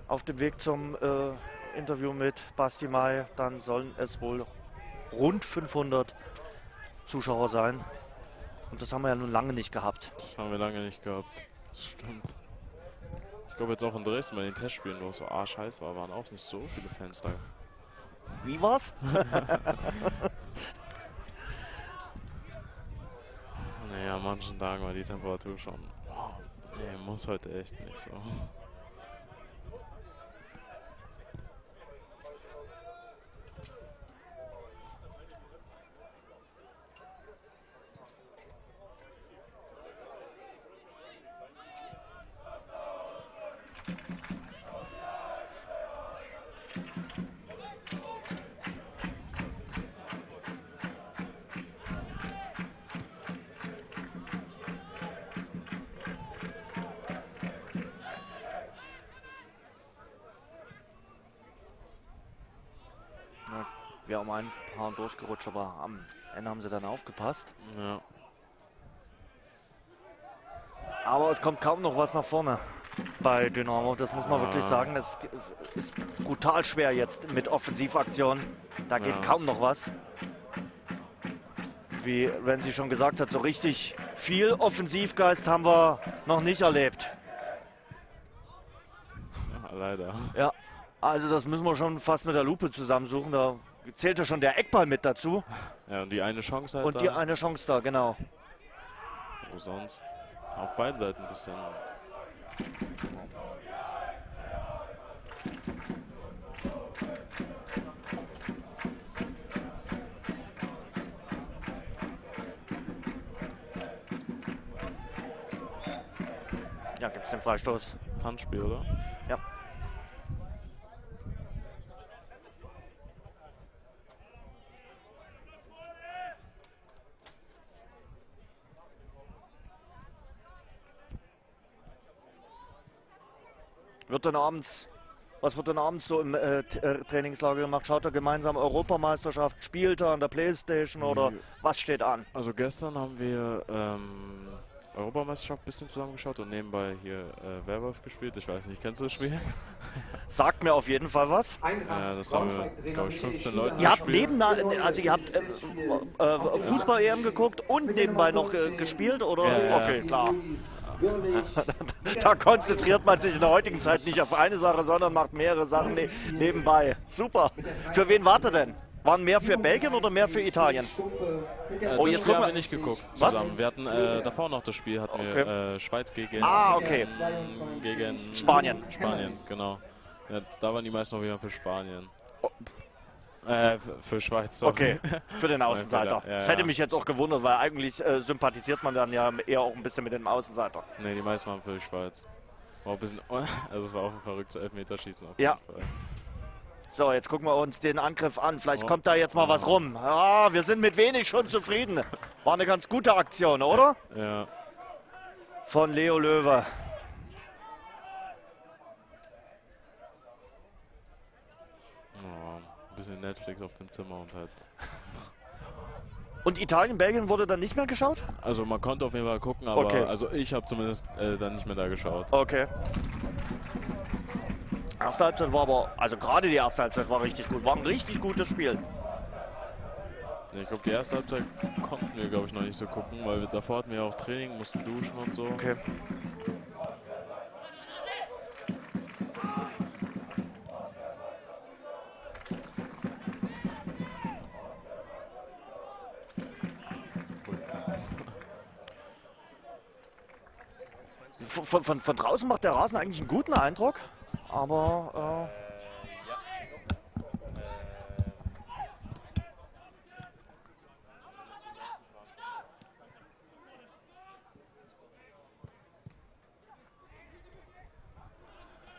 auf dem Weg zum äh, Interview mit Basti May, dann sollen es wohl rund fünfhundert Zuschauer sein. Und das haben wir ja nun lange nicht gehabt. Das haben wir lange nicht gehabt. Das stimmt. Ich glaube jetzt auch in Dresden bei den Testspielen, wo es so arschheiß war, waren auch nicht so viele Fans da. Wie war's? Naja, an manchen Tagen war die Temperatur schon. Oh, nee, muss heute echt nicht so. Um ein paar durchgerutscht, aber am Ende haben sie dann aufgepasst. Ja. Aber es kommt kaum noch was nach vorne bei Dynamo. Das muss man ja wirklich sagen. Das ist brutal schwer jetzt mit Offensivaktionen. Da geht ja kaum noch was. Wie Renzi schon gesagt hat, so richtig viel Offensivgeist haben wir noch nicht erlebt. Ja, leider. Ja, also das müssen wir schon fast mit der Lupe zusammensuchen. Da zählt ja schon der Eckball mit dazu. Ja, und die eine Chance halt. Und da die eine Chance da, genau. Wo sonst? Auf beiden Seiten ein bisschen. Ja, gibt's den Freistoß. Handspiel, oder? Ja. Wird dann abends, was wird denn abends so im äh, Trainingslager gemacht? Schaut er gemeinsam Europameisterschaft? Spielt er an der Playstation oder was steht an? Also gestern haben wir ähm, Europameisterschaft ein bisschen zusammengeschaut und nebenbei hier äh, Werwolf gespielt. Ich weiß nicht, kennst du das Spiel? Sagt mir auf jeden Fall was. Ja, das haben wir, glaube ich, fünfzehn Leute. Ihr habt nebenan, also ihr habt äh, äh, Fußball-E M geguckt und nebenbei noch äh, gespielt, oder? Ja, okay, ja, klar. Da konzentriert man sich in der heutigen Zeit nicht auf eine Sache, sondern macht mehrere Sachen ne nebenbei. Super. Für wen wart ihr denn? Waren mehr für Belgien oder mehr für Italien? Äh, oh, jetzt gucken wir nicht geguckt. Zusammen. Was? Wir hatten äh, davor noch das Spiel, hatten okay. wir äh, Schweiz gegen, ah, okay. gegen Spanien. Spanien, genau. Ja, da waren die meisten noch wieder für Spanien. Oh. Äh, für Schweiz. Okay, für den Außenseiter. Ja, ich hätte mich jetzt auch gewundert, weil eigentlich äh, sympathisiert man dann ja eher auch ein bisschen mit dem Außenseiter. Ne, die meisten waren für die Schweiz. War ein bisschen, also es war auch ein verrückter Elfmeterschießen auf ja. jeden Fall. So, jetzt gucken wir uns den Angriff an. Vielleicht oh. kommt da jetzt mal oh. was rum. Ah, wir sind mit wenig schon zufrieden. War eine ganz gute Aktion, oder? Ja. Von Leo Löwe. Oh, ein bisschen Netflix auf dem Zimmer und halt. Und Italien, Belgien wurde dann nicht mehr geschaut? Also man konnte auf jeden Fall gucken, aber okay. also ich habe zumindest äh, dann nicht mehr da geschaut. Okay. Erste Halbzeit war aber, also gerade die erste Halbzeit war richtig gut, war ein richtig gutes Spiel. Ich glaube, die erste Halbzeit konnten wir, glaube ich, noch nicht so gucken, weil wir, davor hatten wir auch Training, mussten duschen und so. Okay. Von, von, von draußen macht der Rasen eigentlich einen guten Eindruck, aber äh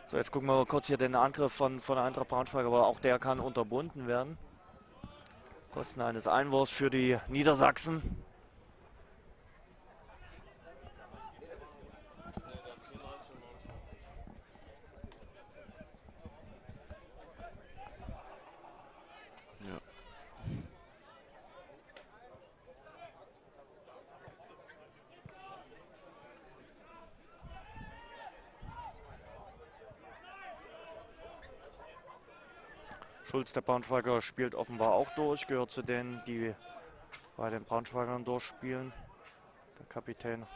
so, jetzt gucken wir mal kurz hier den Angriff von, von Eintracht Braunschweig, aber auch der kann unterbunden werden. Kosten eines Einwurfs für die Niedersachsen. Schulz, der Braunschweiger, spielt offenbar auch durch, gehört zu denen, die bei den Braunschweigern durchspielen. Der Kapitän.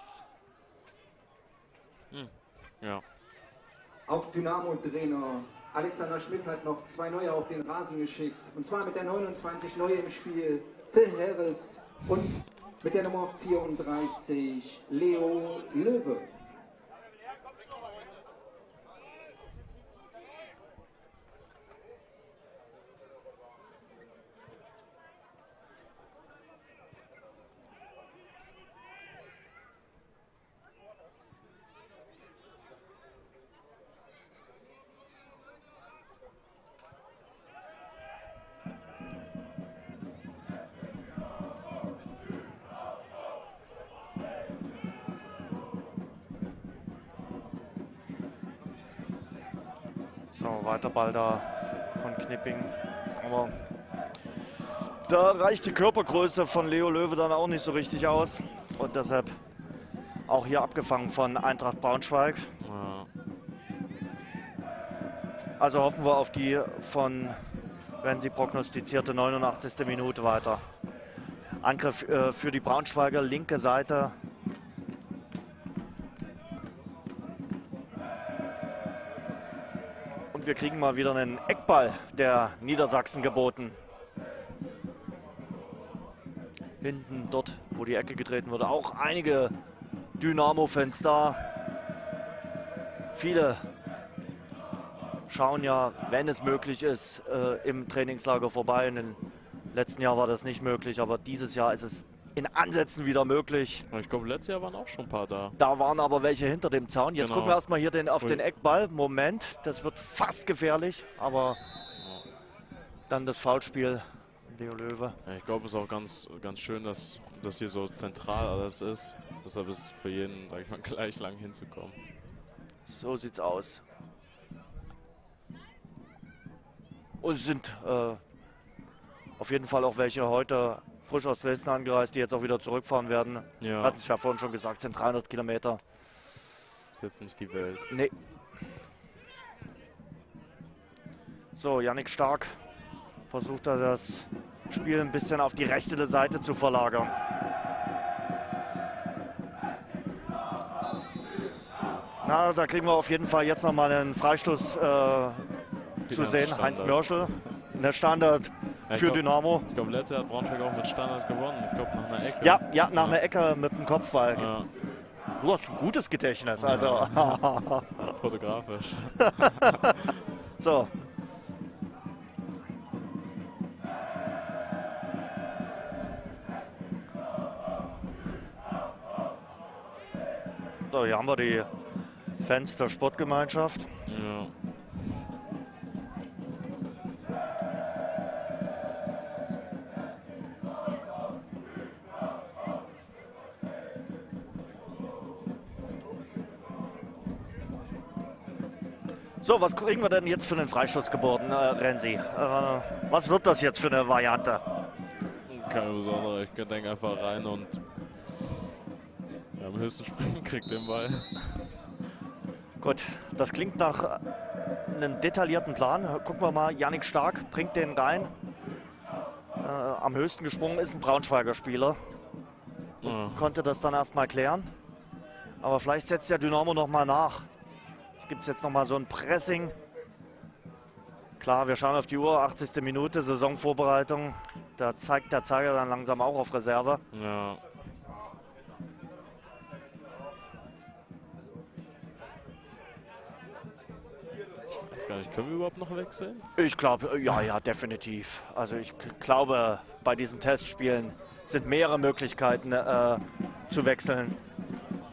Hm. Ja. Auf Dynamo-Trainer Alexander Schmidt hat noch zwei neue auf den Rasen geschickt. Und zwar mit der neunundzwanzig neue im Spiel, Phil Harris, und mit der Nummer vierunddreißig, Leo Löwe. So, weiter Ball da von Knipping, aber da reicht die Körpergröße von Leo Löwe dann auch nicht so richtig aus und deshalb auch hier abgefangen von Eintracht Braunschweig. Ja. Also hoffen wir auf die von, wenn sie prognostizierte, neunundachtzigste Minute weiter. Angriff äh, für die Braunschweiger, linke Seite. Wir kriegen mal wieder einen Eckball der Niedersachsen geboten. Hinten dort, wo die Ecke getreten wurde, auch einige Dynamo-Fans da. Viele schauen ja, wenn es möglich ist, äh, im Trainingslager vorbei. In den letzten Jahren war das nicht möglich, aber dieses Jahr ist es in Ansätzen wieder möglich. Ich glaube, letztes Jahr waren auch schon ein paar da. Da waren aber welche hinter dem Zaun. Jetzt genau. gucken wir erstmal hier den, auf Ui. den Eckball. Moment, das wird fast gefährlich, aber ja. dann das Foulspiel, Leo Löwe. Ja, ich glaube, es ist auch ganz, ganz schön, dass das hier so zentral alles ist. Deshalb ist es für jeden, sag ich mal, gleich lang hinzukommen. So sieht's aus. Und es sind äh, auf jeden Fall auch welche heute frisch aus Dresden angereist, die jetzt auch wieder zurückfahren werden. Ja. Hatten es ja vorhin schon gesagt, sind dreihundert Kilometer. Ist jetzt nicht die Welt. Nee. So, Yannick Stark versucht da das Spiel ein bisschen auf die rechte Seite zu verlagern. Na, da kriegen wir auf jeden Fall jetzt nochmal einen Freistoß äh, zu sehen. Heinz Mörschel in der Standard. Ja, für glaub, Dynamo. Ich glaube, letztes Jahr hat Braunschweig auch mit Standard gewonnen. Ich glaube, nach einer Ecke. Ja, ja nach ja. einer Ecke mit dem Kopfball. Ja. Du hast ein gutes Gedächtnis. Also. Ja. Fotografisch. So. So, hier haben wir die Fans der Sportgemeinschaft. Ja. So, was kriegen wir denn jetzt für einen Freistoß geboten, äh, Renzi? Äh, was wird das jetzt für eine Variante? Keine besondere, ich denke einfach rein und ja, am höchsten Springen kriegt den Ball. Gut, das klingt nach einem detaillierten Plan. Gucken wir mal, Yannik Stark bringt den rein. Äh, am höchsten gesprungen ist ein Braunschweiger Spieler. Ja. Konnte das dann erstmal klären. Aber vielleicht setzt der Dynamo nochmal nach. Es gibt jetzt nochmal so ein Pressing. Klar, wir schauen auf die Uhr, achtzigste Minute, Saisonvorbereitung. Da zeigt der Zeiger dann langsam auch auf Reserve. Ja. Ich weiß gar nicht, können wir überhaupt noch wechseln? Ich glaube, ja, ja, definitiv. Also ich glaube, bei diesen Testspielen sind mehrere Möglichkeiten äh, zu wechseln.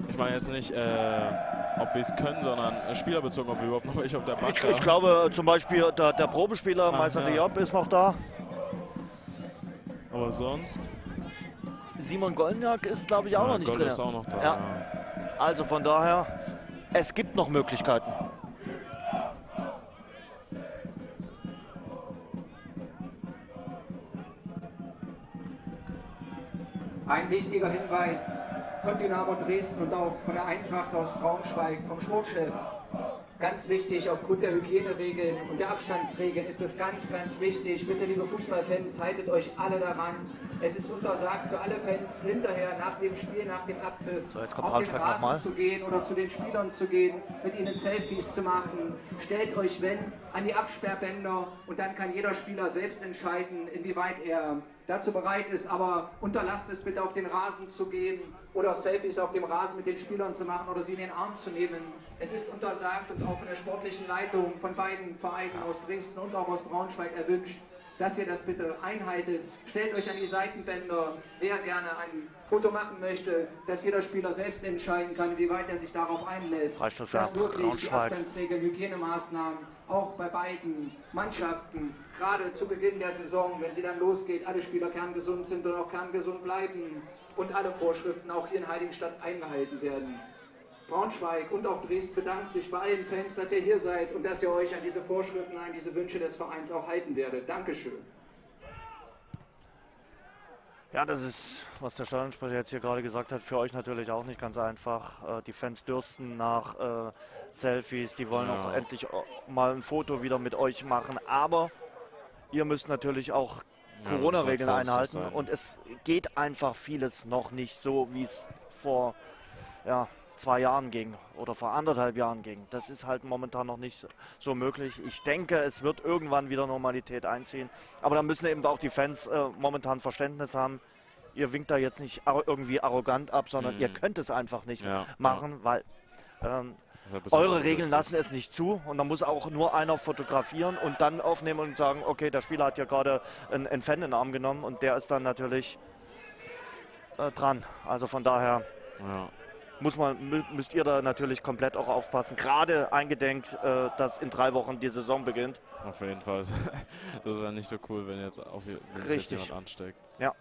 Ich meine jetzt nicht... Äh ob wir es können, sondern spielerbezogen, ob wir überhaupt noch welche auf der Bank ich, ich glaube zum Beispiel der, der Probespieler, ah, Meister ja. Diop ist noch da. Aber sonst? Simon Golniak ist, glaube ich, auch ja, noch nicht Gold drin. Ist auch noch da, ja. Ja. Also von daher, es gibt noch Möglichkeiten. Ein wichtiger Hinweis von Dynamo Dresden und auch von der Eintracht aus Braunschweig, vom Sportchef. Ganz wichtig, aufgrund der Hygieneregeln und der Abstandsregeln ist das ganz, ganz wichtig. Bitte, liebe Fußballfans, haltet euch alle daran. Es ist untersagt für alle Fans, hinterher nach dem Spiel, nach dem Abpfiff, so, jetzt kommt auf den Rasen zu gehen oder zu den Spielern zu gehen, mit ihnen Selfies zu machen. Stellt euch, wenn, an die Absperrbänder und dann kann jeder Spieler selbst entscheiden, inwieweit er dazu bereit ist, aber unterlasst es bitte, auf den Rasen zu gehen oder Selfies auf dem Rasen mit den Spielern zu machen oder sie in den Arm zu nehmen. Es ist untersagt und auch von der sportlichen Leitung von beiden Vereinen aus Dresden und auch aus Braunschweig erwünscht, dass ihr das bitte einhaltet. Stellt euch an die Seitenbänder, wer gerne ein Foto machen möchte, dass jeder Spieler selbst entscheiden kann, wie weit er sich darauf einlässt. Dass wirklich die Abstandsregeln, Hygienemaßnahmen auch bei beiden Mannschaften, gerade zu Beginn der Saison, wenn sie dann losgeht, alle Spieler kerngesund sind und auch kerngesund bleiben und alle Vorschriften auch hier in Heiligenstadt eingehalten werden. Braunschweig und auch Dresden bedankt sich bei allen Fans, dass ihr hier seid und dass ihr euch an diese Vorschriften und an diese Wünsche des Vereins auch halten werdet. Dankeschön. Ja, das ist, was der Stadionsprecher jetzt hier gerade gesagt hat, für euch natürlich auch nicht ganz einfach. Äh, die Fans dürsten nach äh, Selfies, die wollen ja auch endlich mal ein Foto wieder mit euch machen. Aber ihr müsst natürlich auch ja, Corona-Regeln einhalten und es geht einfach vieles noch nicht so, wie es vor... Ja, zwei Jahren ging oder vor anderthalb Jahren ging. Das ist halt momentan noch nicht so möglich. Ich denke, es wird irgendwann wieder Normalität einziehen. Aber da müssen eben auch die Fans äh, momentan Verständnis haben. Ihr winkt da jetzt nicht ar irgendwie arrogant ab, sondern mhm. ihr könnt es einfach nicht ja, machen, ja. weil ähm, eure Regeln lassen es nicht zu. Und da muss auch nur einer fotografieren und dann aufnehmen und sagen, okay, der Spieler hat ja gerade einen, einen Fan in den Arm genommen und der ist dann natürlich äh, dran. Also von daher... Ja. Muss man, müsst ihr da natürlich komplett auch aufpassen. Gerade eingedenk, äh, dass in drei Wochen die Saison beginnt. Auf jeden Fall. Das wäre nicht so cool, wenn jetzt auch jemand ansteckt. Ja.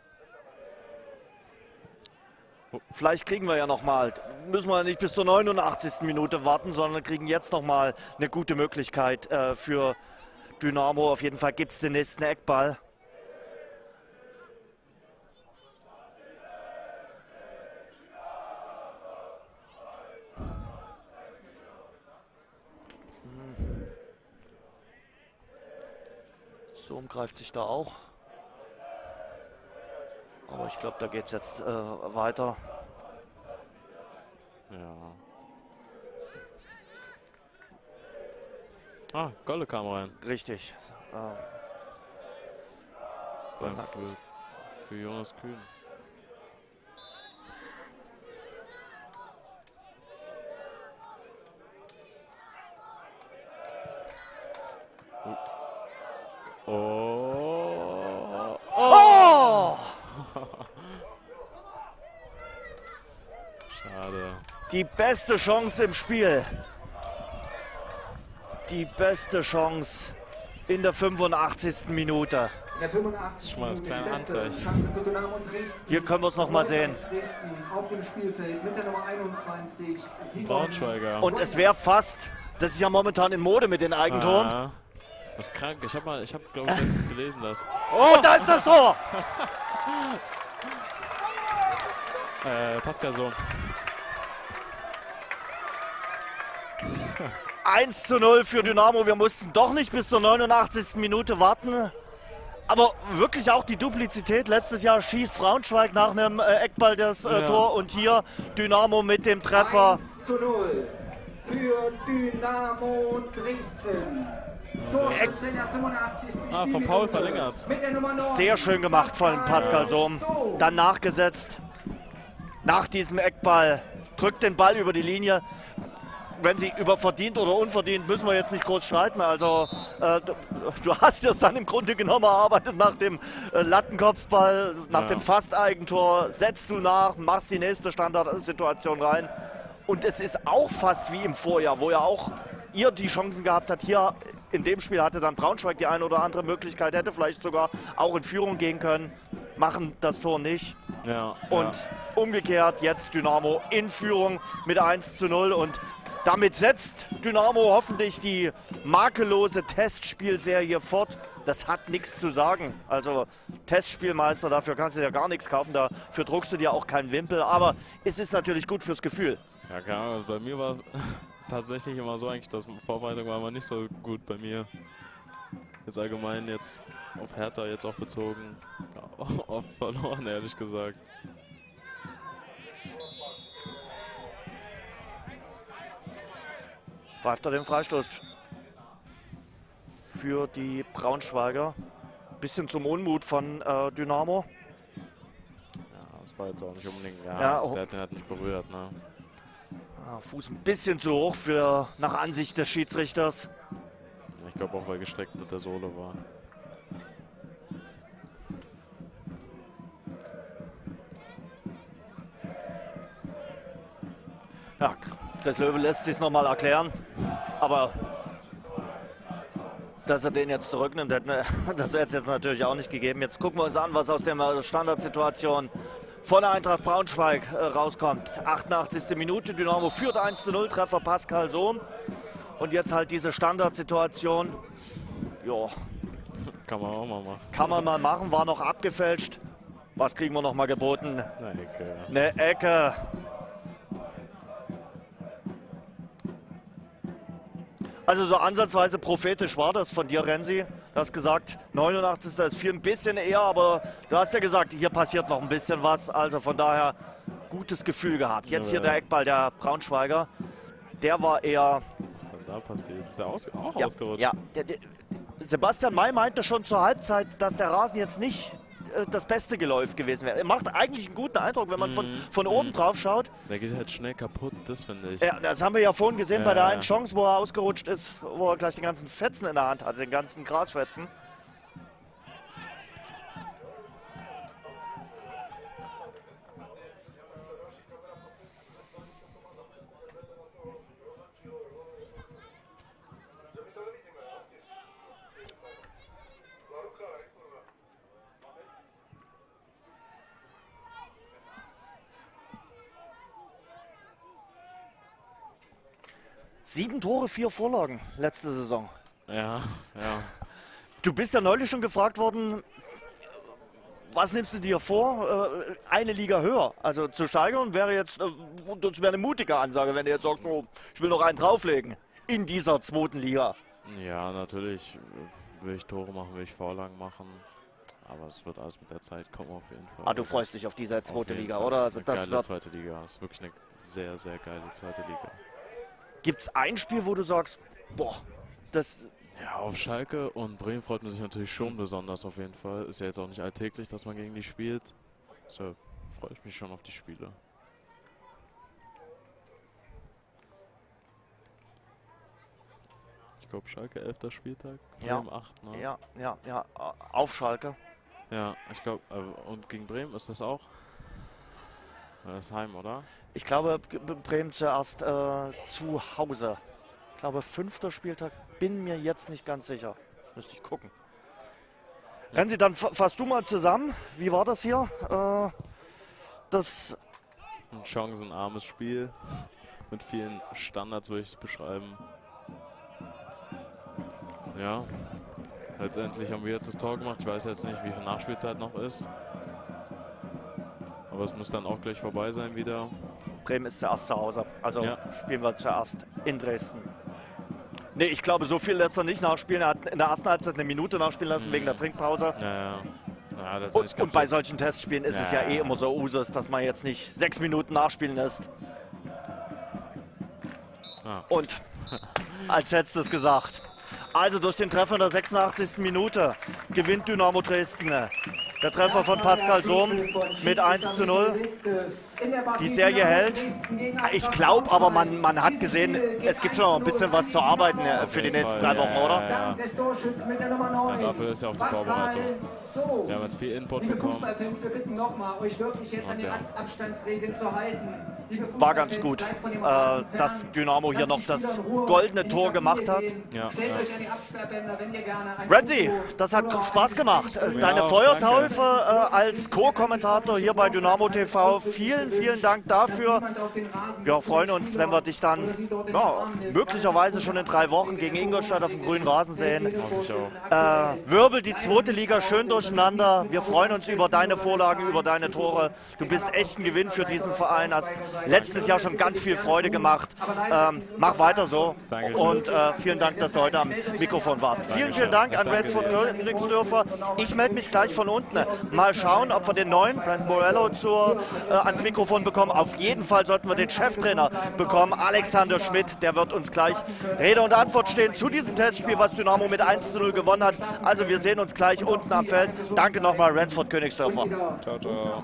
Oh. Vielleicht kriegen wir ja nochmal. Müssen wir nicht bis zur neunundachtzigsten Minute warten, sondern kriegen jetzt nochmal eine gute Möglichkeit äh, für Dynamo. Auf jeden Fall gibt es den nächsten Eckball. So umgreift sich da auch. Aber ich glaube, da geht es jetzt äh, weiter. Ja. Ah, Golle kam rein. Richtig. Ähm. Für, für Jonas Kühn. Oh. Oh! Oh! Schade. Die beste Chance im Spiel. Die beste Chance in der fünfundachtzigsten Minute. In der fünfundachtzigsten Mal das kleine Anzeichen. Hier können wir es noch mal sehen. Auf dem Spielfeld mit der Nummer einundzwanzig, Braunschweiger. Und es wäre fast, das ist ja momentan in Mode mit den Eigentoren. Ah, das ist krank. Ich habe, ich hab, glaube ich, letztes gelesen, das. Oh, oh, da ist das Tor! äh, Pascal Sohm. eins zu null für Dynamo. Wir mussten doch nicht bis zur neunundachtzigsten Minute warten. Aber wirklich auch die Duplizität. Letztes Jahr schießt Braunschweig nach einem äh, Eckball das äh, ja. Tor und hier Dynamo mit dem Treffer. eins zu null für Dynamo Dresden. Eck. Ah, von Paul verlängert. Sehr schön gemacht von Pascal Sohm. Dann nachgesetzt. Nach diesem Eckball drückt den Ball über die Linie. Wenn sie über verdient oder unverdient, müssen wir jetzt nicht groß streiten. Also äh, du hast es dann im Grunde genommen erarbeitet nach dem äh, Lattenkopfball, nach ja. dem Fast-Eigentor. Setzt du nach, machst die nächste Standardsituation rein. Und es ist auch fast wie im Vorjahr, wo ja auch ihr die Chancen gehabt hat. Hier in dem Spiel hatte dann Braunschweig die eine oder andere Möglichkeit, hätte vielleicht sogar auch in Führung gehen können. Machen das Tor nicht. Ja, und ja. umgekehrt jetzt Dynamo in Führung mit eins zu null. Und damit setzt Dynamo hoffentlich die makellose Testspielserie fort. Das hat nichts zu sagen. Also Testspielmeister, dafür kannst du dir gar nichts kaufen. Dafür druckst du dir auch keinen Wimpel. Aber es ist natürlich gut fürs Gefühl. Ja, klar. Bei mir war tatsächlich immer so eigentlich, dass Vorbereitung war immer nicht so gut bei mir. Jetzt allgemein jetzt auf Hertha, jetzt auch bezogen. Ja, auch verloren, ehrlich gesagt. Pfeift er den Freistoß für die Braunschweiger. Bisschen zum Unmut von äh, Dynamo. Ja, das war jetzt auch nicht unbedingt. Ja, ja, oh. Der hat den halt nicht berührt. Ne? Ja, Fuß ein bisschen zu hoch für nach Ansicht des Schiedsrichters. Ich glaube auch, weil gestreckt mit der Sohle war. Ja, Chris Löwe lässt sich noch mal erklären, aber dass er den jetzt zurücknimmt, das wäre jetzt natürlich auch nicht gegeben. Jetzt gucken wir uns an, was aus der Standardsituation von Eintracht Braunschweig rauskommt. achtundachtzigste Minute, Dynamo führt eins zu null, Treffer Pascal Sohm. Und jetzt halt diese Standardsituation. Jo. Kann man auch mal machen. Kann man mal machen, war noch abgefälscht. Was kriegen wir noch mal geboten? Eine Ecke. Eine Ecke. Also so ansatzweise prophetisch war das von dir, Renzi. Du hast gesagt, neunundachtzigste ist viel ein bisschen eher, aber du hast ja gesagt, hier passiert noch ein bisschen was. Also von daher gutes Gefühl gehabt. Jetzt hier der Eckball der Braunschweiger. Der war eher... Was ist denn da passiert? Ist der aus auch ja, ausgerutscht? Ja. Der, der, Sebastian May meinte schon zur Halbzeit, dass der Rasen jetzt nicht äh, das beste Geläuf gewesen wäre. Er macht eigentlich einen guten Eindruck, wenn man mm, von, von mm. oben drauf schaut. Der geht halt schnell kaputt, das finde ich. Ja, das haben wir ja vorhin gesehen ja. bei der einen Chance, wo er ausgerutscht ist, wo er gleich den ganzen Fetzen in der Hand hatte, den ganzen Grasfetzen. Sieben Tore, vier Vorlagen letzte Saison. Ja, ja. Du bist ja neulich schon gefragt worden, was nimmst du dir vor? Eine Liga höher, also zu steigern, wäre jetzt, das wäre eine mutige Ansage, wenn du jetzt sagst, oh, ich will noch einen drauflegen in dieser zweiten Liga. Ja, natürlich will ich Tore machen, will ich Vorlagen machen. Aber es wird alles mit der Zeit kommen auf jeden Fall. Ah, du freust dich auf diese zweite Liga, oder? Das ist eine geile zweite Liga. Das ist wirklich eine sehr, sehr geile zweite Liga. Gibt es ein Spiel, wo du sagst, boah, das... Ja, auf Schalke und Bremen freut man sich natürlich schon besonders auf jeden Fall. Ist ja jetzt auch nicht alltäglich, dass man gegen die spielt. So freue ich mich schon auf die Spiele. Ich glaube, Schalke, elfter Spieltag, Bremen acht, ne? Ja, ja, ja, auf Schalke. Ja, ich glaube, und gegen Bremen ist das auch... Das ist Heim, oder? Ich glaube, Bremen zuerst äh, zu Hause. Ich glaube, fünfter Spieltag, bin mir jetzt nicht ganz sicher. Müsste ich gucken. Ja. Renzi, dann fass du mal zusammen. Wie war das hier? Äh, das Ein chancenarmes Spiel. Mit vielen Standards würde ich es beschreiben. Ja. Letztendlich haben wir jetzt das Tor gemacht. Ich weiß jetzt nicht, wie viel Nachspielzeit noch ist. Aber es muss dann auch gleich vorbei sein wieder. Bremen ist zuerst zu Hause. Also ja, spielen wir zuerst in Dresden. Nee, ich glaube, so viel lässt er nicht nachspielen. Er hat in der ersten Halbzeit eine Minute nachspielen lassen, mhm, wegen der Trinkpause. Ja, ja. Ja, das und, und bei solchen Testspielen ist ja, es ja eh immer so Usus, dass man jetzt nicht sechs Minuten nachspielen lässt. Ah. Und als hättest du es gesagt. Also durch den Treffer in der sechsundachtzigsten Minute gewinnt Dynamo Dresden. Der Treffer von Pascal Sohm mit eins zu null. Die Serie hält. Ich glaube aber, man, man hat gesehen, es gibt schon noch ein bisschen was zu arbeiten für die nächsten drei Wochen, oder? Ja, ja, ja. Ja, dafür ist ja auch die Vorbereitung. Wir haben jetzt viel Input bekommen. Liebe Fußballfans, wir bitten nochmal, euch wirklich jetzt an den Abstandsregeln zu halten. War ganz gut, äh, dass Dynamo hier noch das goldene Tor gemacht hat. Ja, ja. Randy, das hat Spaß gemacht. Deine Feuertaufe äh, als Co-Kommentator hier bei Dynamo T V. Vielen, vielen Dank dafür. Wir freuen uns, wenn wir dich dann ja, möglicherweise schon in drei Wochen gegen Ingolstadt auf dem grünen Rasen sehen. Äh, wirbel die zweite Liga schön durcheinander. Wir freuen uns über deine Vorlagen, über deine Tore. Du bist echt ein Gewinn für diesen Verein. Hast letztes Jahr schon ganz viel Freude gemacht. Ähm, mach weiter so. Dankeschön. Und äh, vielen Dank, dass du heute am Mikrofon warst. Dankeschön. Vielen, vielen Dank an Ransford-Königsdörffer. Ich melde mich gleich von unten. Mal schauen, ob wir den neuen Brandon Borrello zur, äh, ans Mikrofon bekommen. Auf jeden Fall sollten wir den Cheftrainer bekommen, Alexander Schmidt. Der wird uns gleich Rede und Antwort stehen zu diesem Testspiel, was Dynamo mit eins zu null gewonnen hat. Also wir sehen uns gleich unten am Feld. Danke nochmal, Ransford-Königsdörffer. Ciao, ciao.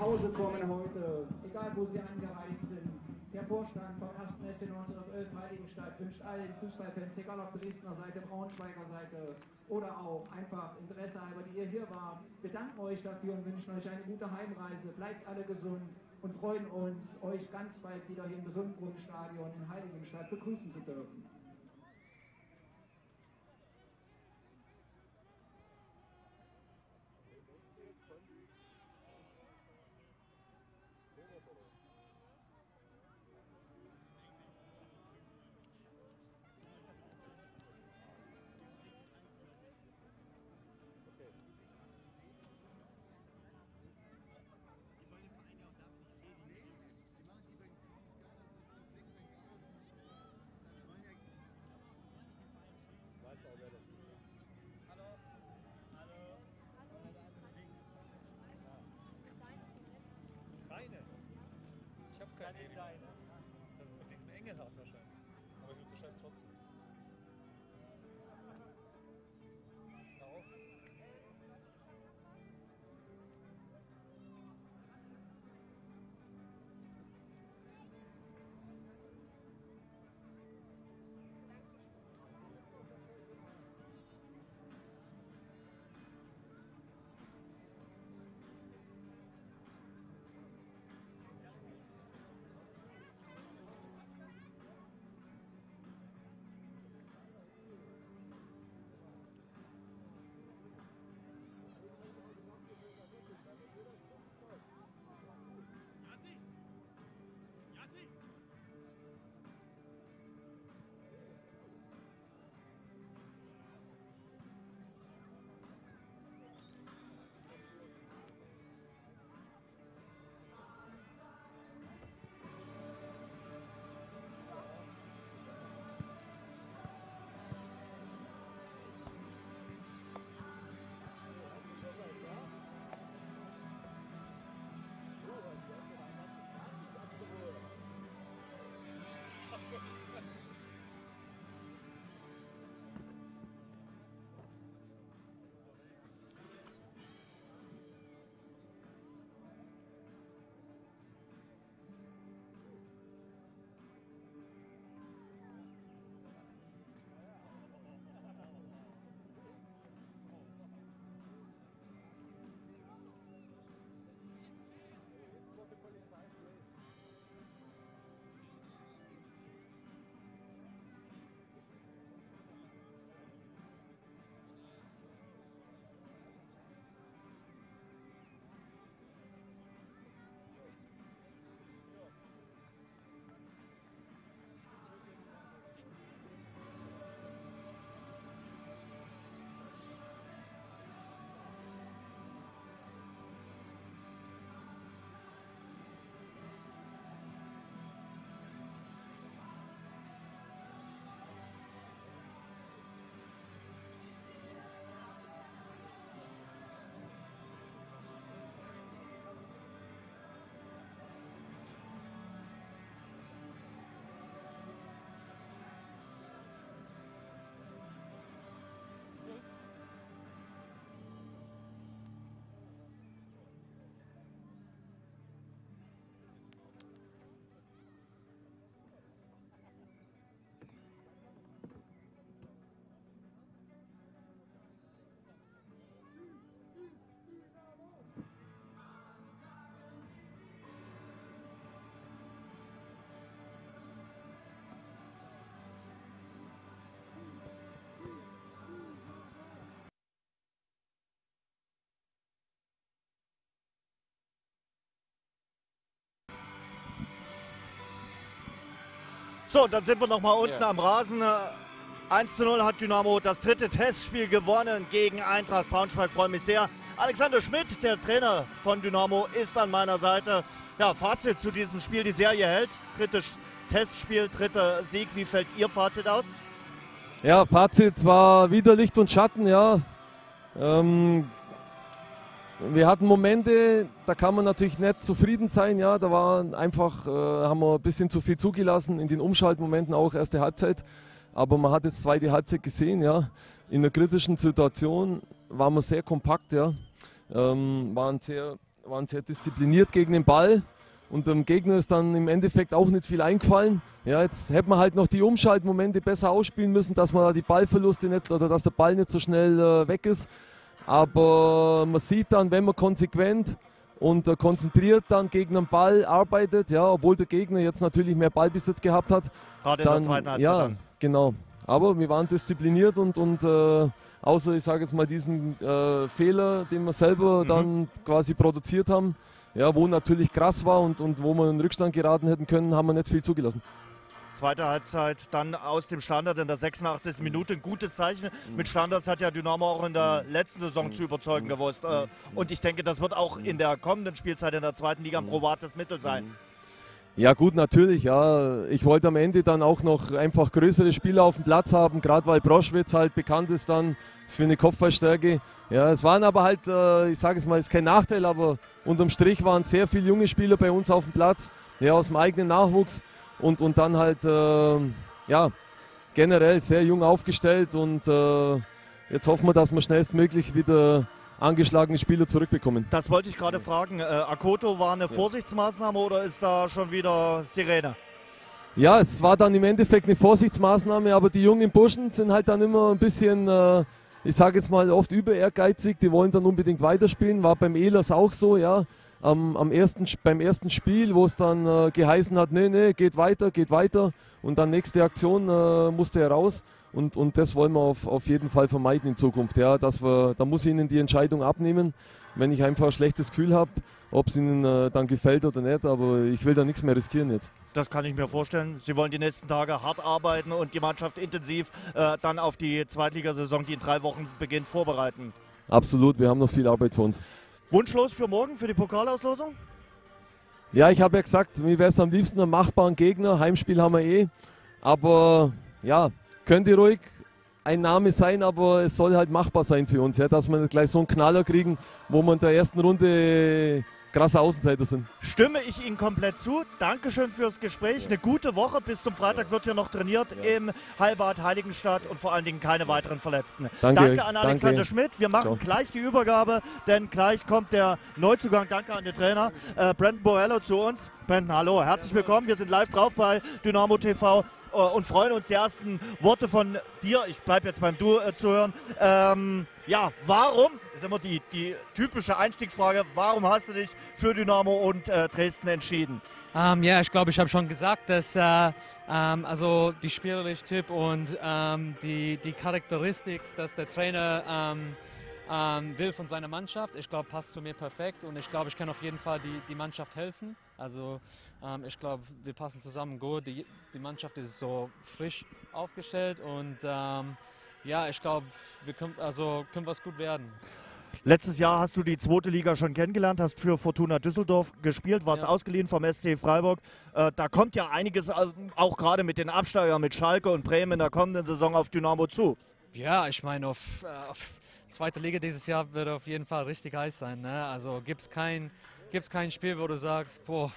Wo sie angereist sind. Der Vorstand vom ersten S C neunzehnhundertelf Heiligenstadt wünscht allen Fußballfans, egal ob Dresdner Seite, Braunschweiger Seite oder auch einfach Interesse halber, die ihr hier wart. Wir danken euch dafür und wünschen euch eine gute Heimreise. Bleibt alle gesund und freuen uns, euch ganz bald wieder hier im Gesundbrunnenstadion in Heiligenstadt begrüßen zu dürfen. So, dann sind wir noch mal unten ja. am Rasen. eins zu null hat Dynamo das dritte Testspiel gewonnen gegen Eintracht Braunschweig. Freue mich sehr. Alexander Schmidt, der Trainer von Dynamo, ist an meiner Seite. Ja, Fazit zu diesem Spiel. Die Serie hält. Drittes Testspiel, dritter Sieg. Wie fällt Ihr Fazit aus? Ja, Fazit war wieder Licht und Schatten, ja. Ähm, wir hatten Momente, da kann man natürlich nicht zufrieden sein, ja. Da waren einfach, äh, haben wir ein bisschen zu viel zugelassen in den Umschaltmomenten, auch erste Halbzeit. Aber man hat jetzt zweite Halbzeit gesehen, ja. In der kritischen Situation waren wir sehr kompakt, ja. Ähm, waren sehr, waren sehr diszipliniert gegen den Ball. Und dem Gegner ist dann im Endeffekt auch nicht viel eingefallen. Ja, jetzt hätte man halt noch die Umschaltmomente besser ausspielen müssen, dass man da die Ballverluste nicht oder dass der Ball nicht so schnell äh, weg ist. Aber man sieht dann, wenn man konsequent und äh, konzentriert dann gegen den Ball arbeitet, ja, obwohl der Gegner jetzt natürlich mehr Ballbesitz gehabt hat. Gerade dann, in der zweiten Halbzeit. Ja, dann. Genau. Aber wir waren diszipliniert und, und äh, außer, ich sage jetzt mal, diesen äh, Fehler, den wir selber mhm. dann quasi produziert haben, ja, wo natürlich krass war und, und wo wir in Rückstand geraten hätten können, haben wir nicht viel zugelassen. Zweite Halbzeit dann aus dem Standard in der sechsundachtzigsten Minute. Ein gutes Zeichen. Mit Standards hat ja Dynamo auch in der letzten Saison zu überzeugen gewusst. Und ich denke, das wird auch in der kommenden Spielzeit in der zweiten Liga ein probates Mittel sein. Ja gut, natürlich. Ja. Ich wollte am Ende dann auch noch einfach größere Spieler auf dem Platz haben, gerade weil Broschwitz halt bekannt ist dann für eine Kopfballstärke. Ja, es waren aber halt, äh, ich sage es mal, ist kein Nachteil, aber unterm Strich waren sehr viele junge Spieler bei uns auf dem Platz, ja, aus dem eigenen Nachwuchs und, und dann halt, äh, ja, generell sehr jung aufgestellt und äh, jetzt hoffen wir, dass wir schnellstmöglich wieder angeschlagene Spieler zurückbekommen. Das wollte ich gerade fragen. Äh, Akoto, war eine Vorsichtsmaßnahme oder ist da schon wieder Sirene? Ja, es war dann im Endeffekt eine Vorsichtsmaßnahme, aber die jungen Burschen sind halt dann immer ein bisschen... Äh, ich sage jetzt mal, oft über ehrgeizig, die wollen dann unbedingt weiterspielen, war beim Ehlers auch so, ja, am, am ersten, beim ersten Spiel, wo es dann äh, geheißen hat, nee, nee, geht weiter, geht weiter und dann nächste Aktion äh, musste er raus und, und das wollen wir auf, auf jeden Fall vermeiden in Zukunft, ja, dass wir, da muss ich ihnen die Entscheidung abnehmen, wenn ich einfach ein schlechtes Gefühl habe, ob es ihnen äh, dann gefällt oder nicht, aber ich will da nichts mehr riskieren jetzt. Das kann ich mir vorstellen. Sie wollen die nächsten Tage hart arbeiten und die Mannschaft intensiv äh, dann auf die Zweitligasaison, die in drei Wochen beginnt, vorbereiten. Absolut, wir haben noch viel Arbeit für uns. Wunschlos für morgen, für die Pokalauslosung? Ja, ich habe ja gesagt, mir wäre es am liebsten ein machbaren Gegner. Heimspiel haben wir eh. Aber ja, könnte ruhig ein Name sein, aber es soll halt machbar sein für uns, ja, dass wir nicht gleich so einen Knaller kriegen, wo man in der ersten Runde... krasse Außenseiter sind. Stimme ich Ihnen komplett zu. Dankeschön fürs Gespräch. Ja. Eine gute Woche. Bis zum Freitag wird hier noch trainiert ja. im Heilbad Heiligenstadt und vor allen Dingen keine weiteren Verletzten. Danke, danke an Alexander danke. Schmidt. Wir machen Ciao. gleich die Übergabe, denn gleich kommt der Neuzugang. Danke an den Trainer äh, Brandon Borrello zu uns. Brandon, hallo. Herzlich willkommen. Wir sind live drauf bei Dynamo T V äh, und freuen uns, die ersten Worte von dir, ich bleibe jetzt beim Du, äh, zu hören. Ähm, ja, warum? Das ist immer die, die typische Einstiegsfrage, warum hast du dich für Dynamo und äh, Dresden entschieden? Um, ja, ich glaube, ich habe schon gesagt, dass äh, ähm, also die spielerische Typ und ähm, die, die Charakteristik, dass der Trainer ähm, ähm, will von seiner Mannschaft, ich glaube, passt zu mir perfekt und ich glaube, ich kann auf jeden Fall die, die Mannschaft helfen. Also ähm, ich glaube, wir passen zusammen gut, die, die Mannschaft ist so frisch aufgestellt und ähm, ja, ich glaube, wir können, also, können was gut werden. Letztes Jahr hast du die zweite Liga schon kennengelernt, hast für Fortuna Düsseldorf gespielt, warst ja. ausgeliehen vom S C Freiburg. Äh, da kommt ja einiges, auch gerade mit den Absteigern, mit Schalke und Bremen in der kommenden Saison auf Dynamo zu. Ja, ich meine, auf, auf zweite Liga dieses Jahr wird auf jeden Fall richtig heiß sein. Ne? Also gibt es kein, gibt's kein Spiel, wo du sagst, boah,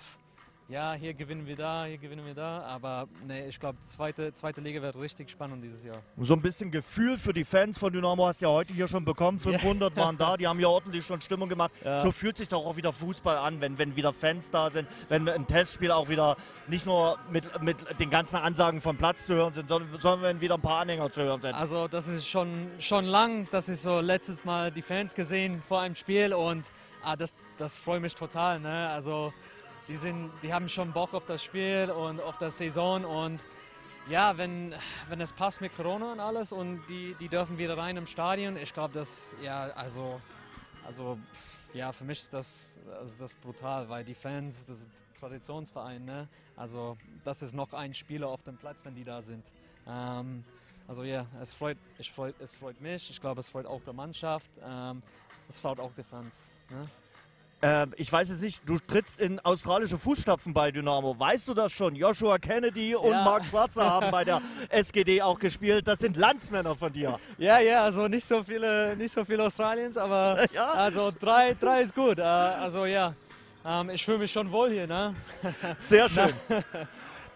ja, hier gewinnen wir da, hier gewinnen wir da, aber nee, ich glaube, zweite, zweite Liga wird richtig spannend dieses Jahr. So ein bisschen Gefühl für die Fans von Dynamo hast du ja heute hier schon bekommen, fünfhundert yeah. waren da, die haben ja ordentlich schon Stimmung gemacht. Ja. So fühlt sich doch auch wieder Fußball an, wenn, wenn wieder Fans da sind, wenn ein Testspiel auch wieder nicht nur mit, mit den ganzen Ansagen vom Platz zu hören sind, sondern, sondern wenn wieder ein paar Anhänger zu hören sind. Also das ist schon, schon lang, dass ich so letztes Mal die Fans gesehen vor einem Spiel und ah, das, das freut mich total, ne? Also Die, sind, die haben schon Bock auf das Spiel und auf das Saison und ja, wenn, wenn es passt mit Corona und alles und die, die dürfen wieder rein im Stadion, ich glaube, das, ja, also, also, ja, für mich ist das, also das brutal, weil die Fans, das, Traditionsverein, ne? Also das ist noch ein Spieler auf dem Platz, wenn die da sind. Ähm, also ja, yeah, es, freut, ich freut, es freut mich, ich glaube es freut auch der Mannschaft, ähm, es freut auch die Fans. Ne? Ähm, ich weiß es nicht, du trittst in australische Fußstapfen bei Dynamo, weißt du das schon? Joshua Kennedy und ja. Marc Schwarzer haben bei der S G D auch gespielt, das sind Landsmänner von dir. Ja, ja, also nicht so viele, nicht so viele Australiens, aber ja. Also drei, drei ist gut, also ja. Ähm, ich fühle mich schon wohl hier, ne? Sehr schön.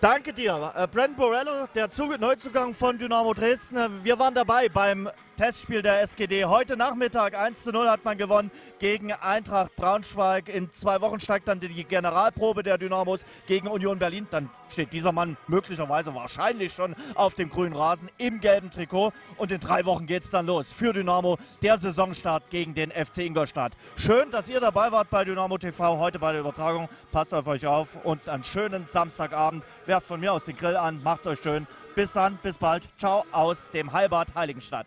Danke dir. Äh, Brandon Borrello, der Zuge Neuzugang von Dynamo Dresden. Wir waren dabei beim Testspiel der S G D. Heute Nachmittag eins zu null hat man gewonnen gegen Eintracht Braunschweig. In zwei Wochen steigt dann die Generalprobe der Dynamos gegen Union Berlin. Dann steht dieser Mann möglicherweise wahrscheinlich schon auf dem grünen Rasen im gelben Trikot. Und in drei Wochen geht es dann los für Dynamo. Der Saisonstart gegen den F C Ingolstadt. Schön, dass ihr dabei wart bei Dynamo T V heute bei der Übertragung. Passt auf euch auf und einen schönen Samstagabend. Werft von mir aus den Grill an, macht's euch schön. Bis dann, bis bald. Ciao aus dem Heilbad Heiligenstadt.